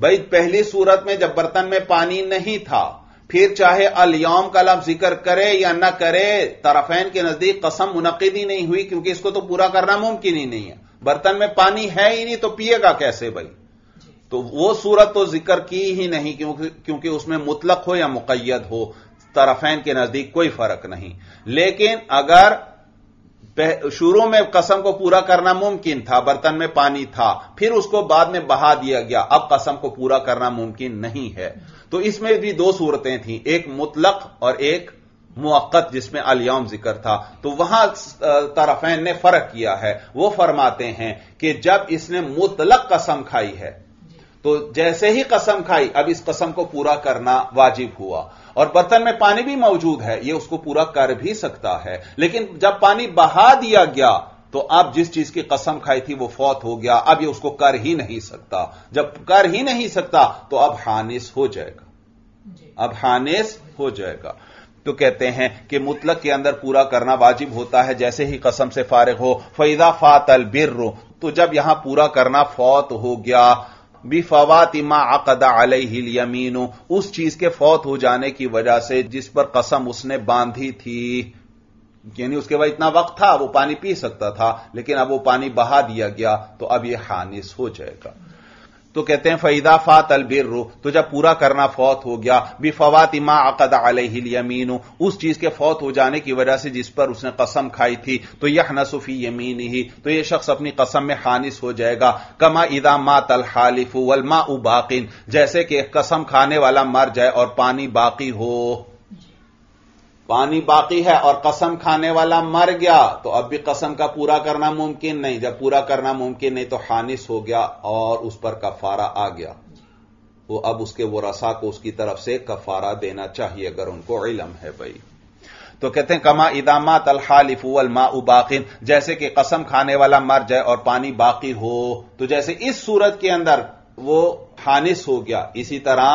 भाई, पहली सूरत में जब बर्तन में पानी नहीं था, फिर चाहे अल-यौम का लफ्ज़ जिक्र करे या न करे तरफेन के नजदीक कसम मुनक़िद ही नहीं हुई क्योंकि इसको तो पूरा करना मुमकिन ही नहीं है, बर्तन में पानी है ही नहीं तो पिएगा कैसे भाई। तो वो सूरत तो जिक्र की ही नहीं क्योंकि क्योंकि उसमें मुतलक हो या मुक़य्यद हो तरफेन के नजदीक कोई फर्क नहीं। लेकिन अगर शुरू में कसम को पूरा करना मुमकिन था, बर्तन में पानी था, फिर उसको बाद में बहा दिया गया, अब कसम को पूरा करना मुमकिन नहीं है। तो इसमें भी दो सूरतें थीं, एक मुतलक और एक मुअक्कत जिसमें अल-यौम जिक्र था। तो वहां तरफेन ने फर्क किया है। वो फरमाते हैं कि जब इसने मुतलक कसम खाई है तो जैसे ही कसम खाई अब इस कसम को पूरा करना वाजिब हुआ, और बर्तन में पानी भी मौजूद है, यह उसको पूरा कर भी सकता है। लेकिन जब पानी बहा दिया गया तो अब जिस चीज की कसम खाई थी वो फौत हो गया, अब यह उसको कर ही नहीं सकता। जब कर ही नहीं सकता तो अब हानिस हो जाएगा, अब हानिस हो जाएगा। तो कहते हैं कि मुतलक के अंदर पूरा करना वाजिब होता है जैसे ही कसम से फारिग हो। फ़इज़ा फ़ातल बिर्रु, तो जब यहां पूरा करना फौत हो गया बिफ़वातिमा अक़द अलैहिल यमीनु, उस चीज के फौत हो जाने की वजह से जिस पर कसम उसने बांधी थी, यानी उसके बाद इतना वक्त था वो पानी पी सकता था लेकिन अब वो पानी बहा दिया गया तो अब यह हानिस हो जाएगा। तो कहते हैं फ़इज़ा फ़ातल बिर्रु, तो जब पूरा करना फौत हो गया बिफ़वातिमा अक़द अलैहिल यमीनु, उस चीज के फौत हो जाने की वजह से जिस पर उसने कसम खाई थी, तो यहनसु फ़ी यमीनिही, तो यह शख्स अपनी कसम में हानिस हो जाएगा। कमा इज़ा मातल हालिफ़ु वल माउ बाक़िन, जैसे कि कसम खाने वाला मर जाए और पानी बाकी हो, पानी बाकी है और कसम खाने वाला मर गया तो अब भी कसम का पूरा करना मुमकिन नहीं। जब पूरा करना मुमकिन नहीं तो हानिस हो गया और उस पर कफारा आ गया, वो अब उसके वरसा को उसकी तरफ से कफारा देना चाहिए अगर उनको इलम है भाई। तो कहते हैं कमा इज़ा मातल हालिफ़ु वल माउ बाक़िन, जैसे कि कसम खाने वाला मर जाए और पानी बाकी हो, तो जैसे इस सूरत के अंदर वो हानिस हो गया, इसी तरह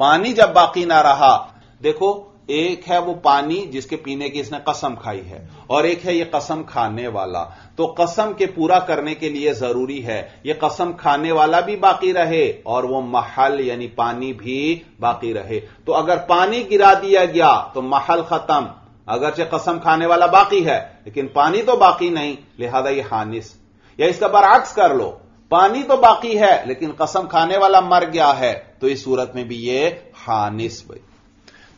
पानी जब बाकी ना रहा। देखो एक है वो पानी जिसके पीने की इसने कसम खाई है और एक है ये कसम खाने वाला। तो कसम के पूरा करने के लिए जरूरी है ये कसम खाने वाला भी बाकी रहे और वो महल यानी पानी भी बाकी रहे। तो अगर पानी गिरा दिया गया तो महल खत्म, अगरचे कसम खाने वाला बाकी है लेकिन पानी तो बाकी नहीं, लिहाजा यह हानिस। या इसका बरअक्स कर लो, पानी तो बाकी है लेकिन कसम खाने वाला मर गया है, तो इस सूरत में भी ये हानिस।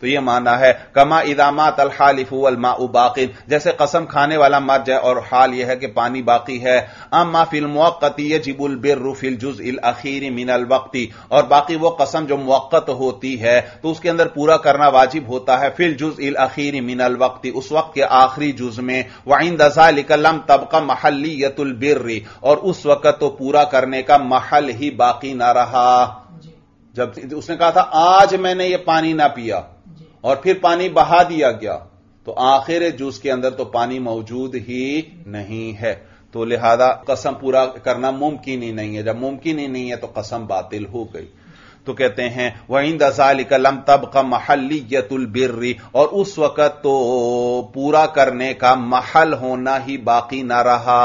तो यह माना है कमा इदामात अल हालिफु अल माउ बाकिन, जैसे कसम खाने वाला मर जाए और हाल यह है कि पानी बाकी है। अम्मा फिल मुवक्कती यजिबुल बिर्रु फिल जुज़इल अखीर मिनल वक्ती, और बाकी वो कसम जो मुवक्कत होती है तो उसके अंदर पूरा करना वाजिब होता है फिल जुज़इल अखीर मिनल वक्ती, उस वक्त के आखिरी जुज में। व इंद ज़ालिका लम तबका महलियतुल बिर्रि, और उस वक्त तो पूरा करने का महल ही बाकी ना रहा। जब उसने कहा था आज मैंने ये पानी ना पिया और फिर पानी बहा दिया गया, तो आखिर जूस के अंदर तो पानी मौजूद ही नहीं है, तो लिहाजा कसम पूरा करना मुमकिन ही नहीं है। जब मुमकिन ही नहीं है तो कसम बातिल हो गई। तो कहते हैं वहीं दजालिक लम तबका महलियतुल बिर्री, और उस वक्त तो पूरा करने का महल होना ही बाकी ना रहा।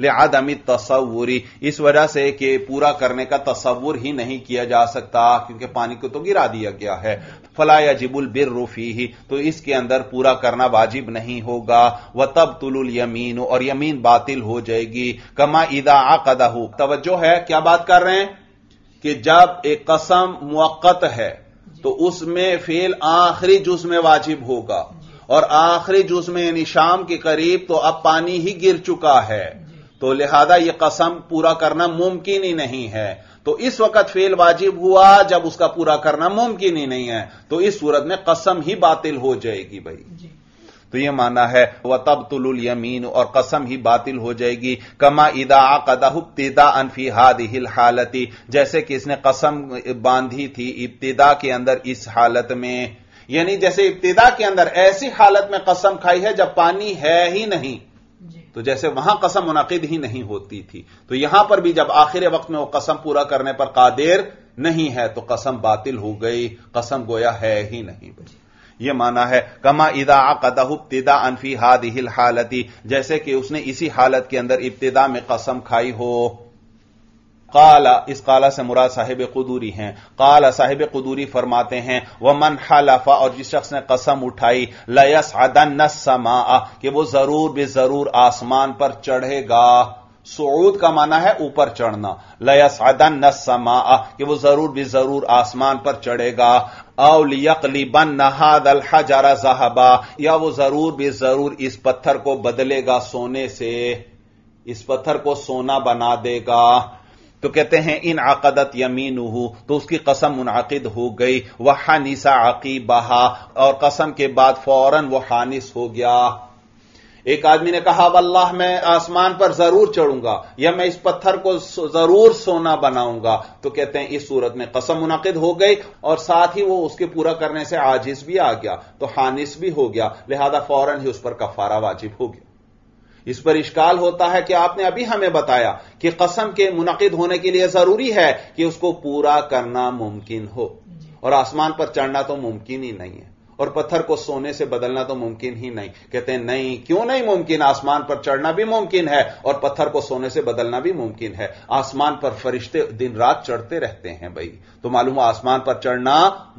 लिअदम तसव्वुरी, इस वजह से कि पूरा करने का तसव्वुर ही नहीं किया जा सकता क्योंकि पानी को तो गिरा दिया गया है। फला यजिबुल बिर्रु फीही, तो इसके अंदर पूरा करना वाजिब नहीं होगा। व तबतुलुल यमीन, और यमीन बातिल हो जाएगी। कमा इदा अक़दहु, तवज्जो है क्या बात कर रहे हैं कि जब एक कसम मुअक्कत है तो उसमें फेल आखिरी जुज़ में वाजिब होगा, और आखिरी जुज़ में यानी शाम के करीब तो अब पानी ही गिर चुका है, तो लिहाजा यह कसम पूरा करना मुमकिन ही नहीं है। तो इस वक्त फेल वाजिब हुआ जब उसका पूरा करना मुमकिन ही नहीं है, तो इस सूरत में कसम ही बातिल हो जाएगी भाई। तो यह माना है व तबतुलुल यमीन, और कसम ही बातिल हो जाएगी। कमा इदा अक़दहु इब्तिदाअन फी हादिहिल हालती, जैसे कि इसने कसम बांधी थी इब्तिदा के अंदर इस हालत में, यानी जैसे इब्तिदा के अंदर ऐसी हालत में कसम खाई है जब पानी है ही नहीं, तो जैसे वहां कसम मुनाकिद ही नहीं होती थी, तो यहां पर भी जब आखिर वक्त में वह कसम पूरा करने पर कादिर नहीं है तो कसम बातिल हो गई, कसम गोया है ही नहीं। यह माना है कमा इदा अक़दहु इब्तिदाअन फी हादिहिल हालती, जैसे कि उसने इसी हालत के अंदर इब्तिदा में कसम खाई हो। काला, इस काला से मुराद साहिब कुदूरी हैं। काला साहिब कुदूरी फरमाते हैं व मन हलफा, और जिस शख्स ने कसम उठाई लयसअदन्न समा, कि वो जरूर बे जरूर आसमान पर चढ़ेगा। सुऊद का माना है ऊपर चढ़ना। लयसअदन्न समा, कि वो जरूर बे जरूर आसमान पर चढ़ेगा। औ लियक़लिबन्न हादल हजरा ज़हबा, या वो जरूर बे जरूर इस पत्थर को बदलेगा सोने से, इस पत्थर को सोना बना देगा। तो कहते हैं इन आक़दत यमीनुहु, तो उसकी कसम मुनाकिद हो गई। वह हानिसा अक़ीबहा, और कसम के बाद फौरन वह हानिस हो गया। एक आदमी ने कहा वल्लाह मैं आसमान पर जरूर चढ़ूंगा, या मैं इस पत्थर को जरूर सोना बनाऊंगा, तो कहते हैं इस सूरत में कसम मुनाकिद हो गई, और साथ ही वो उसके पूरा करने से आजिज भी आ गया, तो हानिस भी हो गया, लिहाजा फौरन ही उस पर कफारा वाजिब हो गया। इस पर इश्काल होता है कि आपने अभी हमें बताया कि कसम के मुनाकिद होने के लिए जरूरी है कि उसको पूरा करना मुमकिन हो, और आसमान पर चढ़ना तो मुमकिन ही नहीं है, और पत्थर को सोने से बदलना तो मुमकिन ही नहीं। कहते हैं नहीं, क्यों नहीं मुमकिन? आसमान पर चढ़ना भी मुमकिन है और पत्थर को सोने से बदलना भी मुमकिन है। आसमान पर फरिश्ते दिन रात चढ़ते रहते हैं भाई, तो मालूम आसमान पर चढ़ना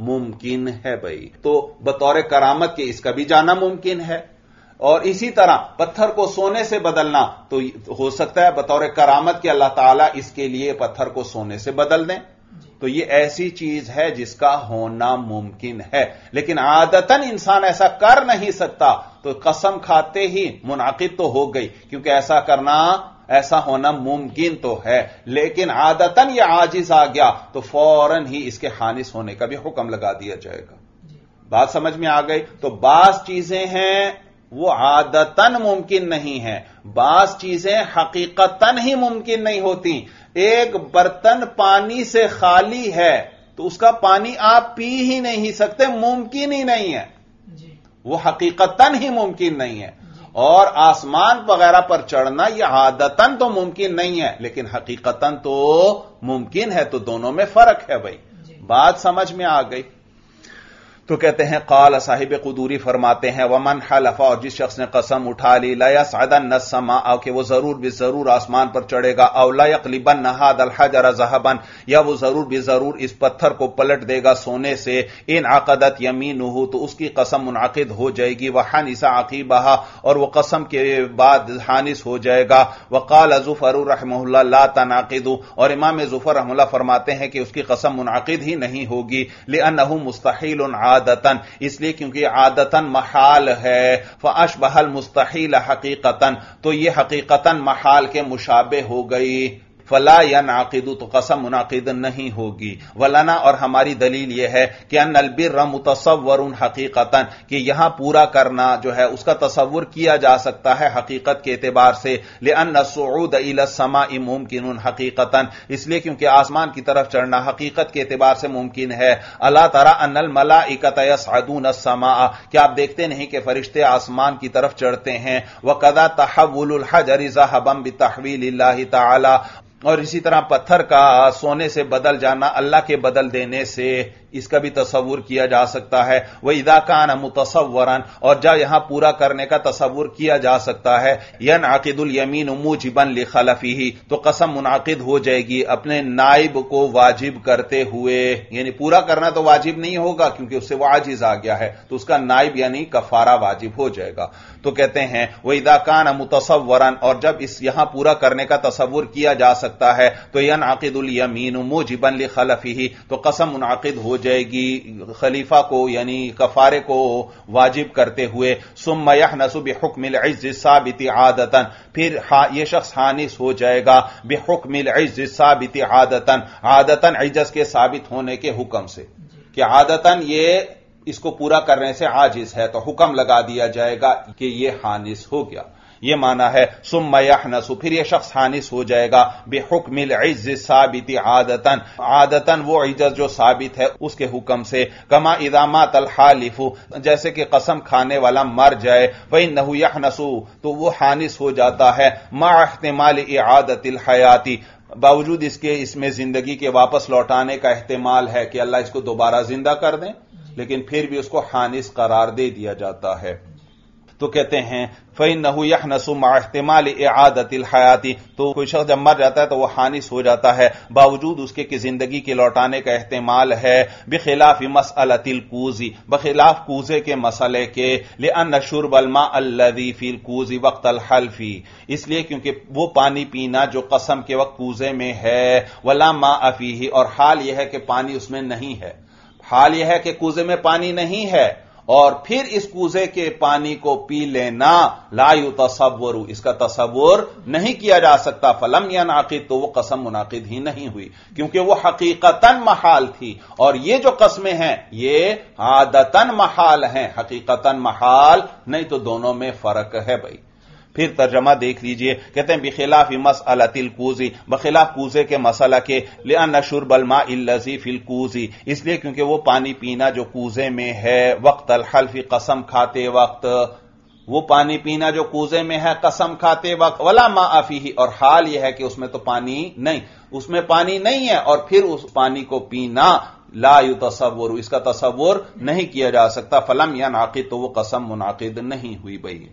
मुमकिन है भाई, तो बतौर करामत के इसका भी जाना मुमकिन है। और इसी तरह पत्थर को सोने से बदलना, तो हो सकता है बतौर करामत के अल्लाह ताला इसके लिए पत्थर को सोने से बदल दें। तो ये ऐसी चीज है जिसका होना मुमकिन है, लेकिन आदतन इंसान ऐसा कर नहीं सकता, तो कसम खाते ही मुनाकिद तो हो गई क्योंकि ऐसा करना, ऐसा होना मुमकिन तो है, लेकिन आदतन यह आजिज आ गया तो फौरन ही इसके हानिस होने का भी हुक्म लगा दिया जाएगा। बात समझ में आ गई? तो बास चीजें हैं वो आदतन मुमकिन नहीं है, बास चीजें हकीकतन ही मुमकिन नहीं होती। एक बर्तन पानी से खाली है तो उसका पानी आप पी ही नहीं सकते, मुमकिन ही नहीं है जी। वो हकीकतन ही मुमकिन नहीं है, और आसमान वगैरह पर चढ़ना यह आदतन तो मुमकिन नहीं है लेकिन हकीकतन तो मुमकिन है, तो दोनों में फर्क है भाई। बात समझ में आ गई? तो कहते हैं काल साहिब कुदूरी फरमाते हैं वमन हलफा, और जिस शख्स ने कसम उठा ली लया सादन नस्मा के वो जरूर भी जरूर आसमान पर चढ़ेगा, औला यकलिबन नहाद अलहजर जहबन, या वो जरूर भी जरूर इस पत्थर को पलट देगा सोने से, इन आकदत यमीनहू, तो उसकी कसम मुनाकिद हो जाएगी, वह हानिसा अकीबहा, और वह कसम के बाद हानिस हो जाएगा। वकाल जुफर रहमहुल्लाह ला तनाकिदू, और इमाम जुफर रहमहुल्लाह फरमाते हैं कि उसकी कसम मुनाकिद ही नहीं होगी, लिअन्नहु मुस्तहिल आदतन, इसलिए क्योंकि आदतन महाल है, फअशबहल मुस्तहिल हकीकतन, तो यह हकीकतन महाल के मुशाबे हो गई। फला या नाकिदू, तो कसम मुनाकिद नहीं होगी। वलना, और हमारी दलील यह है कि अन्नल बिर्र मुतसव्वरुन हकीकतन, कि यहां पूरा करना जो है उसका तसव्वुर किया जा सकता है हकीकत के एतबार से, लिअन्न सुऊद इला समाई मुमकिनुन हकीकतन, इसलिए क्योंकि आसमान की तरफ चढ़ना हकीकत के एतबार से मुमकिन है। अला तरा अन्नल मलाइकत यसअदून अस्समा, क्या आप देखते नहीं कि फरिश्ते आसमान की तरफ चढ़ते हैं। वकदा तहव्वुलुल हजर ज़हबन बितहवीलिल्लाहि तआला, और इसी तरह पत्थर का सोने से बदल जाना अल्लाह के बदल देने से, इसका भी तसव्वुर किया जा सकता है। वह इदा कान मुतसव्वरन, और जब यहां पूरा करने का तसव्वुर किया जा सकता है। यनअक़िदुल यमीन मूजिबन लिखलफिही, तो कसम मुनाकिद हो जाएगी अपने नाइब को वाजिब करते हुए, यानी पूरा करना तो वाजिब नहीं होगा क्योंकि उससे वह आजिज आ गया है, तो उसका नाइब यानी कफारा वाजिब हो जाएगा। तो कहते हैं वह इदा कान मुतसव्वरन, और जब इस यहां पूरा करने का तसव्वुर किया जा सकता है तो यनअक़िदुल यमीन मूजिबन लिखलफिही, तो कसम मुनाकिद हो जाएगी खलीफा को यानी कफारे को वाजिब करते हुए। सुम्मा यहनसु बिहुक्मिल इज्ज साबित आदतन, फिर यह शख्स हानिस हो जाएगा बिहुक्मिल इज्ज साबित आदतन, आदतन इज्जत के साबित होने के हुक्म से, कि आदतन ये इसको पूरा करने से आजिज है तो हुक्म लगा दिया जाएगा कि यह हानिस हो गया, यह माना है। सुम्मा यहनसु, फिर यह शख्स हानिस हो जाएगा बिहुक्मिल इज्ज साबित आदतन, आदतन वो इज्जत जो साबित है उसके हुक्म से। कमा इदा मातल हालिफु, जैसे कि कसम खाने वाला मर जाए, फइन्नहु यहनसु, तो वो हानिस हो जाता है। मा इहतिमाल इआदतिल हयाती, बावजूद इसके इसमें जिंदगी के वापस लौटाने का एहतिमाल है कि अल्लाह इसको दोबारा जिंदा कर दें, लेकिन फिर भी उसको हानिस करार दे दिया जाता है। तो कहते हैं फइन्नहु यहनसु मा इहतिमाल इआदतिल हयाती, तो कोई शख्स जब मर जाता है तो वह हानिस हो जाता है बावजूद उसके कि जिंदगी के लौटाने का एहतिमाल है। बिखिलाफ मसअलतिल कूज़ी, बखिलाफ कूजे के मसले के। लिअन्न शुर्बल मा अल्लज़ी फिल कूज़ी वक्तल हल्फी, इसलिए क्योंकि वो पानी पीना जो कसम के वक्त कूजे में है। वला मा अफीही, और हाल यह है कि पानी उसमें नहीं है, हाल यह है कि कूजे में पानी नहीं है, और फिर इस कूजे के पानी को पी लेना ला युतसव्वरु, इसका तसव्वुर नहीं किया जा सकता। फलम यनाकिद, तो वह कसम मुनाकिद ही नहीं हुई क्योंकि वह हकीकतन महाल थी, और ये जो कसमें हैं ये आदतन महाल हैं, हकीकतन महाल नहीं, तो दोनों में फर्क है भाई। फिर तर्जमा देख लीजिए, कहते हैं बिखिलाफ मसअलतिल कूज़ी, बखिलाफ कूजे के मसला के। लिअन्न शुर्बल मा अल्लज़ी फिल कूज़ी, इसलिए क्योंकि वो पानी पीना जो कूजे में है। वक्तल हल्फी, कसम खाते वक्त, वो पानी पीना जो कूजे में है कसम खाते वक्त। वला मा अफीही, और हाल यह है कि उसमें तो पानी नहीं, उसमें पानी नहीं है, और फिर उस पानी को पीना ला युतसव्वरु, इसका तसव्वुर नहीं किया जा सकता। फलम यनाकिद, तो वह कसम मुनाकिद नहीं हुई भाई।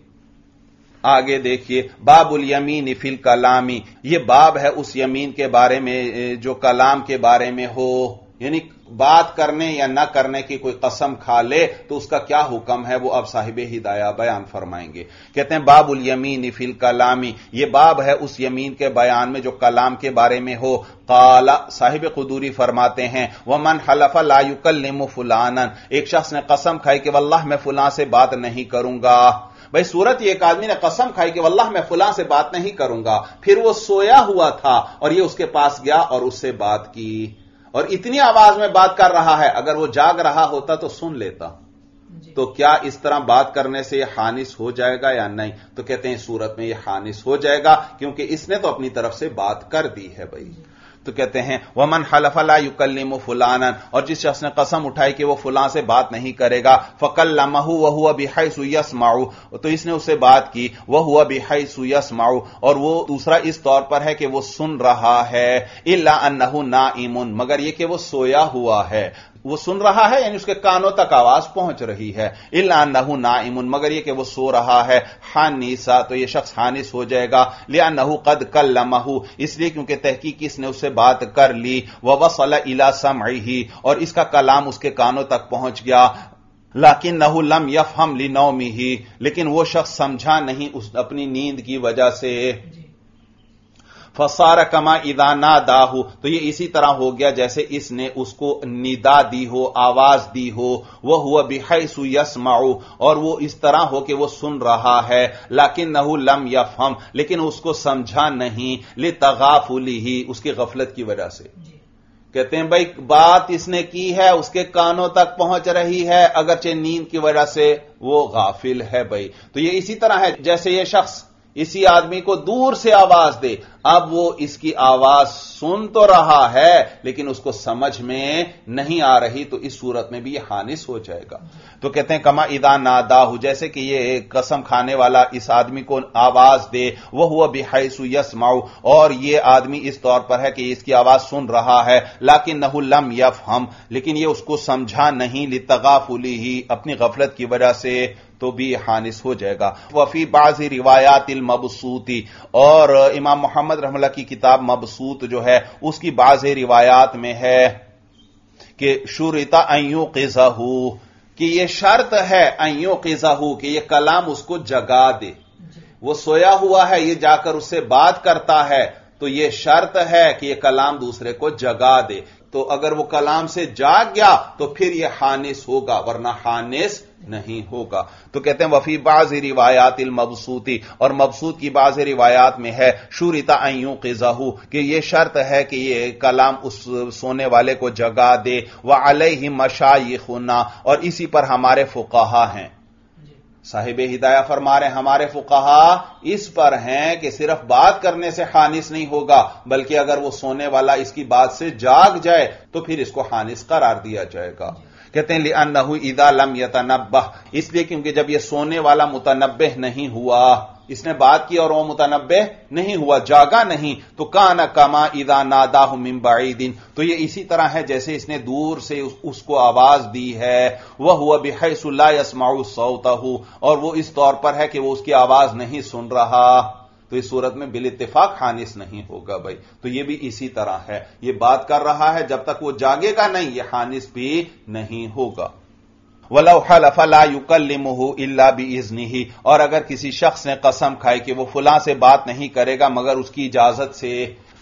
आगे देखिए बाबुल यमीन फिल कलामी, यह बाब है उस यमीन के बारे में जो कलाम के बारे में हो, यानी बात करने या न करने की कोई कसम खा ले तो उसका क्या हुक्म है, वो अब साहिब हिदाया बयान फरमाएंगे। कहते हैं बाबुल यमीन फिल कलामी, यह बाब है उस यमीन के बयान में जो कलाम के बारे में हो। काला साहिब कुदूरी फरमाते हैं वमन हलफा ला युकल्लिमु फुलानन, एक शख्स ने कसम खाई कि वल्लाह मैं फुलां से बात नहीं करूंगा। भाई सूरत ये एक आदमी ने कसम खाई कि वल्लाह मैं फुलां से बात नहीं करूंगा, फिर वो सोया हुआ था और ये उसके पास गया और उससे बात की, और इतनी आवाज में बात कर रहा है, अगर वो जाग रहा होता तो सुन लेता। तो क्या इस तरह बात करने से यह हानिस हो जाएगा या नहीं? तो कहते हैं सूरत में यह हानिस हो जाएगा क्योंकि इसने तो अपनी तरफ से बात कर दी है भाई। तो कहते हैं वमन हलफा ला युकल्लिमु फुलानन, और जिस शख्स ने कसम उठाई कि वो फुलां से बात नहीं करेगा। फकल्लमहु वहुव बिहैसु यसमाउ, तो इसने उससे बात की। वहुव बिहैसु यसमाउ, और वो दूसरा इस तौर पर है कि वो सुन रहा है। इल्ला अन्नहु नाइमुन, मगर ये कि वो सोया हुआ है। वो सुन रहा है यानी उसके कानों तक आवाज पहुंच रही है। इल्ला अन्नहु नाइमुन, मगर ये कि वो सो रहा है। हानिसा, तो ये शख्स हानिस हो जाएगा। लिअन्नहु कद कल्लमहु, इसलिए क्योंकि तहकीक इसने उससे बात कर ली। व वसल इला समइही, और इसका कलाम उसके कानों तक पहुंच गया। लाकिन नहु लम यफहम लिनौमिही, लेकिन वो शख्स समझा नहीं उस अपनी नींद की वजह से। फसारा कमा इदा नादाहु, तो ये इसी तरह हो गया जैसे इसने उसको निदा दी हो, आवाज दी हो। वह हुआ बिहैसु यस्माउ, और वो इस तरह हो कि वो सुन रहा है। लाकिन नहु लम यफहम, लेकिन उसको समझा नहीं। लितगाफुलिही, उसकी गफलत की वजह से। कहते हैं भाई बात इसने की है, उसके कानों तक पहुंच रही है, अगरचे नींद की वजह से वो गाफिल है भाई। तो ये इसी तरह है जैसे ये शख्स इसी आदमी को दूर से आवाज दे। अब वो इसकी आवाज सुन तो रहा है लेकिन उसको समझ में नहीं आ रही, तो इस सूरत में भी ये हानिस हो जाएगा। तो कहते हैं कमा इदा नादाहु, जैसे कि ये कसम खाने वाला इस आदमी को आवाज दे। वह हुआ बिहैसु यस्माउ, और ये आदमी इस तौर पर है कि इसकी आवाज सुन रहा है। लाकिन्नहु लम यफहम, लेकिन ये उसको समझा नहीं। लितगाफुलिही, अपनी गफलत की वजह से, तो भी हानिस हो जाएगा। वफी बाजी रिवायातिल मबसूती, और इमाम मोहम्मद रहमतुल्लाह की किताब मबसूत जो है उसकी बाजी रिवायात में है कि शुरिता अयुकिज़हु, कि यह शर्त है अयुकिज़हु कि यह कलाम उसको जगा दे। वो सोया हुआ है, ये जाकर उससे बात करता है, तो यह शर्त है कि यह कलाम दूसरे को जगा दे। तो अगर वो कलाम से जाग गया तो फिर यह हानिस होगा, वरना हानिस नहीं होगा। तो कहते हैं वफी बाज़ी रिवायातिल मबसूती, और मबसूत की बाज़ी रिवायात में है शुरिता अन युकिज़हु, कि यह शर्त है कि यह कलाम उस सोने वाले को जगा दे। व अलैहि मशायिखुना, और इसी पर हमारे फुकाहा हैं। साहिब हिदाया फरमा रहे हमारे फुकाहा इस पर हैं कि सिर्फ बात करने से हानिस नहीं होगा, बल्कि अगर वो सोने वाला इसकी बात से जाग जाए तो फिर इसको हानिस करार दिया जाएगा। कहते हैं लिअन्नहु इदा लम यतनब्बह, इसलिए क्योंकि जब यह सोने वाला मुतनब्बह नहीं हुआ, इसने बात की और वह मुतनब्बह नहीं हुआ, जागा नहीं, तो काना कमा इदा नादाहु मिन बाईदिन, तो यह इसी तरह है जैसे इसने दूर से उस, उसको आवाज दी है। वह हुआ बिहैसु ला यस्माउ सौतहु, और वो इस तौर पर है कि वो उसकी आवाज नहीं सुन रहा, तो इस सूरत में बिल इत्तिफाक हानिस नहीं होगा भाई। तो यह भी इसी तरह है, यह बात कर रहा है, जब तक वो जागेगा नहीं यह हानिस भी नहीं होगा। वलौ हलफ ला युकल्लिमुहु इल्ला बिइज़्निही, और अगर किसी शख्स ने कसम खाई कि वो फुला से बात नहीं करेगा मगर उसकी इजाजत से।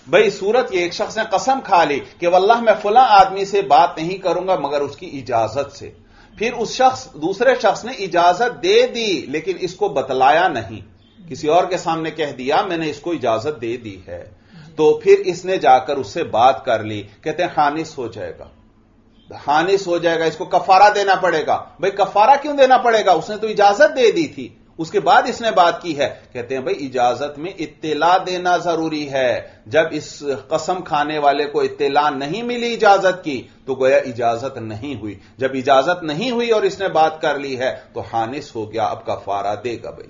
भाई सूरत ये, एक शख्स ने कसम खा ली कि वल्लाह मैं फुला आदमी से बात नहीं करूंगा मगर उसकी इजाजत से। फिर उस शख्स दूसरे शख्स ने इजाजत दे दी लेकिन इसको बतलाया नहीं, किसी और के सामने कह दिया मैंने इसको इजाजत दे दी है, तो फिर इसने जाकर उससे बात कर ली। कहते हैं हानिस हो जाएगा, हानिस हो जाएगा, इसको कफारा देना पड़ेगा। भाई कफारा क्यों देना पड़ेगा, उसने तो इजाजत दे दी थी, उसके बाद इसने बात की है। कहते हैं भाई इजाजत में इत्तिला देना जरूरी है, जब इस कसम खाने वाले को इत्तिला नहीं मिली इजाजत की तो गोया इजाजत नहीं हुई, जब इजाजत नहीं हुई और इसने बात कर ली है तो हानिस हो गया, अब कफारा देगा भाई।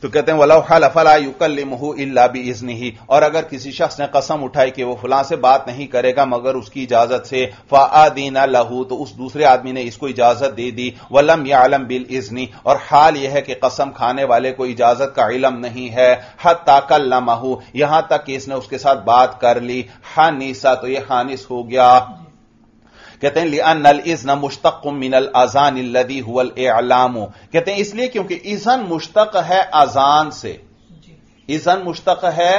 तो कहते हैं वलौ हलफ ला युकल्लिमुहु इल्ला बिइज़्निही, और अगर किसी शख्स ने कसम उठाई कि वो फुलां से बात नहीं करेगा मगर उसकी इजाजत से। फ़अज़िना लहू, तो उस दूसरे आदमी ने इसको इजाजत दे दी। वलम यालम बिल इज़्नी, और हाल यह है कि कसम खाने वाले को इजाजत का इलम नहीं है। हत्ता कल्लमहु, यहां तक कि इसने उसके साथ बात कर ली। हानिसा, तो यह हानिस हो गया। कहते हैं लिअन्ना इज़्न मुश्तक़ मिनल अज़ान अल्लज़ी हुवल इअलाम, कहते हैं इसलिए क्योंकि इज़्न मुश्तक़ है अज़ान से। इज़्न मुश्तक़ है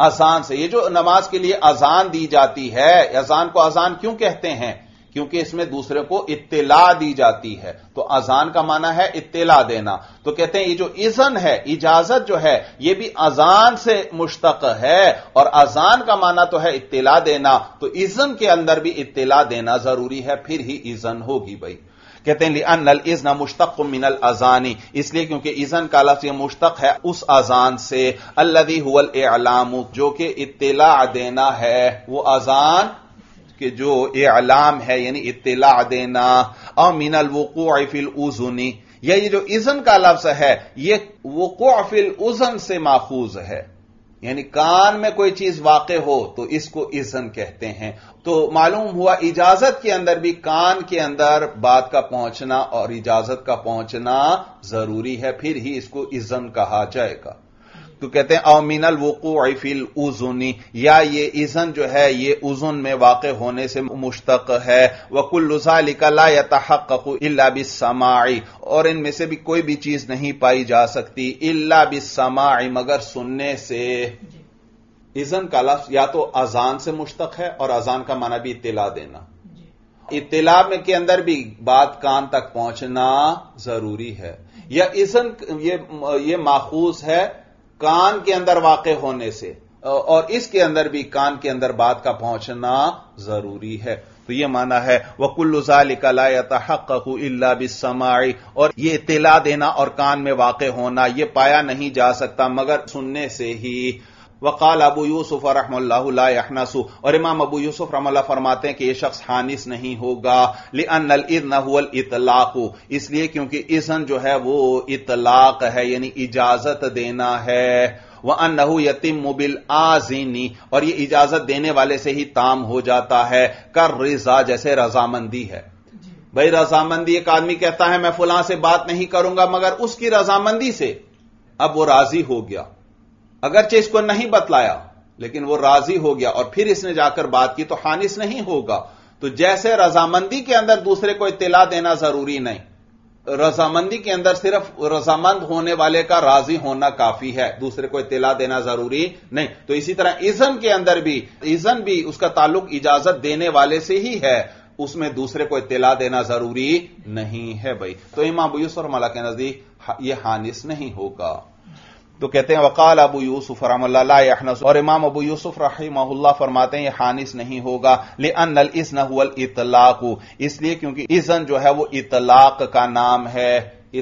अज़ान से, ये जो नमाज के लिए अज़ान दी जाती है, अज़ान को अज़ान क्यों कहते हैं, क्योंकि इसमें दूसरे को इत्तिला दी जाती है, तो अज़ान का माना है इत्तिला देना। तो कहते हैं ये जो इज़्न है, इजाजत जो है, ये भी अज़ान से मुश्तक़ है, और अज़ान का माना तो है इत्तिला देना, तो इज़्न के अंदर भी इत्तिला देना जरूरी है, फिर ही इज़्न होगी भाई। कहते हैं लिअन्नल इज़्न मुश्तक़्क़ुम मिनल अज़ानी, इसलिए क्योंकि इज़्न का लफ्ज़ ये मुश्तक़ है उस अज़ान से। अल्लज़ी हुवल इअलाम, जो कि इत्तिला देना है, वो अज़ान कि जो इलाम है यानी इत्तिला देना। और मिनल वुक़ूअ फिल उज़ुनी, ये जो इज़्न का लफ्ज है यह वुक़ूअ फिल उज़्न से माखूज है, यानी कान में कोई चीज वाक़े हो तो इसको इज़्न कहते हैं। तो मालूम हुआ इजाजत के अंदर भी कान के अंदर बात का पहुंचना और इजाजत का पहुंचना जरूरी है, फिर ही इसको इज़्न कहा जाएगा। तो कहते हैं अमिनल वुक़ूअ फिल उज़ुनी, या ये इज़्न जो है ये उज़ुन में वाक़े होने से मुश्तक है। व कुल्लु ज़ालिका ला यतहक़्क़क़ु इल्ला बिस्समाई, और इनमें से भी कोई भी चीज नहीं पाई जा सकती इल्ला बिस्समाई मगर सुनने से। इज़्न का लफ्ज़ या तो अजान से मुश्तक है, और अजान का माना भी इत्तिला देना, इत्तिला में के अंदर भी बात कान तक पहुंचना जरूरी है। या इज़्न ये, ये माखूज़ है कान के अंदर वाक़े होने से, और इसके अंदर भी कान के अंदर बात का पहुंचना जरूरी है। तो यह माना है वह कुल्लु ज़ालिका ला यतहक़्क़क़ु इल्ला बिस्समाई, और यह इत्तिला देना और कान में वाक़े होना यह पाया नहीं जा सकता मगर सुनने से ही। वक़ाल अबू यूसुफ रहमहुल्लाह ला यहनसु, और इमाम अबू यूसुफ रहमहुल्लाह फरमाते हैं कि यह शख्स हानिस नहीं होगा। लिअन्नल इज़्न हुवल इतलाक़, इसलिए क्योंकि इज़्न जो है वो इतलाक है यानी इजाजत देना है। व अन्नहु यतिम्मु बिल आज़िनी, और यह इजाजत देने वाले से ही ताम हो जाता है। कर रिज़ा, जैसे रजामंदी है। भाई रजामंदी, एक आदमी कहता है मैं फुलां से बात नहीं करूंगा मगर उसकी रजामंदी से अब वो राजी हो गया, अगरचे इसको नहीं बतलाया लेकिन वो राजी हो गया और फिर इसने जाकर बात की तो हानिस नहीं होगा। तो जैसे रजामंदी के अंदर दूसरे को इत्तिला देना जरूरी नहीं, रजामंदी के अंदर सिर्फ रजामंद होने वाले का राजी होना काफी है, दूसरे को इत्तिला देना जरूरी नहीं। तो इसी तरह इज़्न के अंदर भी, इज़्न भी उसका ताल्लुक इजाजत देने वाले से ही है, उसमें दूसरे को इत्तिला देना जरूरी नहीं है। भाई तो इमाम अबू यूसुफ रहमहुल्लाह के नजदीक यह हानिस नहीं होगा। तो कहते हैं वक़ाल अबू यूसुफ रहमहुल्लाह ला यहनस, और इमाम अबू यूसुफ रहमहुल्लाह फरमाते हैं ये हानिस नहीं होगा। लिअन्नल इज़्न हुवल इतलाक़, इसलिए क्योंकि इज़्न जो है वो इतलाक का नाम है।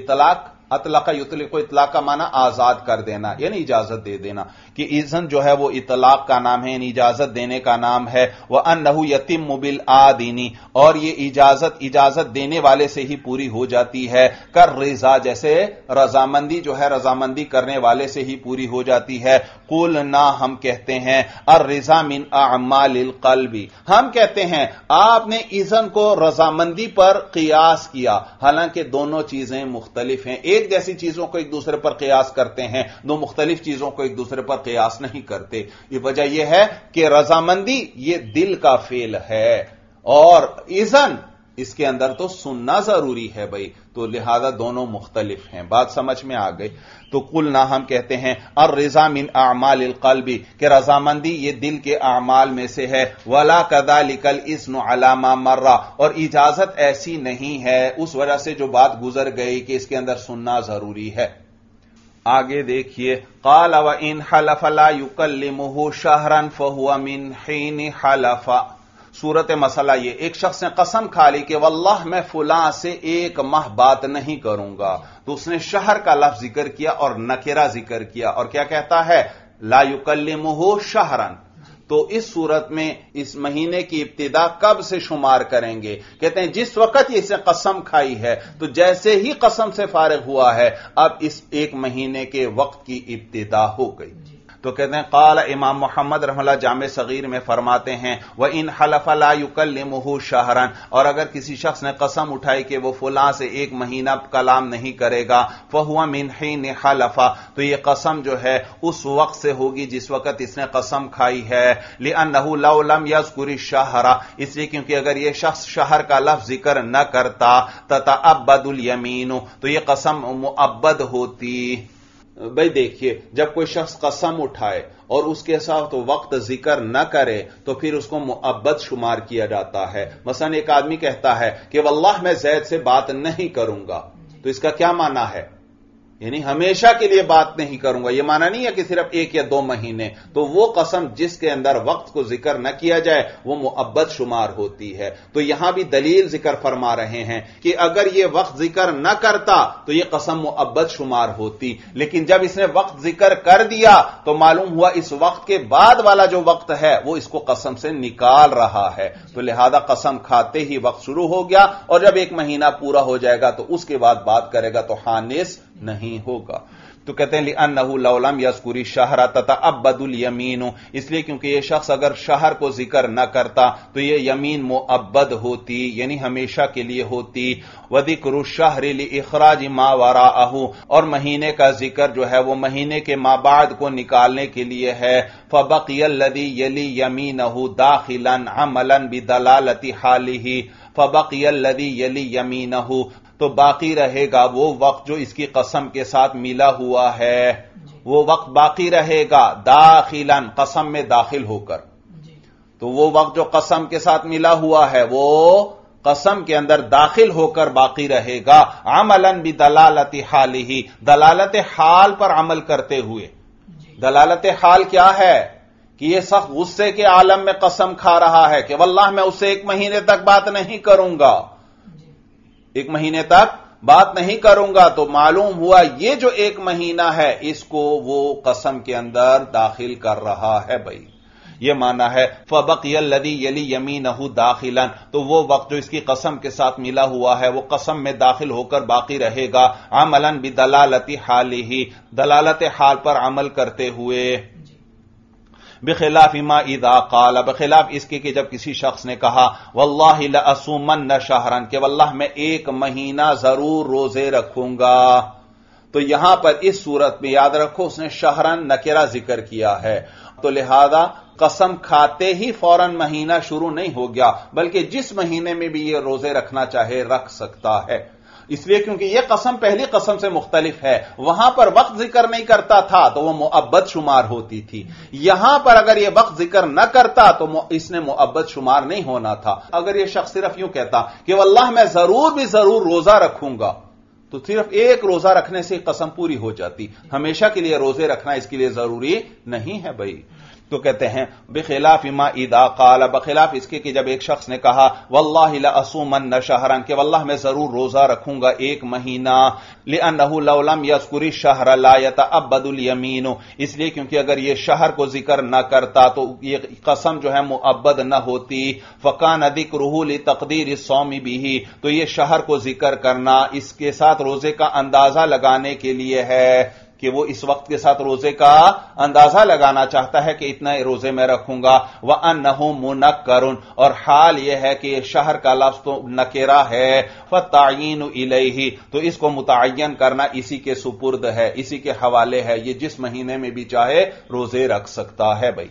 इतलाक, अतलाक़ युतलिक़, इतलाक का माना आजाद कर देना यानी इजाजत दे देना, कि इज़्न जो है वो इतलाक का नाम है यानी इजाजत देने का नाम है। वह अन्नहु यतिम्मु बिल आदिनी, और ये इजाजत इजाजत देने वाले से ही पूरी हो जाती है। कर रिज़ा, जैसे रजामंदी जो है रजामंदी करने वाले से ही पूरी हो जाती है। कुल ना, हम कहते हैं अर रिज़ा मिन अमालिल क़ल्बी, हम कहते हैं आपने इज़्न को रजामंदी पर कियास किया, हालांकि दोनों चीजें मुख्तलिफ हैं। एक जैसी चीजों को एक दूसरे पर कयास करते हैं, दो मुख्तलिफ चीजों को एक दूसरे पर कयास नहीं करते। यह वजह यह है कि रजामंदी यह दिल का फेल है और इज़्न इसके अंदर तो सुनना जरूरी है। भाई तो लिहाजा दोनों मुख्तलिफ हैं। बात समझ में आ गई। तो कुल ना, हम कहते हैं अर रिज़ा मिन आमालिल क़ल्बी, के रजामंदी ये दिल के आमाल में से है। वला कदालिकल इज़्न अला मा मर्रा, और इजाजत ऐसी नहीं है उस वजह से जो बात गुजर गई कि इसके अंदर सुनना जरूरी है। आगे देखिए, क़ाल व इन हलफ़ ला युकल्लिमुहु शहरन फहुव मिन हीन हलफ़। सूरत मसला ये, एक शख्स ने कसम खा ली कि वल्लाह मैं फुलां से एक माह बात नहीं करूंगा, तो उसने शहर का लफ्ज जिक्र किया और नकेरा जिक्र किया, और क्या कहता है ला युकल्लिमुहु शहरन। तो इस सूरत में इस महीने की इब्तिदा कब से शुमार करेंगे? कहते हैं जिस वक्त इसने कसम खाई है, तो जैसे ही कसम से फारिग हुआ है अब इस एक महीने के वक्त की इब्तिदा हो गई। तो कहते हैं क़ाल इमाम मोहम्मद रहमहुल्लाह जामे सगीर में फरमाते हैं व इन हलफ़ा ला युकल्लिमुहु शहरन, और अगर किसी शख्स ने कसम उठाई कि वह फुलां से एक महीना कलाम नहीं करेगा, फहुव मिन हीन हलफ़ा, तो यह कसम जो है उस वक्त से होगी जिस वक्त इसने कसम खाई है। लिअन्नहु लौ लम यज़्कुरि शहरा, इसलिए क्योंकि अगर यह शख्स शहर का लफ्ज जिक्र न करता ततअब्बदुल यमीनु, तो यह कसम मुअब्बद होती। भाई देखिए, जब कोई शख्स कसम उठाए और उसके साथ वक्त जिक्र न करे तो फिर उसको मुअब्बद शुमार किया जाता है। मसलन एक आदमी कहता है कि वल्लाह मैं जैद से बात नहीं करूंगा, तो इसका क्या माना है? यानी हमेशा के लिए बात नहीं करूंगा, यह माना नहीं है कि सिर्फ एक या दो महीने। तो वो कसम जिसके अंदर वक्त को जिक्र न किया जाए वो मुअब्बद शुमार होती है। तो यहां भी दलील जिक्र फरमा रहे हैं कि अगर यह वक्त जिक्र न करता तो यह कसम मुअब्बद शुमार होती, लेकिन जब इसने वक्त जिक्र कर दिया तो मालूम हुआ इस वक्त के बाद वाला जो वक्त है वो इसको कसम से निकाल रहा है। तो लिहाजा कसम खाते ही वक्त शुरू हो गया, और जब एक महीना पूरा हो जाएगा तो उसके बाद बात करेगा तो हानिस नहीं होगा। तो कहते हैं लिअन्नहु लौलम यस्कुरी शहरा तथा अब्बदुल यमीन, इसलिए क्योंकि यह शख्स अगर शहर को जिक्र न करता तो यह यमीन मुअब्बद होती यानी हमेशा के लिए होती। वदिक्र शहर लि इखराज मा वराअहु, और महीने का जिक्र जो है वो महीने के मा बाद को निकालने के लिए है। फबकियल्लदी यली यमीनहु दाखिलन अमलन बिदलालति हालिही, फबकियल्लदी यली यमीनहु, तो बाकी रहेगा वो वक्त जो इसकी कसम के साथ मिला हुआ है, वो वक्त बाकी रहेगा दाखिलन कसम में दाखिल होकर, तो वो वक्त जो कसम के साथ मिला हुआ है वो कसम के अंदर दाखिल होकर बाकी रहेगा। अमलन भी दलालत हालिही, दलालत हाल पर अमल करते हुए। दलालत हाल क्या है कि यह शख्स गुस्से के आलम में कसम खा रहा है कि वल्लाह मैं उससे एक महीने तक बात नहीं करूंगा, एक महीने तक बात नहीं करूंगा, तो मालूम हुआ ये जो एक महीना है इसको वो कसम के अंदर दाखिल कर रहा है। भाई ये माना है फबकियल्लदी यली यमीनहु दाखिलन, तो वो वक्त जो इसकी कसम के साथ मिला हुआ है वो कसम में दाखिल होकर बाकी रहेगा। अमलन बिदलालति हालिही, दलालत हाल पर अमल करते हुए। बिखिलाफ मा इदा काला, बखिलाफ इसके कि जब किसी शख्स ने कहा वल्लाहि ला असुमन शहरन, के वल्लाह मैं एक महीना जरूर रोजे रखूंगा, तो यहां पर इस सूरत में याद रखो उसने शहरन नकेरा जिक्र किया है, तो लिहाजा कसम खाते ही फौरन महीना शुरू नहीं हो गया, बल्कि जिस महीने में भी ये रोजे रखना चाहे रख सकता है, इसलिए क्योंकि यह कसम पहली कसम से मुख्तलिफ है। वहां पर वक्त जिक्र नहीं करता था तो वह मुअब्बद शुमार होती थी, यहां पर अगर यह वक्त जिक्र न करता तो इसने मुअब्बद शुमार नहीं होना था। अगर यह शख्स सिर्फ यूं कहता कि वल्लाह मैं जरूर भी जरूर रोजा रखूंगा, तो सिर्फ एक रोजा रखने से कसम पूरी हो जाती, हमेशा के लिए रोजे रखना इसके लिए जरूरी नहीं है। भाई तो कहते हैं बिखिलाफ इमा इदा काला, बखिलाफ इसके कि जब एक शख्स ने कहा वल्लाहि ला असुमन शहरन, के वल्लाह मैं जरूर रोजा रखूंगा एक महीना। लिअन्नहु लौ लम यज़्कुरि शहर ला यतअब्बदुल यमीन, इसलिए क्योंकि अगर यह शहर को जिक्र न करता तो यह कसम जो है मुअब्बद न होती। फकान जिक्रुहु लितकदीर सौमी बिही, तो यह शहर को जिक्र करना इसके साथ रोजे का अंदाजा लगाने के लिए है कि वो इस वक्त के साथ रोजे का अंदाजा लगाना चाहता है कि इतना रोजे मैं रखूंगा। वह अन्नहु मुनक्करुन, और हाल यह है कि यह शहर का लफ्ज तो नकेरा है। फतायीनु इलैही, तो इसको मुतायन करना इसी के सुपुर्द है, इसी के हवाले है, ये जिस महीने में भी चाहे रोजे रख सकता है। भाई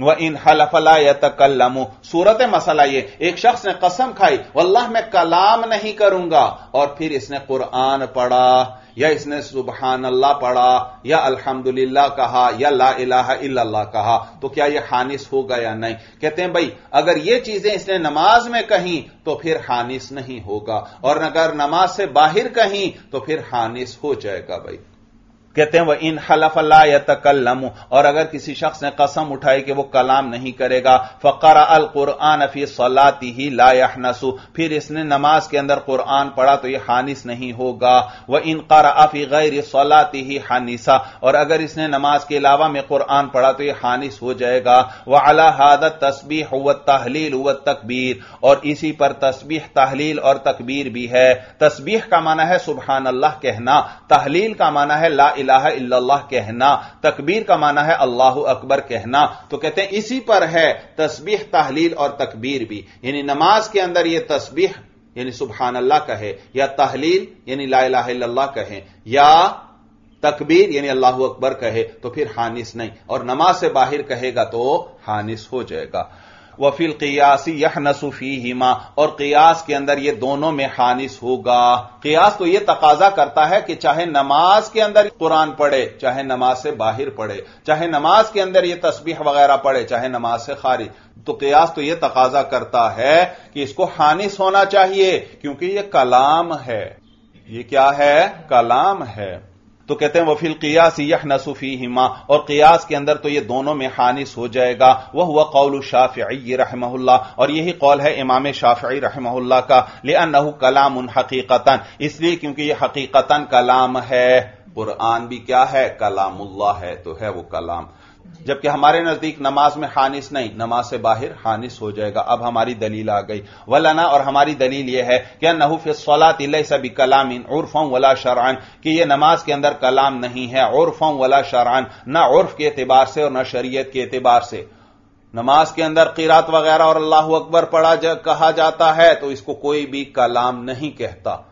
वह इन हलफला यतकल्लमु, सूरत मसला ये, एक शख्स ने कसम खाई वल्लाह मैं कलाम नहीं करूंगा, और फिर इसने कुरान पढ़ा या इसने सुबहान अल्लाह पढ़ा या अल्हम्दुलिल्लाह कहा या ला इलाहा इल्लल्लाह कहा, तो क्या यह हानिस होगा या नहीं? कहते हैं भाई अगर ये चीजें इसने नमाज में कहीं तो फिर हानिस नहीं होगा, और अगर नमाज से बाहर कहीं तो फिर हानिस हो जाएगा। भाई कहते हैं वह इन हलफ ला यतकल्लम, और अगर किसी शख्स ने कसम उठाई कि वो कलाम नहीं करेगा। फकरा अल कुरान फी सलातिही ला यहनसु, फिर इसने नमाज के अंदर कुरान पढ़ा तो यह हानिस नहीं होगा। वह इन क़रअ फी गैर सलातिही हानिसा, और अगर इसने नमाज के अलावा में कुरान पढ़ा तो यह हानिस हो जाएगा। वह अला हादा तस्बीह व तहलील व तकबीर, और इसी पर तस्बीह तहलील और तकबीर भी है। तस्बीह का माना है सुबहान अल्लाह कहना, तहलील का माना है ला इलाहा इल्लल्लाह कहना, तकबीर का माना है अल्लाहु अकबर कहना। तो कहते हैं इसी पर है तस्बीह तहलील और तकबीर भी, यानी नमाज के अंदर यह तस्बीह यानी सुबहानअल्लाह कहे, या तहलील यानी ला इलाहा इल्लल्लाह कहे, या तकबीर यानी अल्लाहु अकबर कहे, तो फिर हानिस नहीं, और नमाज से बाहर कहेगा तो हानिस हो जाएगा। वफिल कियासी यहनसु फीहिमा, और कियास के अंदर ये दोनों में हानिस होगा। कियास तो ये तकाजा करता है कि चाहे नमाज के अंदर कुरान पढ़े, चाहे नमाज से बाहर पढ़े, चाहे नमाज के अंदर ये तस्बीह वगैरह पढ़े, चाहे नमाज से खारिज, तो कियास तो ये तकाजा करता है कि इसको हानिस होना चाहिए क्योंकि ये कलाम है। ये क्या है? कलाम है। तो कहते हैं वफिल कियास यहनसु फीहिमा, और कियास के अंदर तो ये दोनों में हानिस हो जाएगा। वह हुआ कौल शाफिई रहमहुल्लाह, और यही कौल है इमाम शाफिई रहमहुल्लाह का। लिअन्नहु कलामुन हकीकतन, इसलिए क्योंकि यह हकीकतन कलाम है। कुरान भी क्या है? कलामुल्लाह है, तो है वो कलाम। जबकि हमारे नजदीक नमाज में हानिस नहीं, नमाज से बाहर हानिस हो जाएगा। अब हमारी दलील आ गई वलना, और हमारी दलील यह है कि नहूफे सौलात सब कलामिन उर्फों वला शरान, कि यह नमाज के अंदर कलाम नहीं है उर्फों वला शरान, ना उर्फ के एतबार से और ना शरीयत के एतबार से। नमाज के अंदर क़िरात वगैरह और अल्लाहू अकबर पढ़ा जा, कहा जाता है तो इसको कोई भी कलाम नहीं कहता,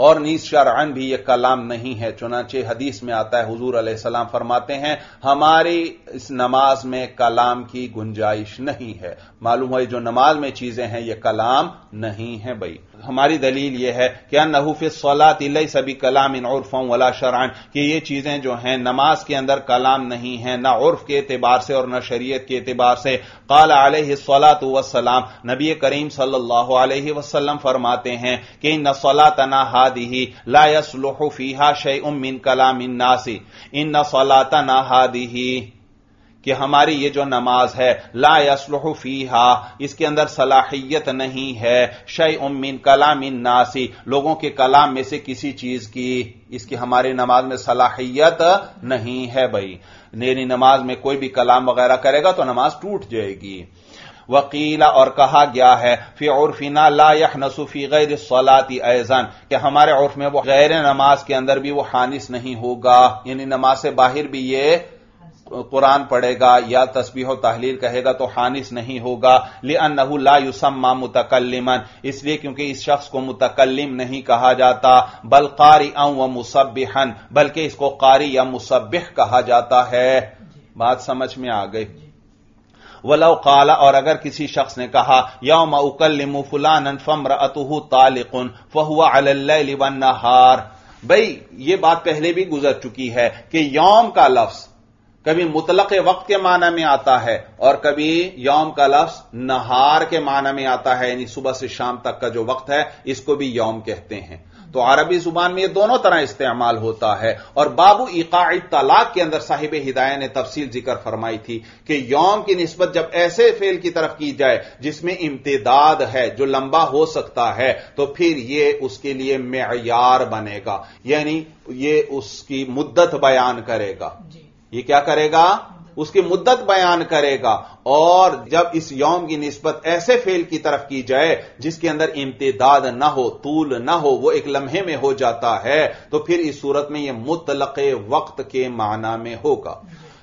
और नीज़ शरअन भी यह कलाम नहीं है। चुनांचे हदीस में आता है हुजूर अलैहिस्सलाम फरमाते हैं हमारी इस नमाज में कलाम की गुंजाइश नहीं है। मालूम है जो नमाज में चीजें हैं यह कलाम नहीं है। भाई हमारी दलील यह है कि अन्नहु फी सलात लैस बि कलाम इन उर्फा वला शरअन, कि ये चीजें जो हैं नमाज के अंदर कलाम नहीं है, ना उर्फ के एतबार से और ना शरीयत के एतबार से। क़ाल अलैहिस्सलातु वस्सलाम, नबी करीम सल्लल्लाहु अलैहि वसल्लम फरमाते हैं कि इन्ना सलातना हादिही ला यसलुहु फीहा शैउम मिन कलामिन नासी, इन्ना सलातना हादिही, कि हमारी ये जो नमाज है ला यसलुहु फीहा, इसके अंदर सलाहियत नहीं है शैउम मिन कलामिन नासी, लोगों के कलाम में से किसी चीज की, इसकी हमारे नमाज में सलाहियत नहीं है। भाई मेरी नमाज में कोई भी कलाम वगैरह करेगा तो नमाज टूट जाएगी। वकीला, और कहा गया है फी उर्फिना ला यहनसु फी गैर सलाती ऐज़न, कि हमारे उर्फ में वो गैर नमाज के अंदर भी वो हानिस नहीं होगा, यानी नमाज से बाहर भी ये कुरान पढ़ेगा या तस्बीह और तहलील कहेगा तो हानिस नहीं होगा। लिअन्नहु ला युसम्मा मुतकल्लिमन, इसलिए क्योंकि इस शख्स को मुतकल्लिम नहीं कहा जाता, बल क़ारिअन व मुसब्बिहन, बल्कि इसको क़ारी या मुसब्बिह कहा जाता है। बात समझ में आ गई। वलौ क़ाला, और अगर किसी शख्स ने कहा यौम उकल्लिमु फुलानन फमरअतुहु तालिकुन फहुवा अलल्लैलि वन्नहार, भाई ये बात पहले भी गुजर चुकी है कि यौम का लफ्ज कभी मुतलक वक्त के माना में आता है और कभी यौम का लफ्ज नहार के माना में आता है, यानी सुबह से शाम तक का जो वक्त है इसको भी यौम कहते हैं। तो अरबी जुबान में यह दोनों तरह इस्तेमाल होता है। और बाबू इकाई तलाक के अंदर साहिब हिदायत ने तफसील जिक्र फरमाई थी कि यौम की निस्बत जब ऐसे फेल की तरफ की जाए जिसमें इम्तिदाद है, जो लंबा हो सकता है, तो फिर यह उसके लिए मेयार बनेगा, यानी ये उसकी मुद्दत बयान करेगा। ये क्या करेगा? उसकी मुद्दत बयान करेगा। और जब इस यौम की निस्बत ऐसे फेल की तरफ की जाए जिसके अंदर इम्तिदाद ना हो, तूल ना हो, वो एक लम्हे में हो जाता है, तो फिर इस सूरत में यह मुतलक़े वक्त के माना में होगा।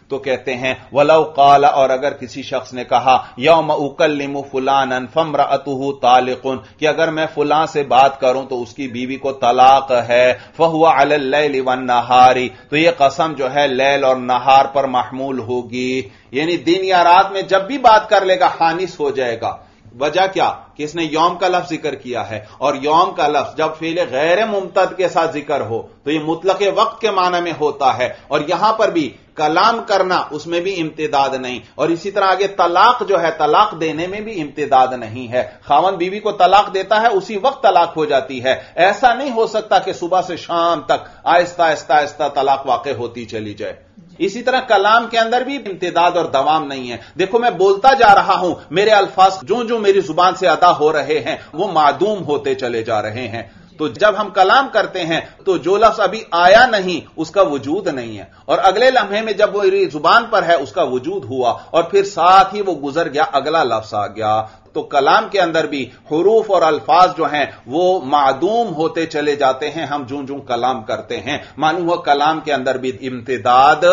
तो कहते हैं वलौ क़ाला, और अगर किसी शख्स ने कहा यौम उकल्लिमु फुलानन फमरअतुहु तालिकुन, कि अगर मैं फुलां से बात करूं तो उसकी बीवी को तलाक है, फहुवा अलल्लैलि वन्नहारी, तो यह कसम जो है लैल और नहार पर महमूल होगी, यानी दिन या रात में जब भी बात कर लेगा हानिस हो जाएगा। वजह क्या कि इसने यौम का लफ्ज जिक्र किया है, और यौम का लफ्ज जब फेल गैर मुमतद के साथ जिक्र हो तो यह मुतलक वक्त के माना में होता है। और यहां पर भी कलाम करना, उसमें भी इम्तिदाद नहीं, और इसी तरह आगे तलाक जो है, तलाक देने में भी इम्तिदाद नहीं है। खावन बीवी को तलाक देता है उसी वक्त तलाक हो जाती है, ऐसा नहीं हो सकता कि सुबह से शाम तक आहिस्ता आहिस्ता आहिस्ता तलाक वाक़े होती चली जाए। इसी तरह कलाम के अंदर भी इम्तिदाद और दवाम नहीं है। देखो मैं बोलता जा रहा हूं, मेरे अल्फाज जो जो मेरी जुबान से अदा हो रहे हैं वो मादूम होते चले जा रहे हैं। तो जब हम कलाम करते हैं तो जो लफ्ज अभी आया नहीं उसका वजूद नहीं है, और अगले लम्हे में जब वो मेरी जुबान पर है उसका वजूद हुआ, और फिर साथ ही वो गुजर गया, अगला लफ्ज आ गया। तो कलाम के अंदर भी हुरूफ और अल्फाज जो हैं वो मादूम होते चले जाते हैं हम जूं जूं कलाम करते हैं। मालूम हो कलाम के अंदर भी इम्तिदाद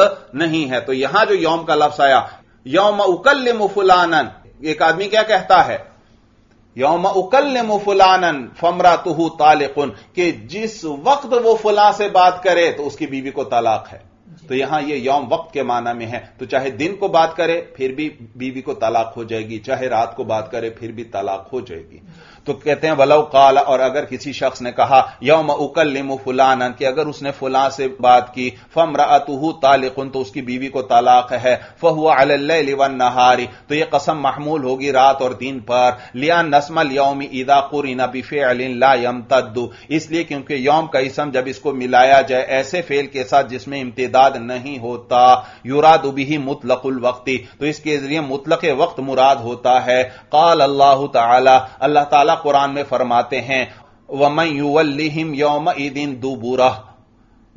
नहीं है। तो यहां जो यौम का लफ्ज आया, यौम उकल्लिमु फुलानन, एक आदमी क्या कहता है यौम उकल्लिमु फुलानन फमरअतुहु तालिकुन, कि जिस वक्त वो फुला से बात करे तो उसकी बीवी को तलाक है। तो यहां ये यौम वक्त के माना में है, तो चाहे दिन को बात करे फिर भी बीवी को तलाक हो जाएगी, चाहे रात को बात करे फिर भी तलाक हो जाएगी। तो कहते हैं वलौ क़ाला, और अगर किसी शख्स ने कहा यौम उकल्लिमु फुलानन, कि अगर उसने फुला से बात की, फमरअतुहु तालिकुन, तो उसकी बीवी को तलाक है, फहुवा अलल्लैलि वन्नहारी, तो यह कसम महमूल होगी रात और दिन पर। लिअन्न अस्मल यौमि इज़ा क़ुरिना बिफ़िअलिन ला यम्तद्दु, इसलिए क्योंकि यौम का इसम जब इसको मिलाया जाए ऐसे फेल के साथ जिसमें इम्तिदाद नहीं होता, युरादु बिही मुतलकुल वक्ति, तो इसके जरिए मुतलक वक्त मुराद होता है। क़ाल अल्लाहु तआला, अल्लाह तआला कुरान में फरमाते हैं वमन युवल्लिहिम यौमइदिन दुबुरह,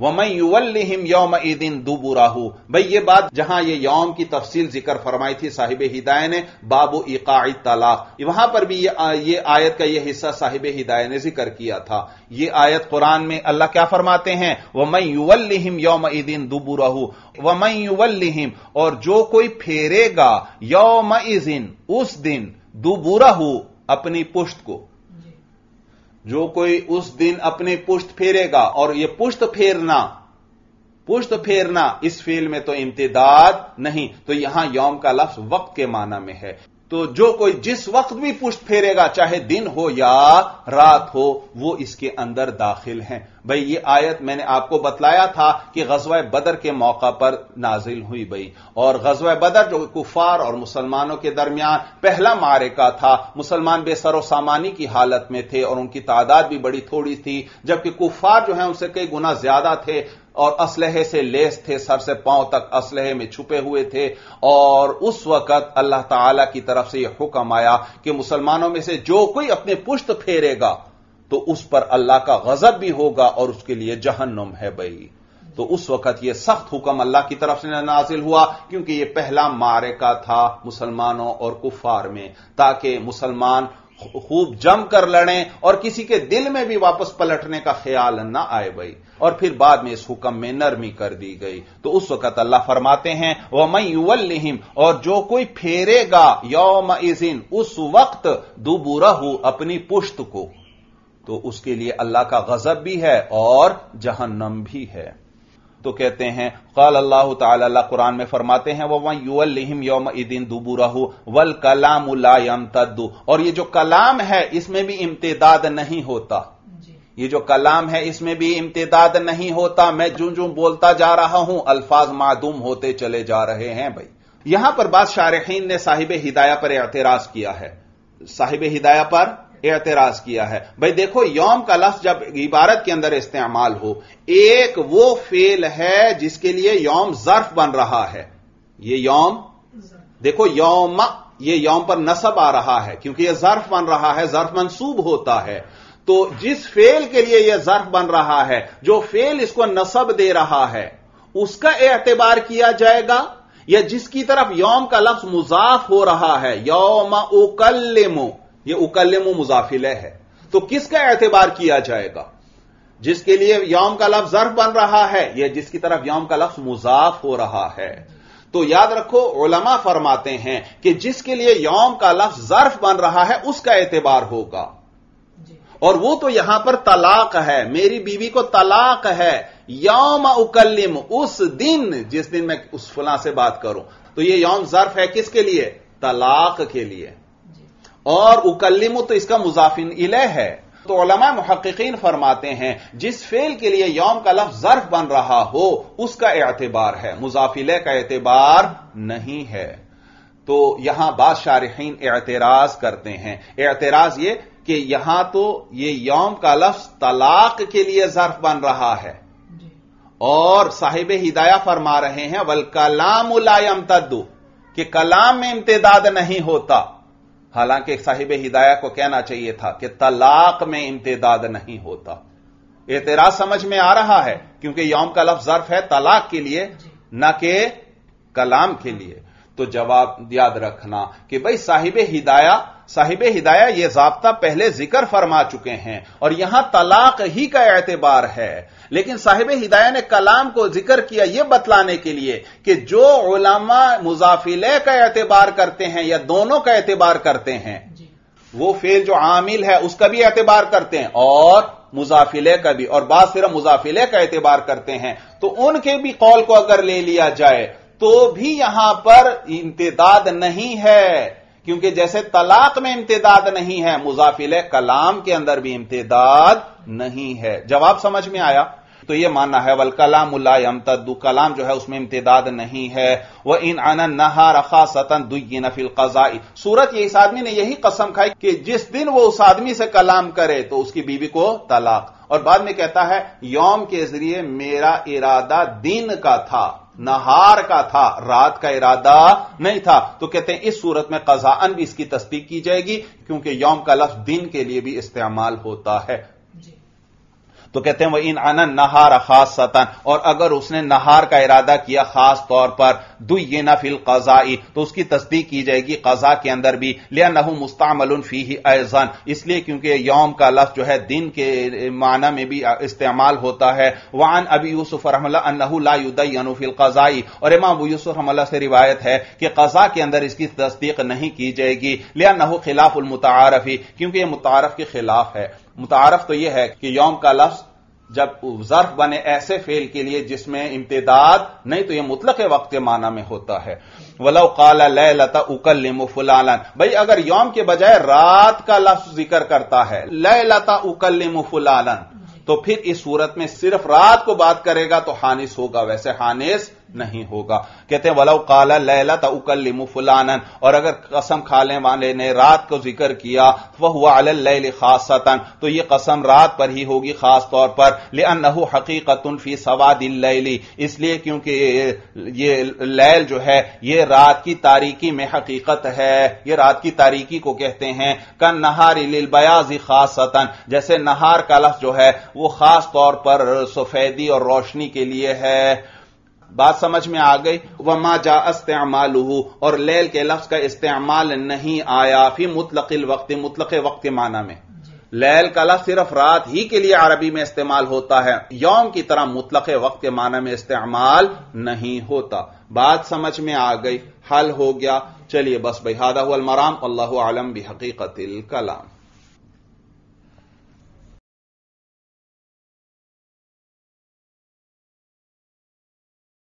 वमई युवल्लिहिम यौम इदिन दुबुराहू। भाई ये बात जहां ये यौम की तफसील जिक्र फरमाई थी साहिब हिदायत ने बाबू इकाई तलाक, वहां पर भी ये, ये आयत का यह हिस्सा साहिब हिदायत ने जिक्र किया था। ये आयत कुरान में अल्लाह क्या फरमाते हैं, वमई युवल्लिहिम यौम इदिन दुबुराहू वमई युवल्लिहिम, और जो कोई फेरेगा यौम इदिन उस दिन दुबुराहू अपनी पुश्त को, जो कोई उस दिन अपने पुश्त फेरेगा। और यह पुश्त फेरना पुश्त फेरना इस फेल में तो इम्तिदाद नहीं, तो यहां यौम का लफ्ज वक्त के माना में है। तो जो कोई जिस वक्त भी पुश्त फेरेगा चाहे दिन हो या रात हो वो इसके अंदर दाखिल हैं। भाई ये आयत मैंने आपको बतलाया था कि गज़वा बदर के मौका पर नाजिल हुई। भाई और गज़वा बदर जो कुफार और मुसलमानों के दरमियान पहला मारेका था, मुसलमान बेसरो सामानी की हालत में थे और उनकी तादाद भी बड़ी थोड़ी थी, जबकि कुफार जो है उनसे कई गुना ज्यादा थे और असलहे से लेस थे, सर से पांव तक असलहे में छुपे हुए थे। और उस वक्त अल्लाह ताला की तरफ से यह हुक्म आया कि मुसलमानों में से जो कोई अपने पुश्त फेरेगा तो उस पर अल्लाह का गजब भी होगा और उसके लिए जहन्नुम है। भाई तो उस वक्त यह सख्त हुक्म अल्लाह की तरफ से नाजिल हुआ, क्योंकि यह पहला मारेका था मुसलमानों और कुफार में, ताकि मुसलमान खूब जम कर लड़ें और किसी के दिल में भी वापस पलटने का ख्याल ना आए। भाई और फिर बाद में इस हुक्म में नरमी कर दी गई। तो उस वक्त अल्लाह फरमाते हैं वमन युवल्लिहिम, और जो कोई फेरेगा यौम इज़िन उस वक्त दुबुरहू अपनी पुश्त को, तो उसके लिए अल्लाह का गजब भी है और जहन्नम भी है। तो कहते हैं क़ाल अल्लाह ताला कुरान में फरमाते हैं वमन युवल्लिहिम यौम इदिन दुबुरहू वल कलामु ला यम्तद्दु, और ये जो कलाम है इसमें भी इम्तिदाद नहीं होता। ये जो कलाम है इसमें भी इम्तिदाद नहीं होता। मैं जूं जूं बोलता जा रहा हूं अल्फाज मादूम होते चले जा रहे हैं। भाई यहां पर बाद शारिहीन ने साहिब हिदाया पर एतराज किया है, साहिब हिदाया पर एतराज किया है। भाई देखो यौम का लफ्ज जब इबारत के अंदर इस्तेमाल हो, एक वो फेल है जिसके लिए यौम जर्फ बन रहा है। ये यौम, देखो यौम, ये यौम पर नसब आ रहा है क्योंकि यह जर्फ बन रहा है, जर्फ मंसूब होता है। तो जिस फेल के लिए यह जर्फ बन रहा है, जो फेल इसको नसब दे रहा है, उसका एतबार किया जाएगा, या जिसकी तरफ यौम का लफ्ज मुजाफ हो रहा है, यौम उकल्लिमु, ये उकल्लिमु मुजाफिले है, तो किसका एतबार किया जाएगा? जिसके लिए यौम का लफ्ज जर्फ बन रहा है या जिसकी तरफ यौम का लफ्ज मुजाफ हो रहा है। तो याद रखो उलमा फरमाते हैं कि जिसके लिए यौम का लफ्ज जर्फ बन रहा है उसका एतबार होगा, और वो तो यहां पर तलाक है, मेरी बीवी को तलाक है। यौम उकल्लिम, उस दिन जिस दिन मैं उस फलां से बात करूं। तो ये यौम जर्फ है किसके लिए? तलाक के लिए। और उकल्लिमु तो इसका मुजाफिन इलह है। तो उलमा मुहक्किकीन फरमाते हैं जिस फेल के लिए यौम का लफ्ज जर्फ बन रहा हो उसका एतबार है, मुजाफिले का एतबार नहीं है। तो यहां बाद शारिहीन एतराज करते हैं, एतराज ये कि यहां तो ये यौम का लफ्ज तलाक के लिए जर्फ बन रहा है और साहिब हिदाया फरमा रहे हैं वल कलामु ला यम्तद्दु, कि कलाम में इम्तिदाद नहीं होता। हालांकि साहिब हिदाया को कहना चाहिए था कि तलाक में इम्तिदाद नहीं होता। एतराज समझ में आ रहा है क्योंकि यौम का लफ्ज जर्फ है तलाक के लिए, न के कलाम के लिए। तो जवाब याद रखना कि भाई साहिब हिदाया साहिब हिदाया यह ज़ाब्ता पहले जिक्र फरमा चुके हैं और यहां तलाक ही का एतबार है, लेकिन साहिब हिदाया ने कलाम को जिक्र किया यह बतलाने के लिए कि जो उलमा मुजाफिले का एतबार करते हैं या दोनों का एतबार करते हैं, वो फेल जो आमिल है उसका भी एतबार करते हैं और मुजाफिले का भी, और बात सिर्फ मुजाफिले का एतबार करते हैं। तो उनके भी कौल को अगर ले लिया जाए तो भी यहां पर इम्तिदाद नहीं है, क्योंकि जैसे तलाक में इम्तिदाद नहीं है मुजाफिले कलाम के अंदर भी इम्तिदाद नहीं है। जवाब समझ में आया? तो यह मानना है वल कलामु ला यम्तद्दु, कलाम जो है उसमें इम्तिदाद नहीं है। व इन अन नहार खासतन दुय्यिन फिल क़ज़ाई, सूरत ये इस आदमी ने यही कसम खाई कि जिस दिन वो उस आदमी से कलाम करे तो उसकी बीवी को तलाक। और बाद में कहता है यौम के जरिए मेरा इरादा दिन का था, नहार का था, रात का इरादा नहीं था। तो कहते हैं इस सूरत में क़ज़ाअन भी इसकी तस्दीक की जाएगी क्योंकि यौम का लफ्ज दिन के लिए भी इस्तेमाल होता है। तो कहते हैं वह इन अनन नहार खास सतन, और अगर उसने नहार का इरादा किया खास तौर पर दुय्यना फिल कजाई तो उसकी तस्दीक की जाएगी कजा के अंदर भी। लिअन्नहु मुस्तामलुन फीही अयज़न, इसलिए क्योंकि यौम का लफ्ज जो है दिन के माना में भी इस्तेमाल होता है। वान अबी यूसुफ रहमतुल्लाह अन्नहु ला युदय्यनु फिल कजाई, और इमाम अबू यूसुफ रहमतुल्लाह से रिवायत है कि कजा के अंदर इसकी तस्दीक नहीं की जाएगी। लिअन्नहु खिलाफुल मुताआरफी, क्योंकि यह मुताआरफ के खिलाफ है। मुताआरफ तो यह है कि यौम का लफ्ज जब जर्फ बने ऐसे फेल के लिए जिसमें इम्तिदाद नहीं तो यह मुतलक वक्त के माना में होता है। वलौ काला लैलता उकल्लिमु फुलानन, भाई अगर यौम के बजाय रात का लफ्ज जिक्र करता है लैलता उकल्लिमु फुलानन, तो फिर इस सूरत में सिर्फ रात को बात करेगा तो हानिस होगा, वैसे हानिस नहीं होगा। कहते हैं वलौ काला लैलता उकल्लिमु फुलानन, और अगर कसम खाने वाले ने रात को जिक्र किया वह हुआ अलल लैल खासतन, तो यह कसम रात पर ही होगी खास तौर पर। लिअन्नहु हकीकतुन फी सवादिल लैली, इसलिए क्योंकि ये लैल जो है ये रात की तारीकी में हकीकत है। ये रात की तारीकी को कहते हैं कन नहारी लिल बयाजी खासतन, जैसे नहार का लफ्ज जो है वो खास तौर पर सफेदी और रोशनी के लिए है। बात समझ में आ गई। वमा जा इस्तेमालुहु, और लैल के लफ्ज का इस्तेमाल नहीं आया फी मुतलकिल वक्त, मुतलक वक्त के माना में। लैल का लफ्ज सिर्फ रात ही के लिए अरबी में इस्तेमाल होता है, यौम की तरह मुतलक वक्त के माना में इस्तेमाल नहीं होता। बात समझ में आ गई, हल हो गया। चलिए बस भाई, हादा हुवल मराम, अल्लाहु आलम बिहकीकतिल कलाम।